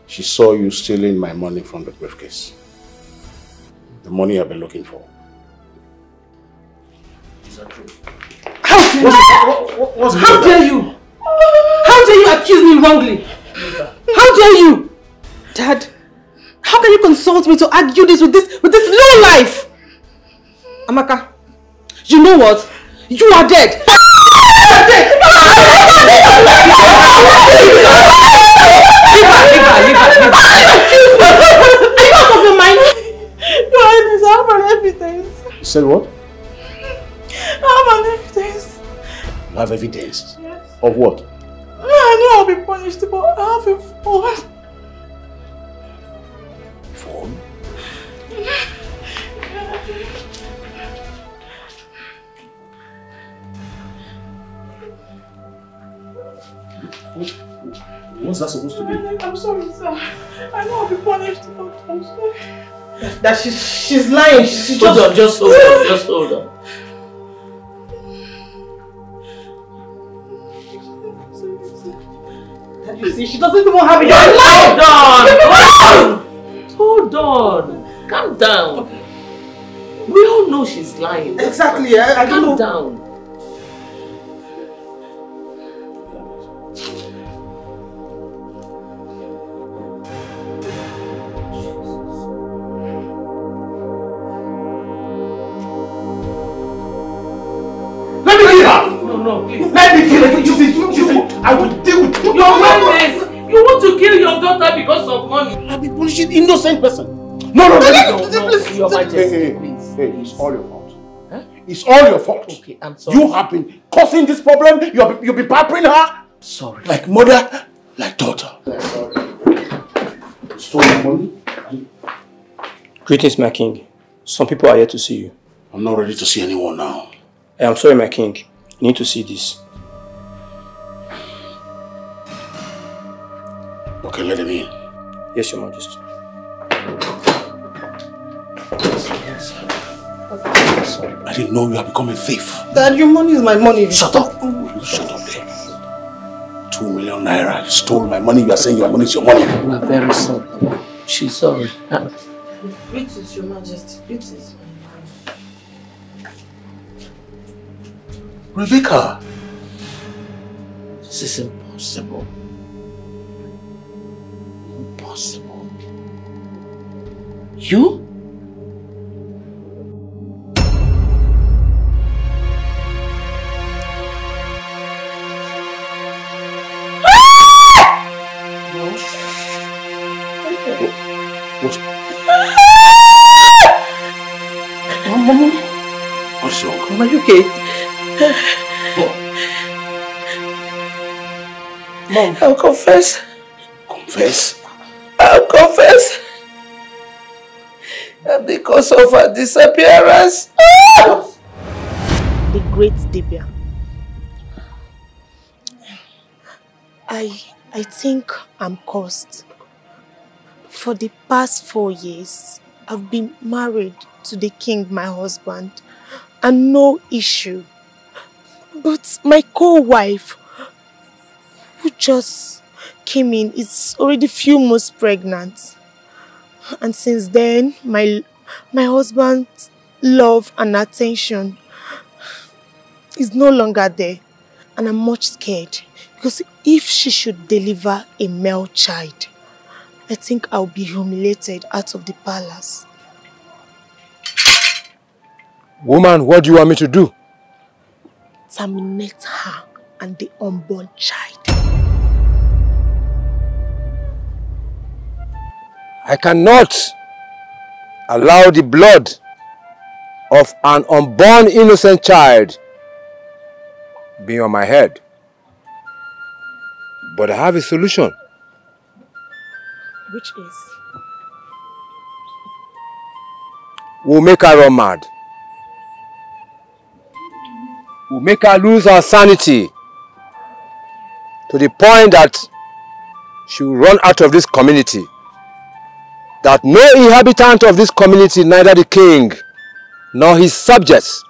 she saw you stealing my money from the briefcase. The money I've been looking for. Is that true? How dare you? How dare you accuse me wrongly? How dare you? Dad, how can you consult me to argue this with this low life? Amaka, you know what? You are dead! You are dead! Leave her! Are you out of your mind? Your Highness, I have an evidence. You said what? I have an evidence. You have evidence? Yes. Of what? I know I'll be punished, but I have a phone. Phone? What's that supposed to be? I'm sorry, sir. I know I'll be punished, but I'm sorry. That she's lying. She just hold on. You see, she doesn't even have it. Hold on! Hold on! Calm down. Okay. We all know she's lying. Exactly. I don't know. Calm down. Let me kill her! No, please. Let me kill her. You see, I will deal with you. Your Highness, you want to kill your daughter because of money. I'll be punishing innocent person. No, Your Majesty, please. Hey, it's all your fault. Huh? It's all your fault. Okay, I'm sorry. You have been causing this problem. You've been pampering her. Sorry. Like mother, like daughter. I'm sorry. Stole money. Greetings, my king. Some people are here to see you. I'm not ready to see anyone now. I am sorry, my king. You need to see this. Okay, let him in. Yes, Your Majesty. I didn't know you had become a thief. Dad, your money is my money. Shut up. Shut up there. 2 million naira. You stole my money. You are saying your money is your money. You are very sorry. She's sorry. Greetings, Your Majesty. Greetings. Rebecca! This is impossible. Impossible. You? What's wrong? Are you okay? Mom. I'll confess. Confess? I'll confess. And because of her disappearance. The great Dibia. I think I'm cursed. For the past 4 years, I've been married to the king, my husband. and no issue. But my co-wife, who just came in, is already a few months pregnant. And since then, my husband's love and attention is no longer there. And I'm much scared because if she should deliver a male child, I think I'll be humiliated out of the palace. Woman, what do you want me to do? Terminate her and the unborn child. I cannot allow the blood of an unborn innocent child be on my head. But I have a solution. Which is? We'll make her run mad. We'll make her lose her sanity to the point that she will run out of this community. That no inhabitant of this community, neither the king nor his subjects,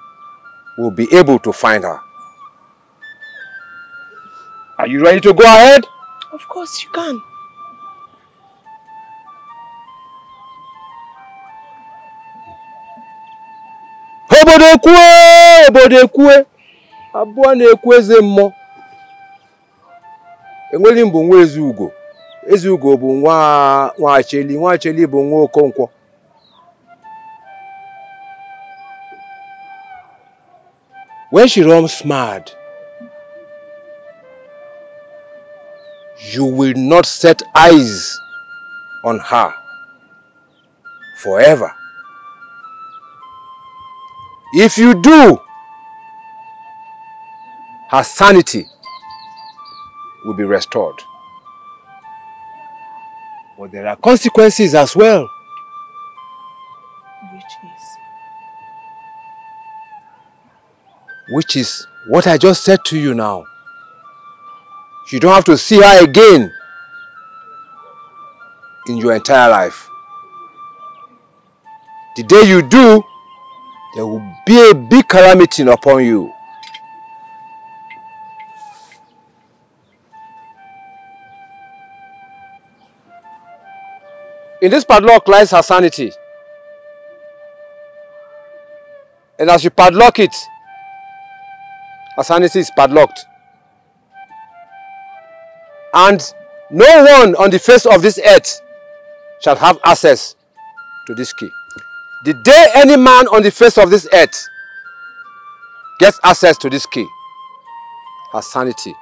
will be able to find her. Are you ready to go ahead? Of course you can. Obodekwe! Abua na-ekweze mmo. Enweli mbu nwa Ezugo. Ezugo bụ nwa Acheli. Nwa Acheli bụ nwa Okonkwo. When she runs mad, you will not set eyes on her forever. If you do, her sanity will be restored. But there are consequences as well. Which is? Which is what I just said to you now. You don't have to see her again in your entire life. The day you do, there will be a big calamity upon you. In this padlock lies her sanity. And as you padlock it, her sanity is padlocked. And no one on the face of this earth shall have access to this key. The day any man on the face of this earth gets access to this key, her sanity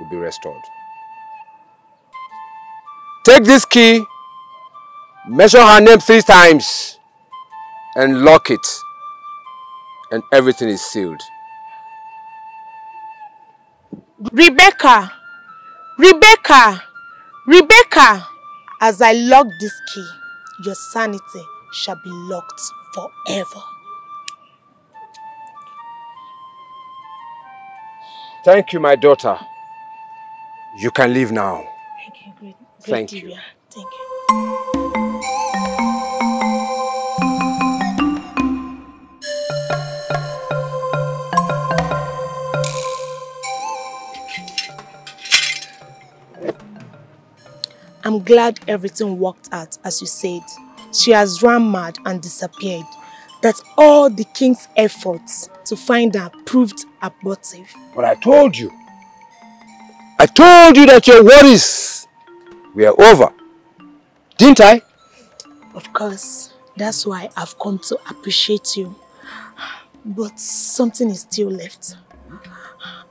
will be restored. Take this key, measure her name 3 times, and lock it, and everything is sealed. Rebecca! Rebecca! Rebecca! As I lock this key, your sanity shall be locked forever. Thank you, my daughter. You can leave now. Thank you. Thank you. Thank you. Thank you. I'm glad everything worked out as you said. She has run mad and disappeared. That all the king's efforts to find her proved abortive. But I told you that your worries were over. Didn't I? Of course. That's why I've come to appreciate you. But something is still left.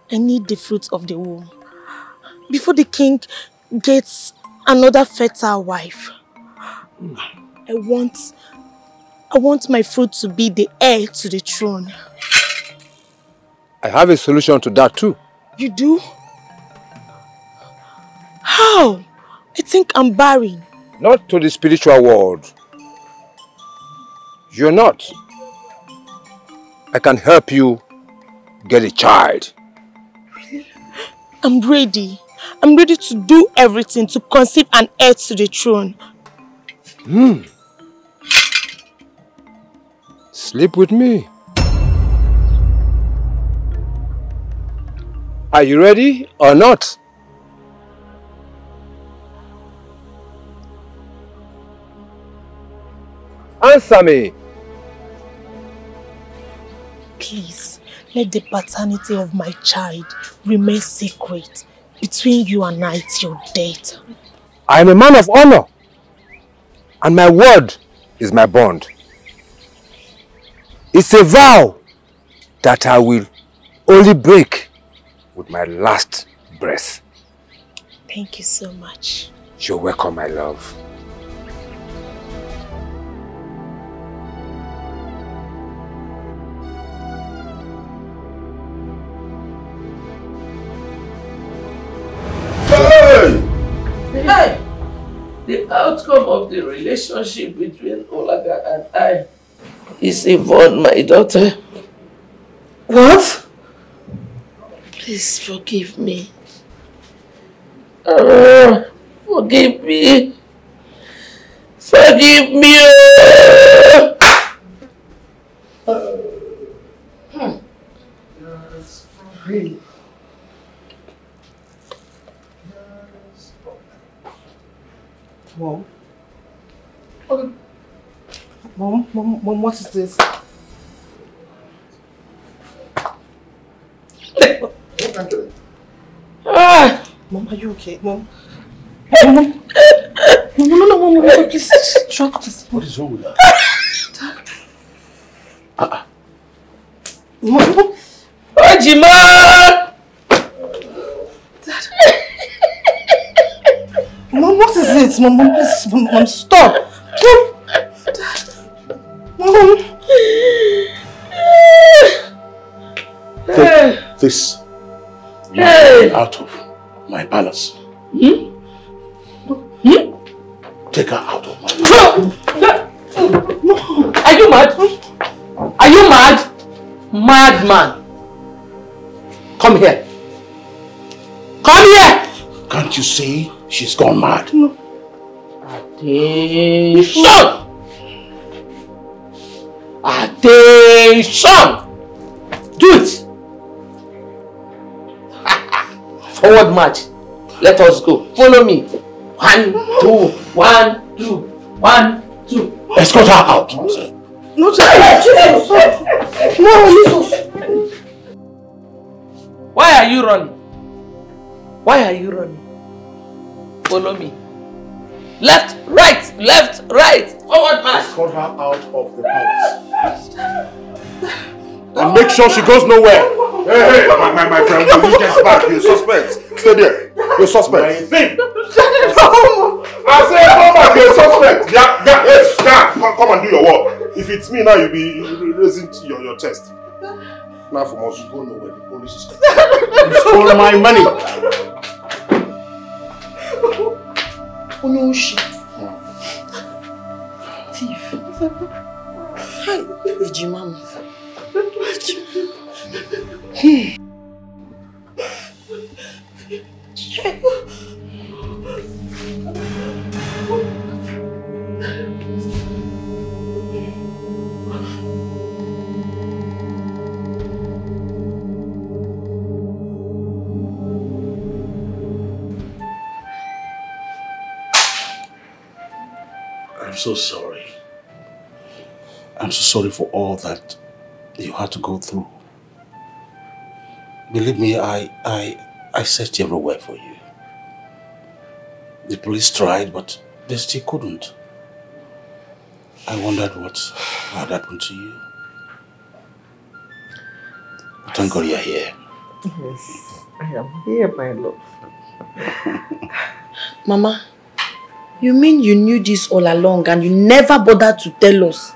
I need the fruit of the womb. Before the king gets another fertile wife. I want my fruit to be the heir to the throne. I have a solution to that too. You do? How? I think I'm barren. Not to the spiritual world. You're not. I can help you get a child. Really? I'm ready. I'm ready to do everything to conceive an heir to the throne. Sleep with me. Are you ready or not? Answer me. Please, let the paternity of my child remain secret between you and I till date. I am a man of honor, and my word is my bond. It's a vow that I will only break with my last breath. Thank you so much. You're welcome, my love. Hey! The outcome of the relationship between Olaga and I is Yvonne, my daughter. What? Please forgive me. Forgive me. Forgive me. Really? Mom? Okay. Mom, what is this? Mom, are you okay? Mom? No, please, drop this. What is wrong with that? Mom? Ojima! Mom, what is it? Mom, please, Mom, stop. Mom. Take this. You are out of my palace. Take her out of my palace. No. Are you mad? Are you mad? Madman. Come here. Come here. Can't you see? She's gone mad. No. Attention! Attention! Do it! Forward march. Let us go. Follow me. 1, 2, 1, 2, 1, 2. Escort her out. No, Jesus! No, Jesus! Why are you running? Why are you running? Follow me. Left, right, left, right. Forward march. Escort her out of the palace. And make sure she goes nowhere. Hey, my friend, when you get back, you're suspect. Stay there. You're suspect. I say, come back, you're suspect. Yeah. Come and do your work. If it's me now, you'll be raising your chest. Now for us, go nowhere. The police is coming. You stole my money. Oh no, shit. Thief. Hi. Ejimam. I'm so sorry. I'm so sorry for all that you had to go through. Believe me, I searched everywhere for you. The police tried, but they still couldn't. I wondered what had happened to you. But thank God you're here. Yes, I am here, my love. Mama. You mean you knew this all along and you never bothered to tell us?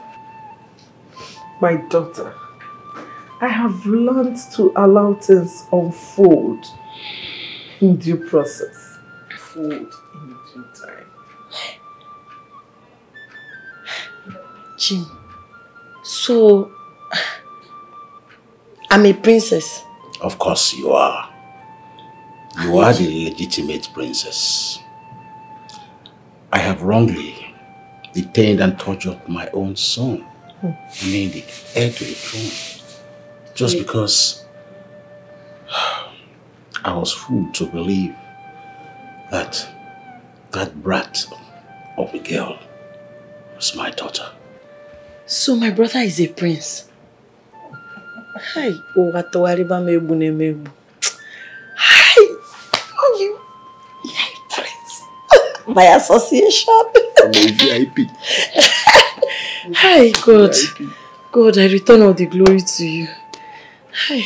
My daughter, I have learned to allow things unfold in due process. Unfold in due time. Jim, so I'm a princess? Of course you are. You are the legitimate princess. I have wrongly detained and tortured my own son, made it heir to the throne, just because I was fooled to believe that that brat of a girl was my daughter. So my brother is a prince. Hi, you prince. By association. I'm a VIP. Hi, God. God, I return all the glory to you. Hi.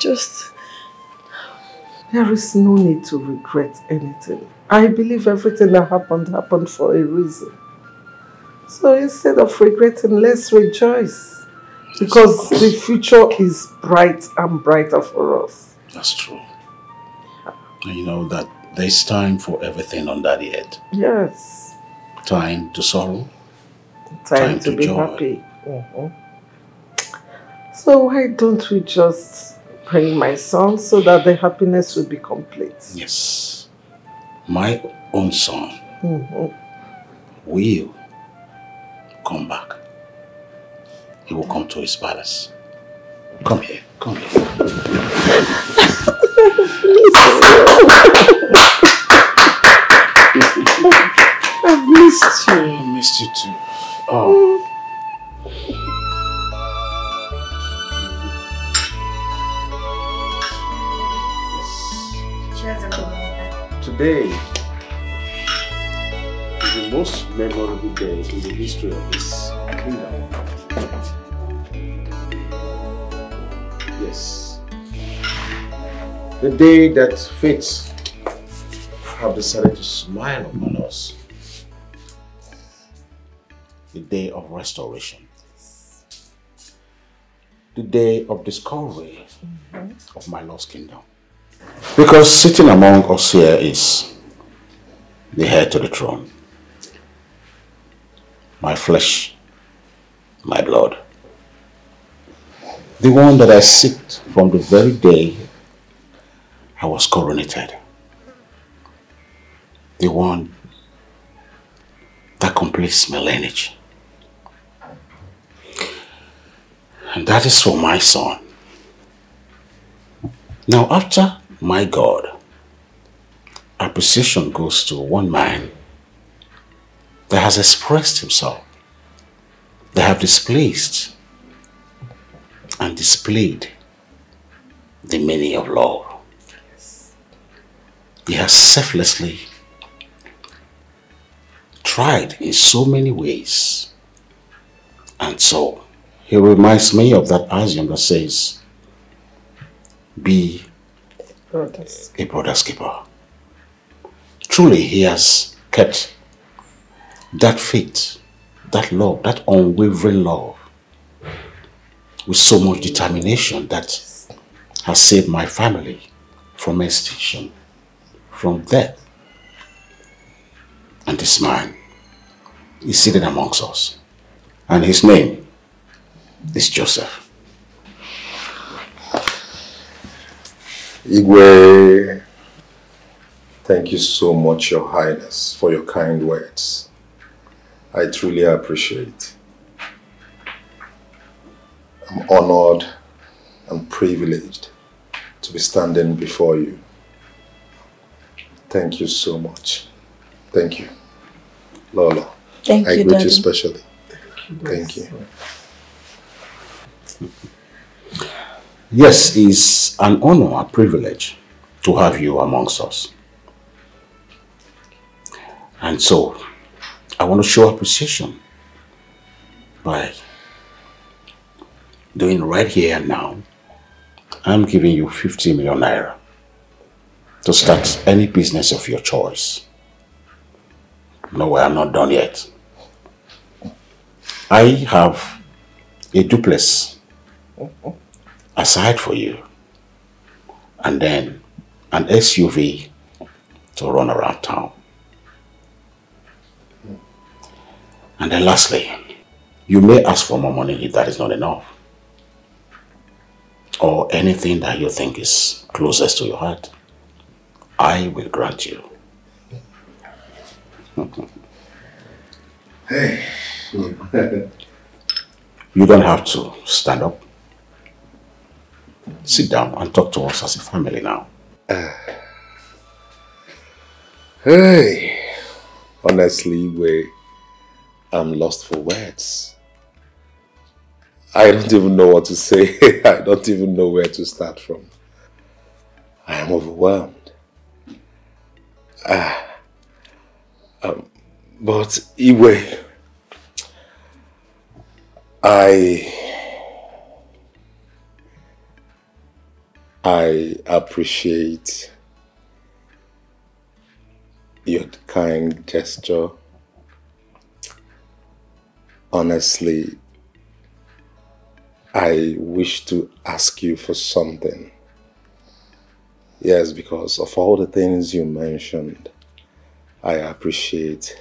Just... There is no need to regret anything. I believe everything that happened, happened for a reason. So instead of regretting, let's rejoice. Because the future is bright and brighter for us. That's true. You know that there's time for everything on that earth. Yes. Time to sorrow. Time to be happy. Mm-hmm. So why don't we just pray, my son, so that the happiness will be complete? Yes. My own son will come back. He will come to his palace. Come here. Come here. I've missed you. I missed you too. Oh. Yes. Today is the most memorable day in the history of this kingdom. Yes. The day that fate have decided to smile upon us. The day of restoration, the day of discovery of my lost kingdom. Because sitting among us here is the heir to the throne, my flesh, my blood, the one that I seeked from the very day I was coronated, the one that completes my lineage. And that is for my son. Now, after my God, appreciation goes to one man that has expressed himself, that have displaced and displayed the meaning of love. He has selflessly tried in so many ways. And so he reminds me of that axiom that says, be a brother's keeper. Truly, he has kept that faith, that love, that unwavering love with so much determination that has saved my family from extinction, from death. And this man is seated amongst us. And his name is Joseph. Igwe, thank you so much, Your Highness, for your kind words. I truly appreciate. I'm honored and privileged to be standing before you. Thank you so much. Thank you, Lola. Thank you, Daddy. I greet you specially. Thank you. Thank you. Yes, it's an honor, a privilege to have you amongst us. And so, I want to show appreciation by doing right here and now. I'm giving you 50 million naira to start any business of your choice. No, I'm not done yet. I have a duplex aside for you, and then an SUV to run around town. And then lastly, you may ask for more money if that is not enough, or anything that you think is closest to your heart. I will grant you. Hey. You don't have to stand up. Sit down and talk to us as a family now. Hey, honestly, I'm lost for words. I don't even know what to say. I don't even know where to start from. I am overwhelmed. But Iwe, I appreciate your kind gesture. Honestly, I wish to ask you for something. Yes, because of all the things you mentioned, I appreciate.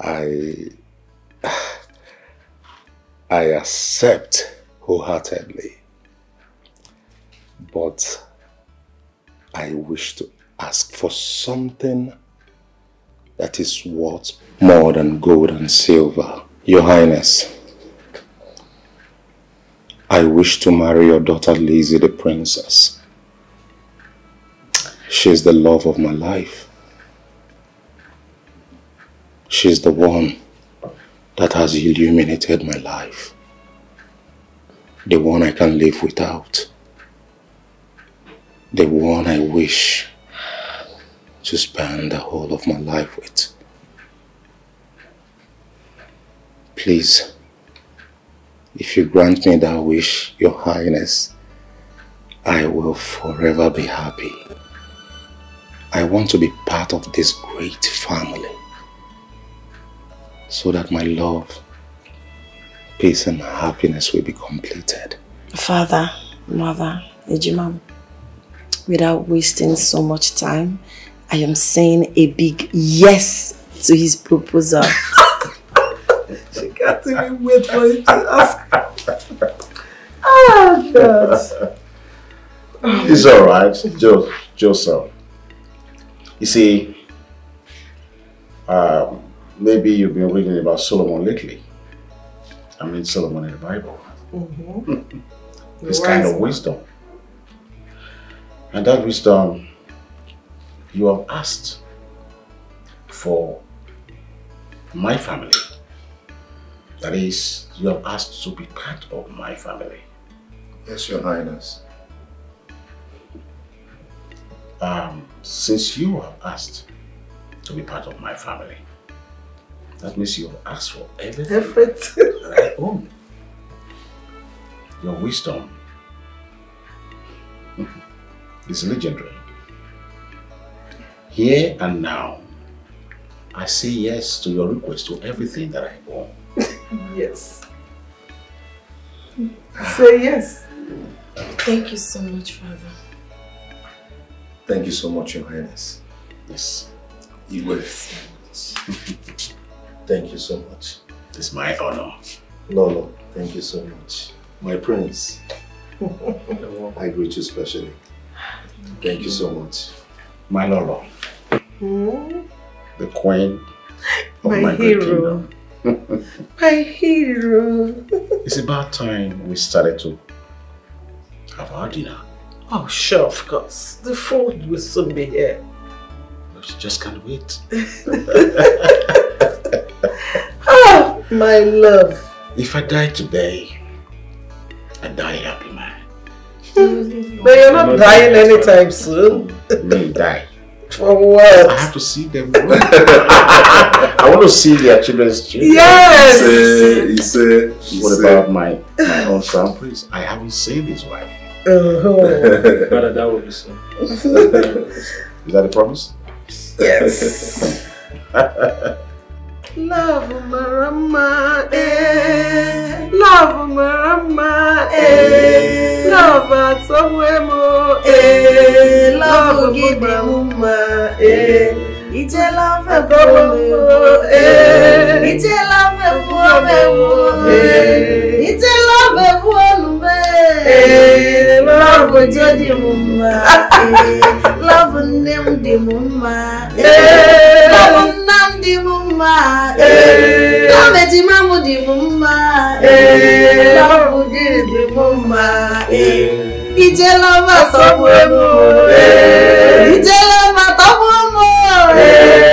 I accept wholeheartedly. But I wish to ask for something that is worth more than gold and silver. Your Highness, I wish to marry your daughter Lizzie the Princess. She is the love of my life. She is the one that has illuminated my life. The one I can live without. The one I wish to spend the whole of my life with. Please, if you grant me that wish, Your Highness, I will forever be happy. I want to be part of this great family so that my love, peace and happiness will be completed. Father, Mother, Ejimam. Without wasting so much time, I am saying a big yes to his proposal. She can't even wait for you to ask. Oh, God. It's all right, Joseph. You see, maybe you've been reading about Solomon lately. I mean, Solomon in the Bible. Mm-hmm. This kind of wisdom. And that wisdom, you have asked for my family. That is, you have asked to be part of my family. Yes, Your Highness. Since you have asked to be part of my family, that means you have asked for everything that I own. Your wisdom is legendary. Here and now, I say yes to your request to everything that I own. Yes. Say yes. Thank you so much, Father. Thank you so much, Your Highness. Yes. You will. Thank you so much. It's my honor. Lolo, thank you so much. My prince, I greet you specially. Thank you so much. My Lolo. Mm. The queen of my hero. Kingdom. My hero. It's about time we started to have our dinner. Oh, sure, of course. The food will soon be here. But you just can't wait. Oh, my love. If I die today, I die happy, man. But you're not dying anytime soon. They die. For what? I have to see them. I want to see their children's children. Yes! What about my own crown prince? I haven't seen his wife. Oh. Father, that will be soon. Is that a promise? Yes. Love Marama, eh? Love Marama, eh? Love at Samuemo, eh? Love Gibama, eh? It's a love of Bobo, eh? It's a love of Bobo, eh? It's a love of Bobo, eh? Love of Jody Mumma, eh? Love of Namdi Mumma, eh? Love of Namdi Mumma. Mama, eh. Mama, eh. Mama, eh. Ijeloma tobu emu, Ijeloma tobu emu,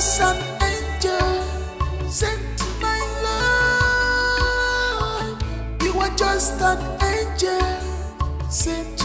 Just an angel sent